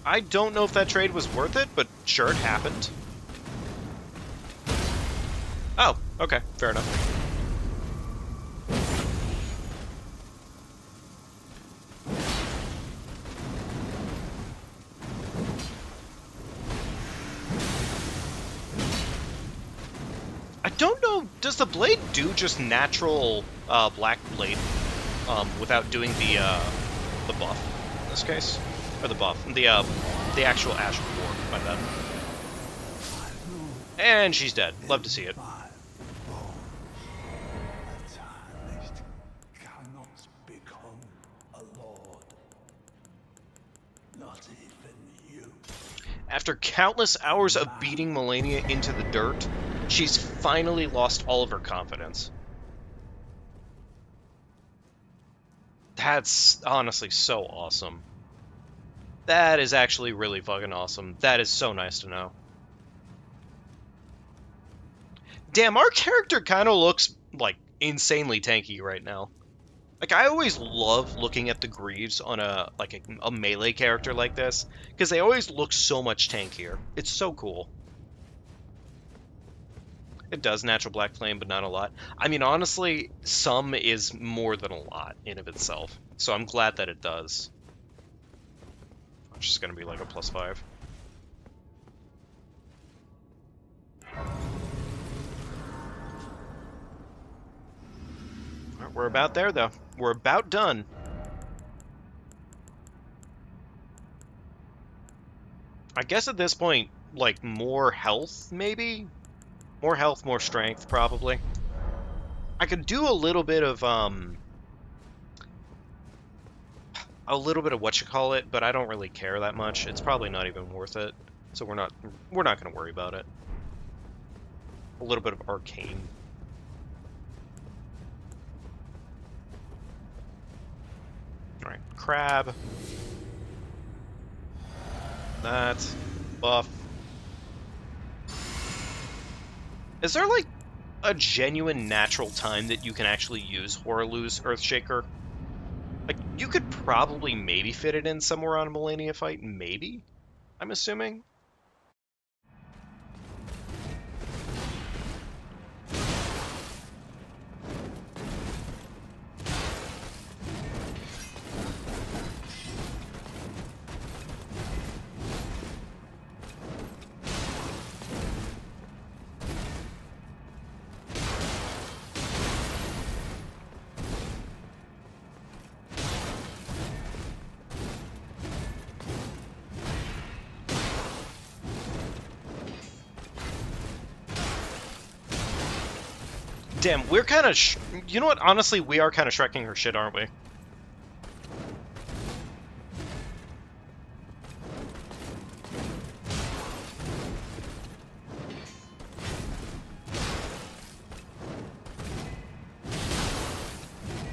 I don't know if that trade was worth it, but sure, it happened. Oh, okay, fair enough. I don't know, does the blade do just natural black blade without doing the buff in this case? Or the buff, the actual ash reward, my bad. And she's dead. Love to see it. After countless hours of beating Malenia into the dirt, she's finally lost all of her confidence. That's honestly so awesome. That is actually really fucking awesome. That is so nice to know. Damn, our character kind of looks, like, insanely tanky right now. Like, I always love looking at the Greaves on a, like, a melee character like this, because they always look so much tankier. It's so cool. It does natural black flame, but not a lot. I mean, honestly, some is more than a lot in of itself, so I'm glad that it does. Which is going to be, like, a +5. Alright, we're about there, though. We're about done. I guess at this point, like, more health, maybe? More health, more strength, probably. I could do a little bit of whatchamacallit, but I don't really care that much. It's probably not even worth it, so we're not going to worry about it. A little bit of arcane. Alright, crab. That. Buff. Is there, like, a genuine natural time that you can actually use Hoarah Loux's Earthshaker? Like, you could probably maybe fit it in somewhere on a Malenia fight, maybe? I'm assuming? Damn, we're kind of... You know what? Honestly, we are kind of shrekking her shit, aren't we?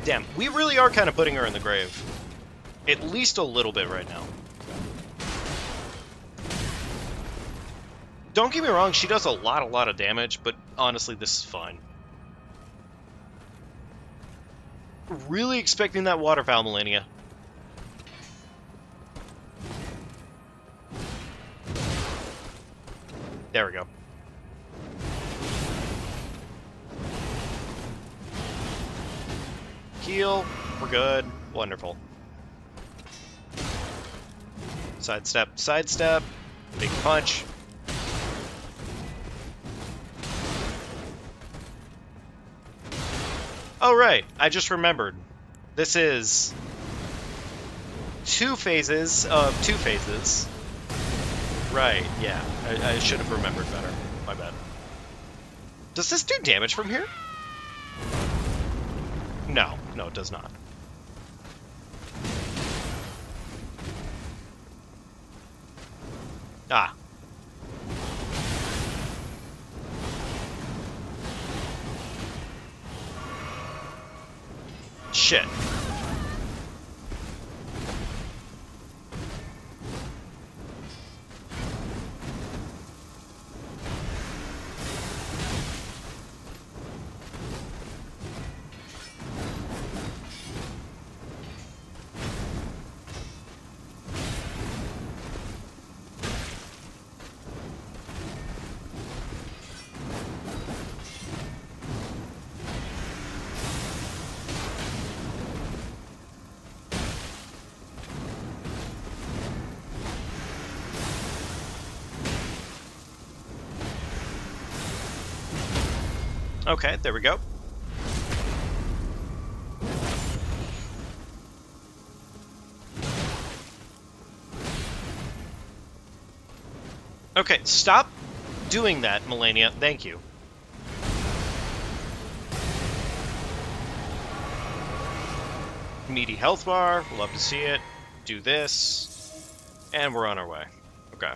Damn, we really are kind of putting her in the grave. At least a little bit right now. Don't get me wrong, she does a lot of damage, but honestly, this is fine. Really expecting that Waterfowl Malenia. There we go. heal. We're good. Wonderful. Sidestep, sidestep. Big punch. Oh, right. I just remembered. This is two phases of two phases. Right, yeah. I should have remembered better. My bad. Does this do damage from here? No. No, it does not. Ah. Shit. Okay, there we go. Okay, stop doing that, Malenia. Thank you. Meaty health bar. Love to see it. Do this. And we're on our way. Okay.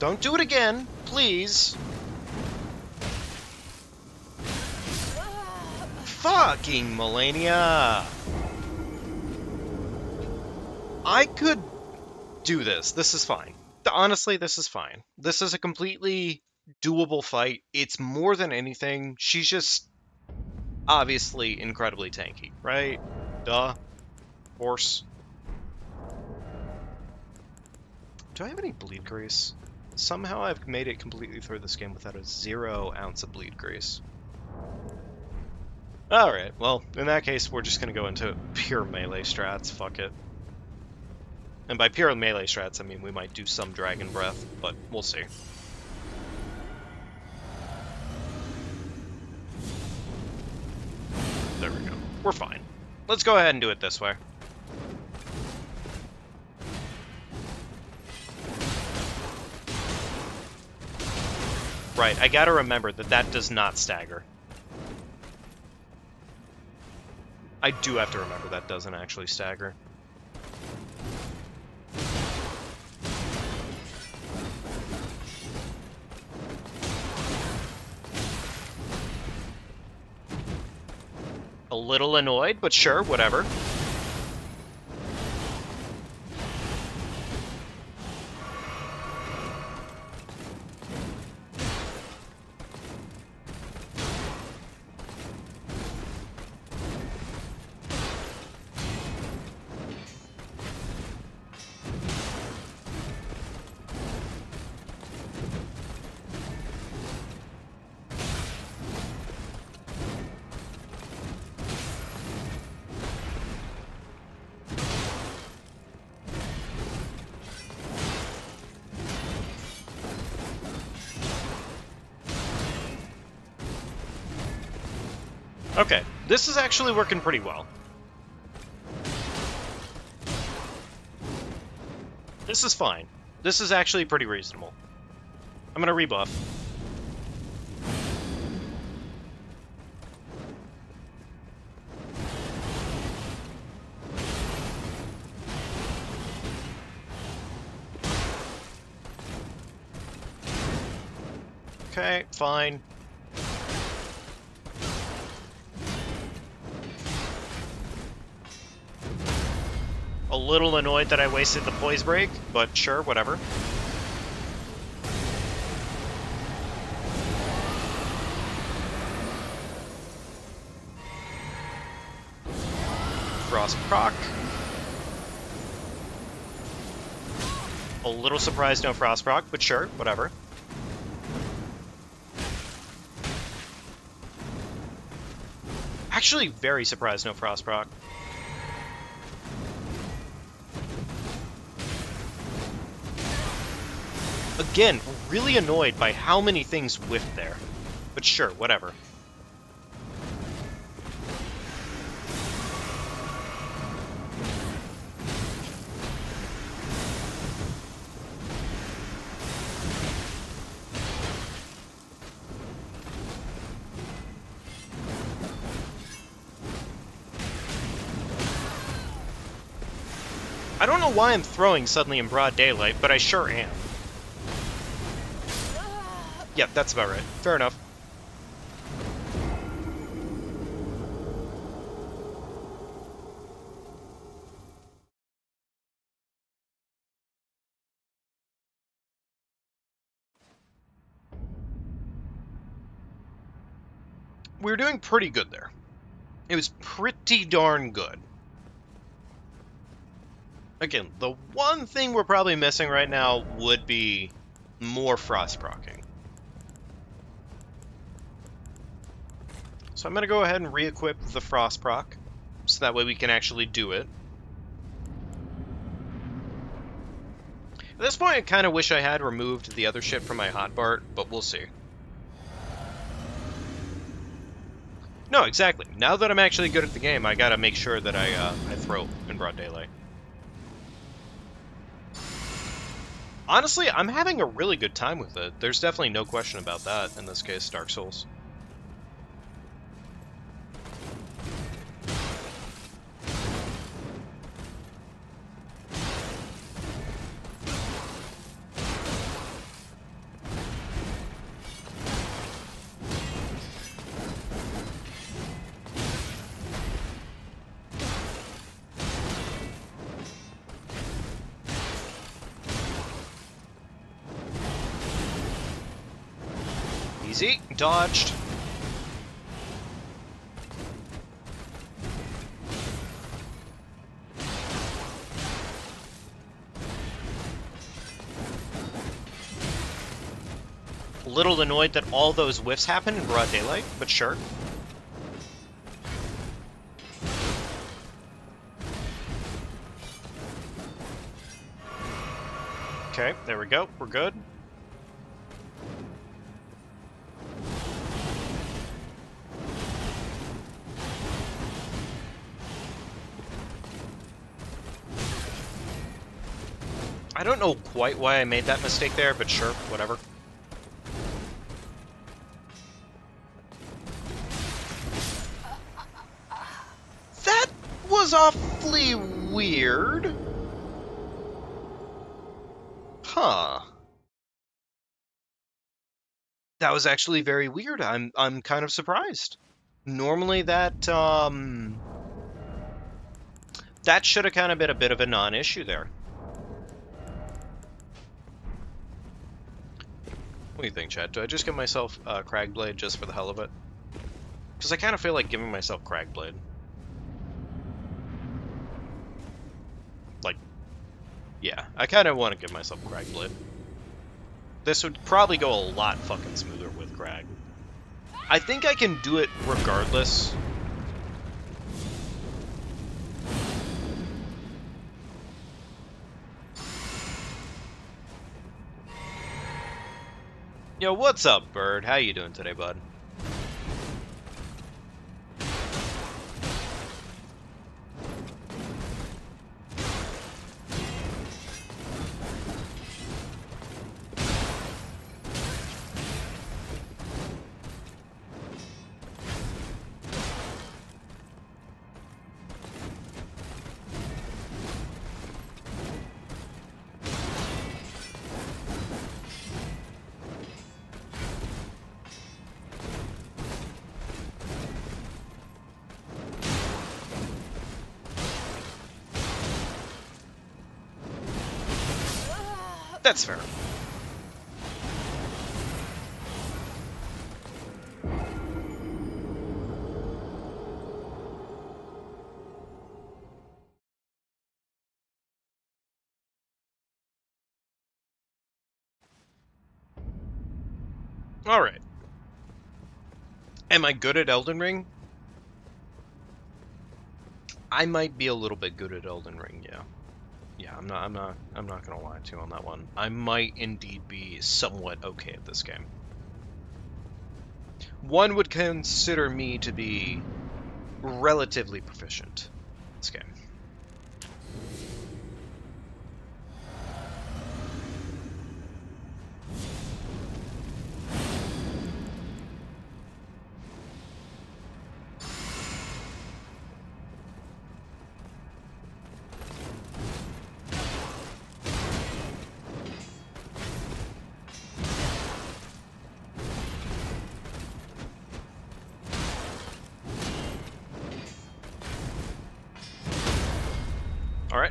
Don't do it again, please. Fucking Malenia. I could do this. This is fine. Honestly, this is fine. This is a completely doable fight. It's more than anything. She's just obviously incredibly tanky, right? Duh. Of course. Do I have any bleed grease? Somehow I've made it completely through this game without a 0 ounce of bleed grease. Alright, well, in that case, we're just going to go into pure melee strats. Fuck it. And by pure melee strats, I mean we might do some Dragon Breath, but we'll see. There we go. We're fine. Let's go ahead and do it this way. Right, I gotta remember that that does not stagger. I do have to remember that doesn't actually stagger. A little annoyed, but sure, whatever. Okay, this is actually working pretty well. This is fine. This is actually pretty reasonable. I'm gonna rebuff. Okay, fine. A little annoyed that I wasted the poise break, but sure, whatever. Warfrost proc. A little surprised no Frost proc, but sure, whatever. Actually, very surprised no Frost proc. Again, really annoyed by how many things whiffed there. But sure, whatever. I don't know why I'm throwing suddenly in broad daylight, but I sure am. Yeah, that's about right. Fair enough. We were doing pretty good there. It was pretty darn good. Again, the one thing we're probably missing right now would be more frost proccing. So I'm going to go ahead and re-equip the frost proc, so that way we can actually do it. At this point, I kind of wish I had removed the other shit from my hotbar, but we'll see. No, exactly. Now that I'm actually good at the game, I got to make sure that I throw in broad daylight. Honestly, I'm having a really good time with it. There's definitely no question about that, in this case, Dark Souls. Easy. Dodged. A little annoyed that all those whiffs happened in broad daylight, but sure. Okay, there we go. We're good. I don't know quite why I made that mistake there, but sure, whatever. That was awfully weird. Huh. That was actually very weird. I'm kind of surprised. Normally that, that should have kind of been a bit of a non-issue there. What do you think, chat? Do I just give myself Cragblade just for the hell of it? Because I kind of feel like giving myself Cragblade. Like, yeah, I kind of want to give myself Cragblade. This would probably go a lot fucking smoother with Crag. I think I can do it regardless. Yo, what's up, Bird? How you doing today, bud? That's fair. Alright. Am I good at Elden Ring? I might be a little bit good at Elden Ring, yeah. Yeah, I'm not gonna lie to you on that one. I might indeed be somewhat okay at this game. One would consider me to be relatively proficient in this game.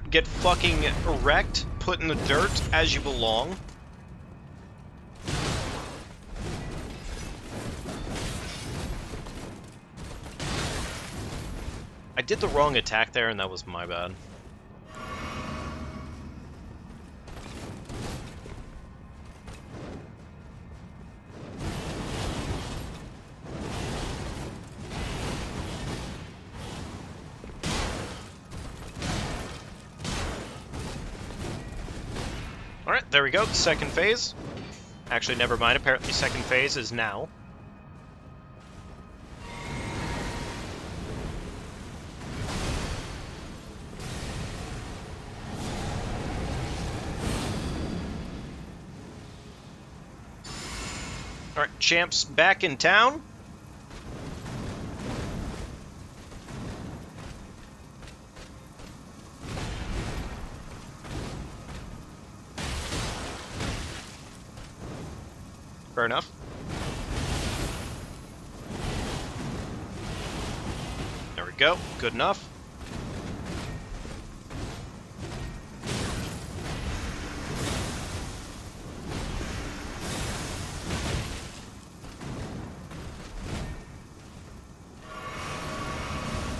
Get fucking wrecked, put in the dirt as you belong. I did the wrong attack there, and that was my bad. There we go, second phase. Actually, never mind, apparently second phase is now. Alright, champs back in town. Fair enough. There we go. Good enough.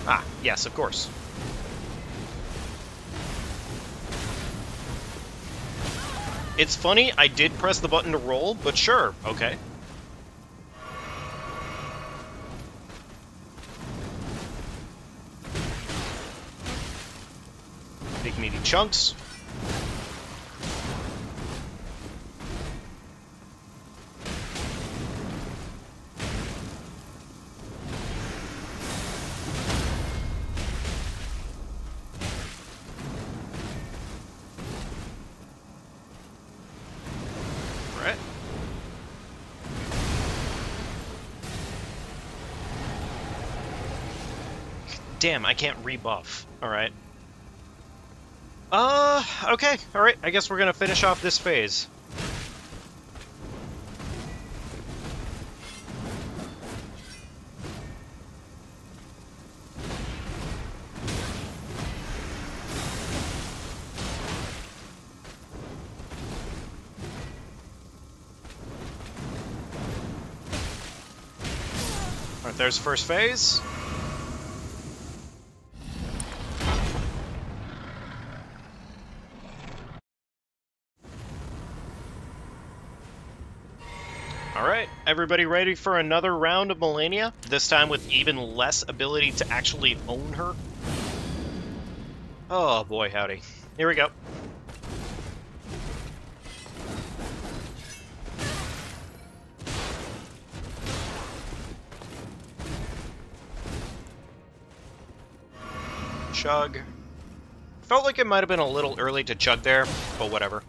Ah, yes, of course. It's funny, I did press the button to roll, but sure, okay. Big meaty chunks. Damn, I can't rebuff. Alright. Okay. Alright, I guess we're gonna finish off this phase. Alright, there's first phase. Everybody ready for another round of Malenia? This time with even less ability to actually own her? Oh boy, howdy. Here we go. Chug. Felt like it might have been a little early to chug there, but whatever.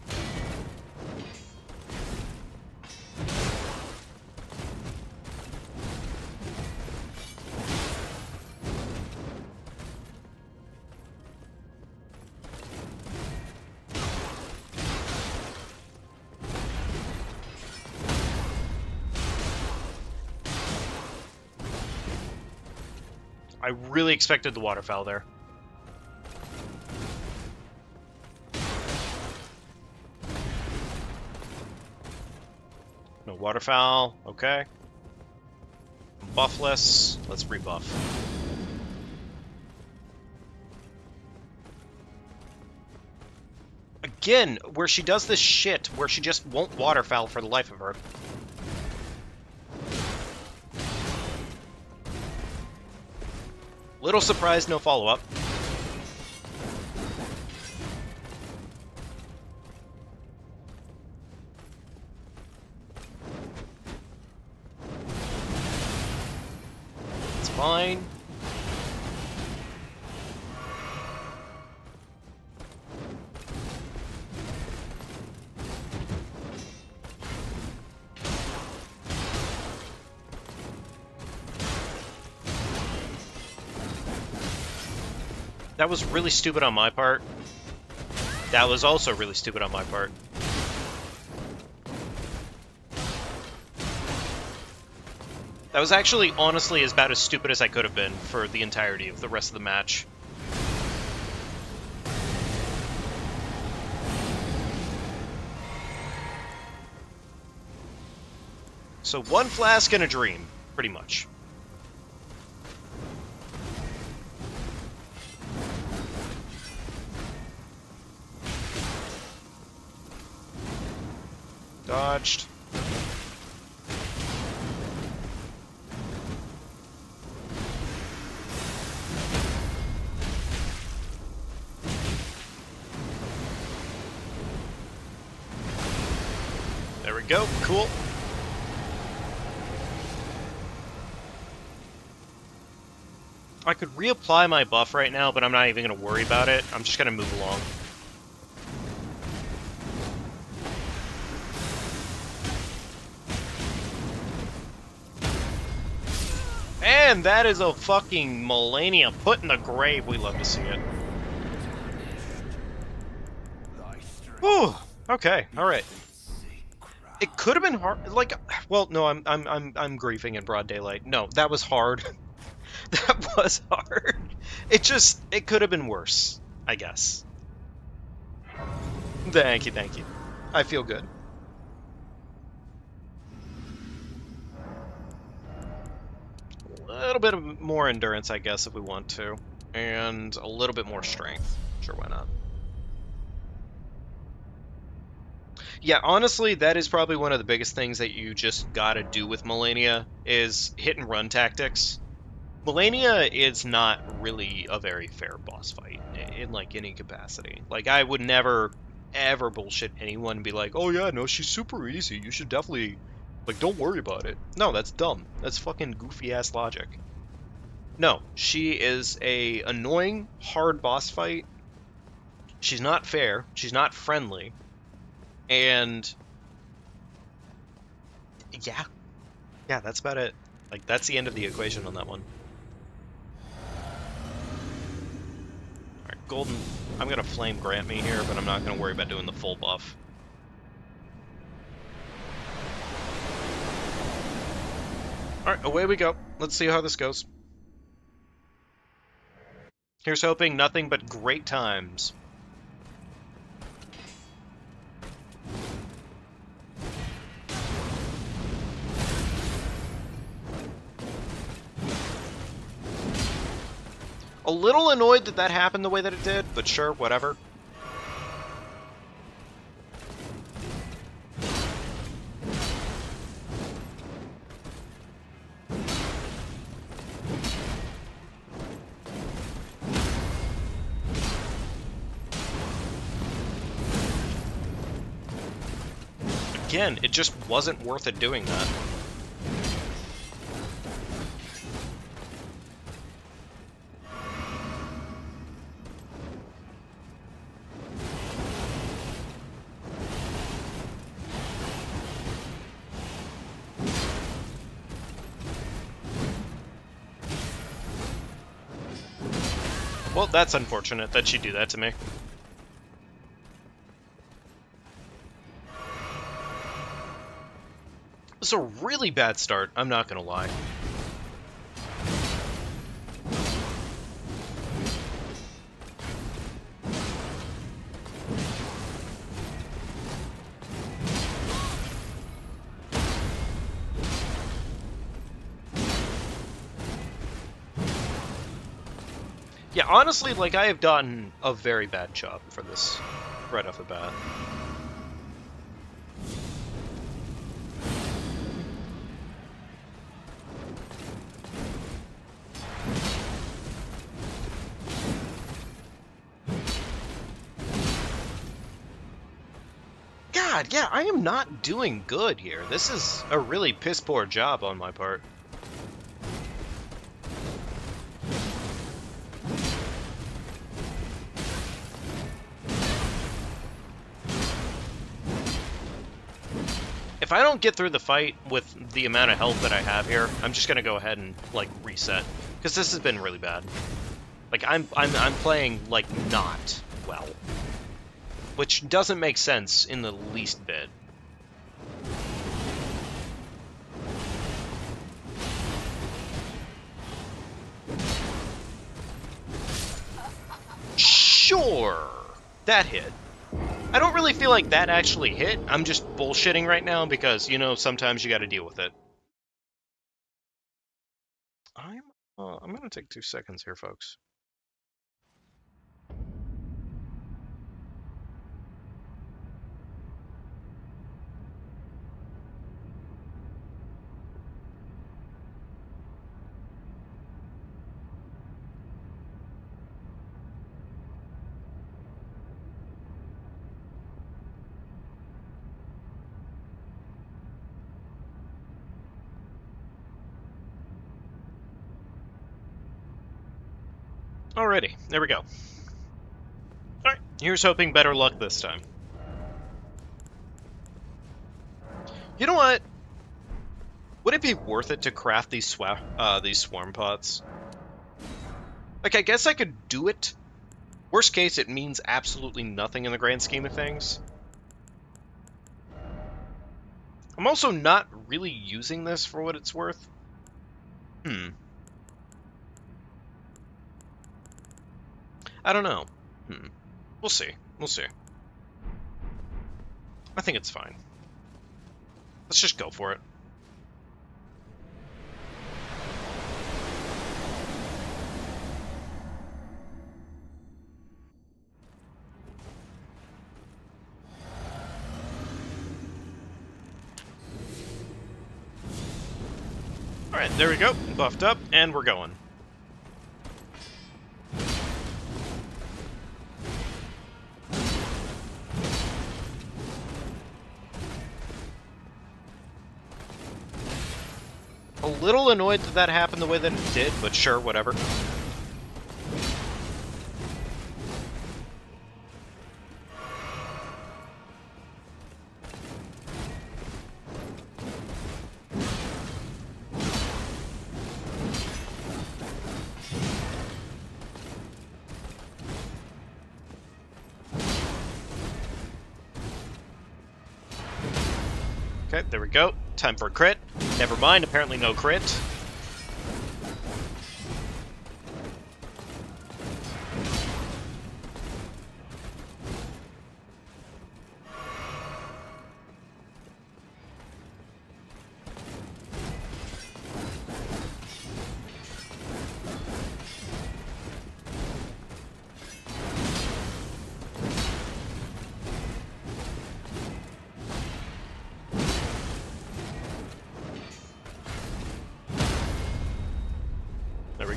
I really expected the waterfowl there. No waterfowl. Okay. Buffless. Let's rebuff. Again, where she does this shit, where she just won't waterfowl for the life of her. Little surprised, no follow-up. It's fine. That was really stupid on my part. That was also really stupid on my part. That was actually, honestly, as bad as stupid as I could have been for the entirety of the rest of the match. So one flask and a dream, pretty much. Dodged. There we go. Cool. I could reapply my buff right now, but I'm not even going to worry about it. I'm just going to move along. And that is a fucking Malenia put in the grave. We love to see it. Ooh, okay, all right. It could have been hard. Like, well, no, I'm griefing in broad daylight. No, that was hard. That was hard. It could have been worse, I guess. Thank you, thank you. I feel good. A little bit of more endurance, I guess, if we want to. And a little bit more strength. Sure, why not? Yeah, honestly, that is probably one of the biggest things that you just gotta do with Malenia, is hit-and-run tactics. Malenia is not really a very fair boss fight in, like, any capacity. Like, I would never, ever bullshit anyone and be like, oh yeah, no, she's super easy, you should definitely... Like, don't worry about it. No, that's dumb. That's fucking goofy-ass logic. No, she is a annoying, hard boss fight. She's not fair. She's not friendly. And... yeah. Yeah, that's about it. Like, that's the end of the equation on that one. Alright, Golden... I'm gonna Flame Grant Me here, but I'm not gonna worry about doing the full buff. Alright, away we go. Let's see how this goes. Here's hoping nothing but great times. A little annoyed that that happened the way that it did, but sure, whatever. Again, it just wasn't worth it doing that. Well, that's unfortunate that she did that to me. It's a really bad start, I'm not gonna lie. Yeah, honestly, like, I have gotten a very bad job for this right off the bat. God, yeah, I am not doing good here. This is a really piss-poor job on my part. If I don't get through the fight with the amount of health that I have here, I'm just gonna go ahead and, like, reset. Because this has been really bad. Like, I'm playing, like, not well. Which doesn't make sense in the least bit. Sure! That hit. I don't really feel like that actually hit. I'm just bullshitting right now because, you know, sometimes you gotta deal with it. I'm gonna take 2 seconds here, folks. Alrighty, there we go. Alright, here's hoping better luck this time. You know what? Would it be worth it to craft these swarm pots? Like, I guess I could do it. Worst case, it means absolutely nothing in the grand scheme of things. I'm also not really using this for what it's worth. I don't know. We'll see. We'll see. I think it's fine. Let's just go for it. Alright, there we go. Buffed up, and we're going. A little annoyed that that happened the way that it did, but sure, whatever. Okay, there we go. Time for a crit. Never mind, apparently no crit.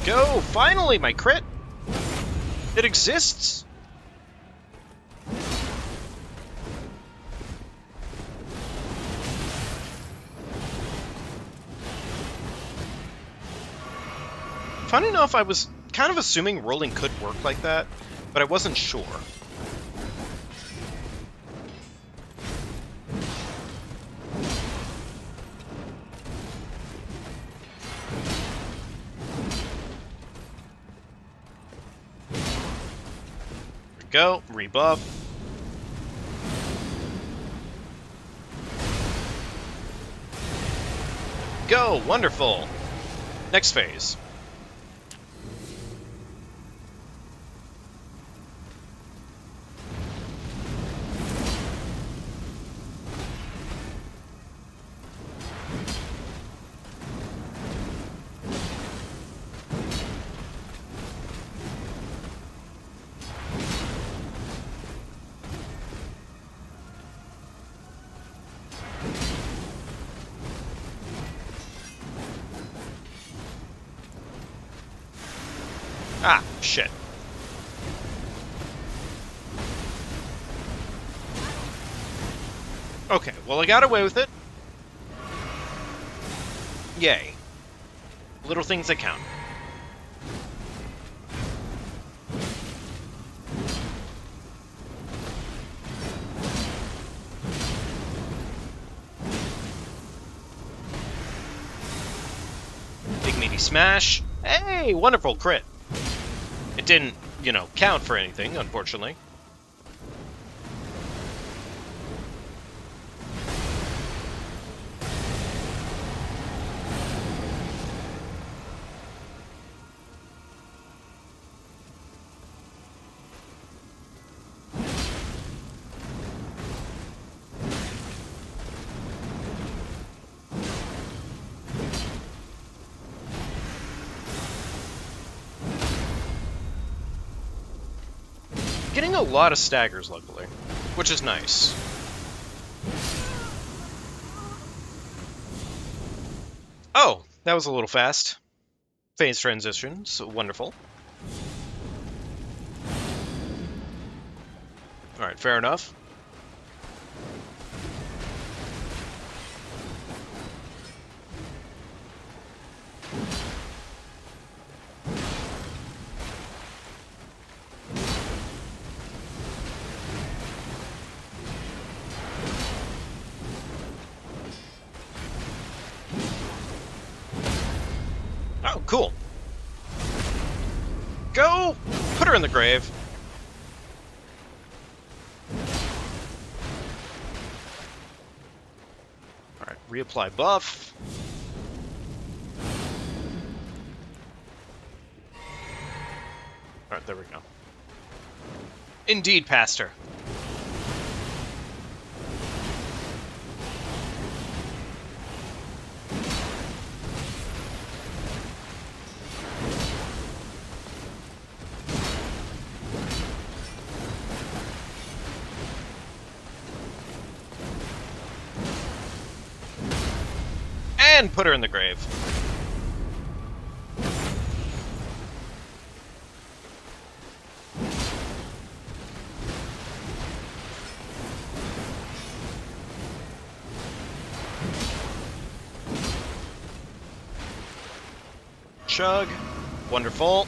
Go! Finally, my crit! It exists! Funny enough, I was kind of assuming rolling could work like that, but I wasn't sure. Go, rebuff. Go, wonderful. Next phase. Ah, shit. Well, I got away with it. Yay. Little things that count. Big meaty smash. Hey, wonderful crit. It didn't, you know, count for anything, unfortunately. Getting a lot of staggers, luckily, which is nice. Oh, that was a little fast. Phase transitions, wonderful. Alright, fair enough. Cool. Go! Put her in the grave. Alright, reapply buff. Alright, there we go. Indeed, Pastor. And put her in the grave. Chug. Wonderful.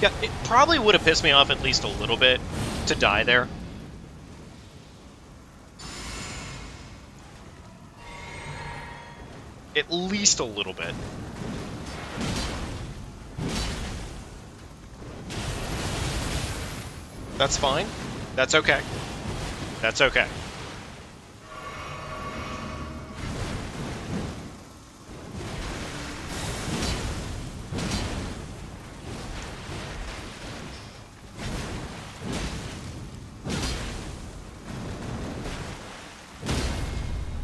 Yeah, it probably would have pissed me off at least a little bit to die there. At least a little bit. That's fine. That's okay. That's okay.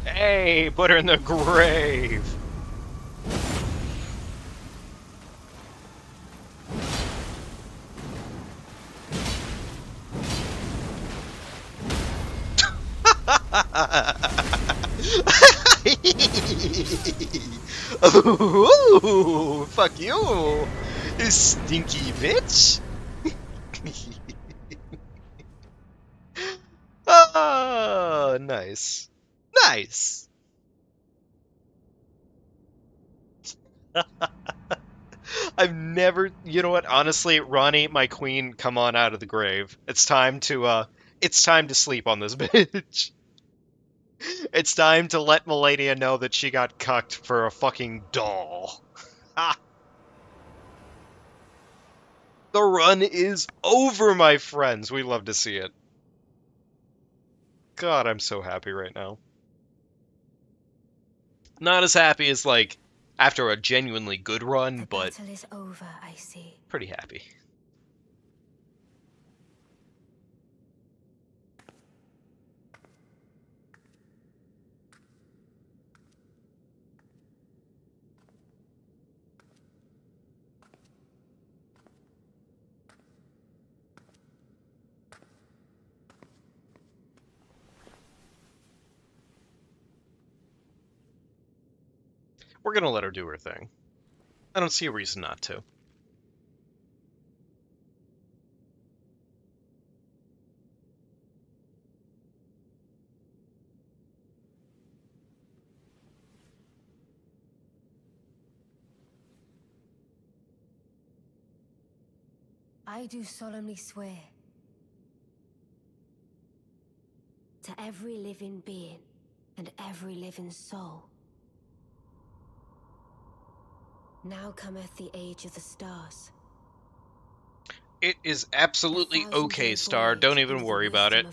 Hey, put her in the grave. Ooh, fuck you, you stinky bitch. Oh, nice. Nice. I've never, you know what, honestly, Ronnie, my queen, come on out of the grave. It's time to sleep on this bitch. It's time to let Malenia know that she got cucked for a fucking doll. Ha! The run is over, my friends. We love to see it. God, I'm so happy right now. Not as happy as, like, after a genuinely good run, but... The battle is over, I see. Pretty happy. We're gonna let her do her thing. I don't see a reason not to. I do solemnly swear to every living being and every living soul. Now cometh the age of the stars. It is absolutely okay, Star. Don't even worry about it.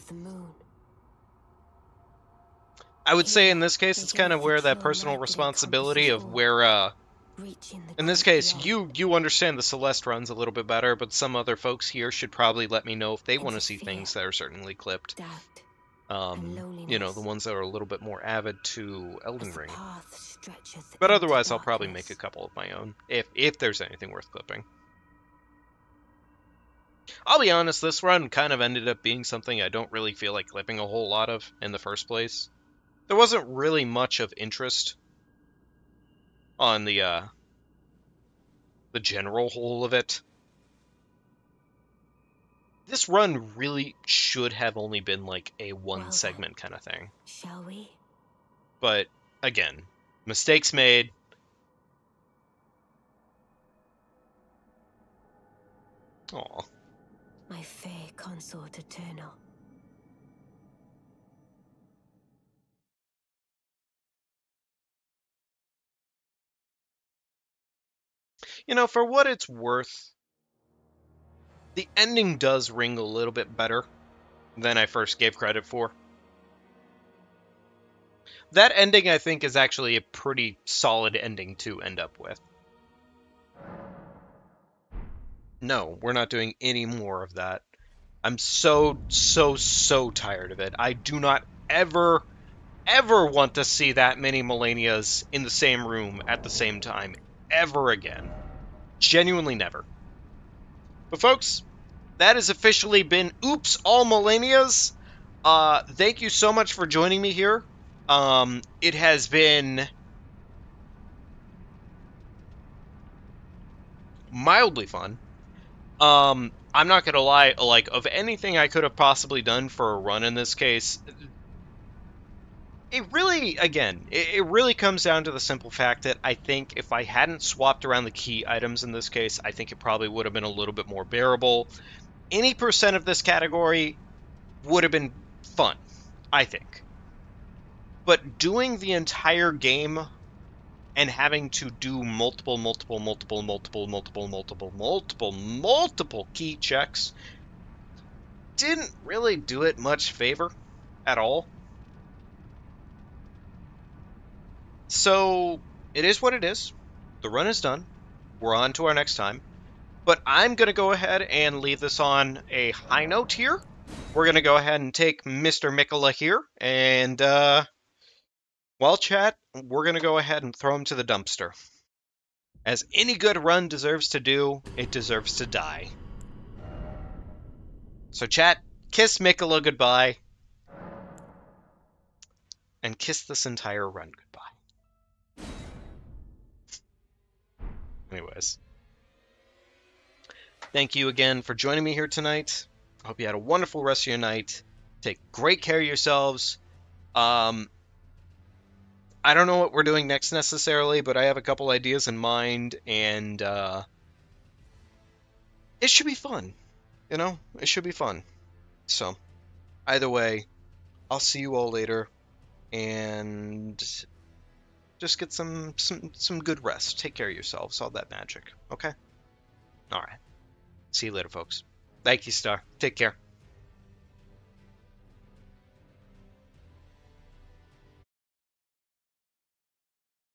I would say in this case, it's kind of where that personal responsibility of where, in this case, you understand the Celeste runs a little bit better, but some other folks here should probably let me know if they want to see things that are certainly clipped. You know, the ones that are a little bit more avid to Elden Ring. But otherwise, I'll probably make a couple of my own, if there's anything worth clipping. I'll be honest, this run kind of ended up being something I don't really feel like clipping a whole lot of in the first place. There wasn't really much of interest on the general whole of it. This run really should have only been like a one-segment kind of thing. Shall we? But, again, mistakes made. Aww. My fair consort eternal. You know, for what it's worth, the ending does ring a little bit better than I first gave credit for. That ending, I think, is actually a pretty solid ending to end up with. No, we're not doing any more of that. I'm so tired of it. I do not ever want to see that many Malenias in the same room at the same time, ever again. Genuinely never. But folks, that has officially been Oops All Malenias. Thank you so much for joining me here. It has been mildly fun. I'm not gonna lie, like, of anything I could have possibly done for a run in this case, it really, again, it really comes down to the simple fact that I think if I hadn't swapped around the key items in this case, I think it probably would have been a little bit more bearable. Any percent of this category would have been fun, I think. But doing the entire game and having to do multiple key checks didn't really do it much favor at all. So it is what it is. The run is done. We're on to our next time. But I'm going to go ahead and leave this on a high note here. We're going to go ahead and take Mr. Miquella here and, well, chat, we're going to go ahead and throw him to the dumpster. As any good run deserves to do, it deserves to die. So, chat, kiss Miquella goodbye. And kiss this entire run goodbye. Anyways. Thank you again for joining me here tonight. I hope you had a wonderful rest of your night. Take great care of yourselves. I don't know what we're doing next necessarily, but I have a couple ideas in mind, and it should be fun. You know, it should be fun. So, either way, I'll see you all later, and just get some good rest. Take care of yourselves, all that magic, okay? All right. See you later, folks. Thank you, Star. Take care.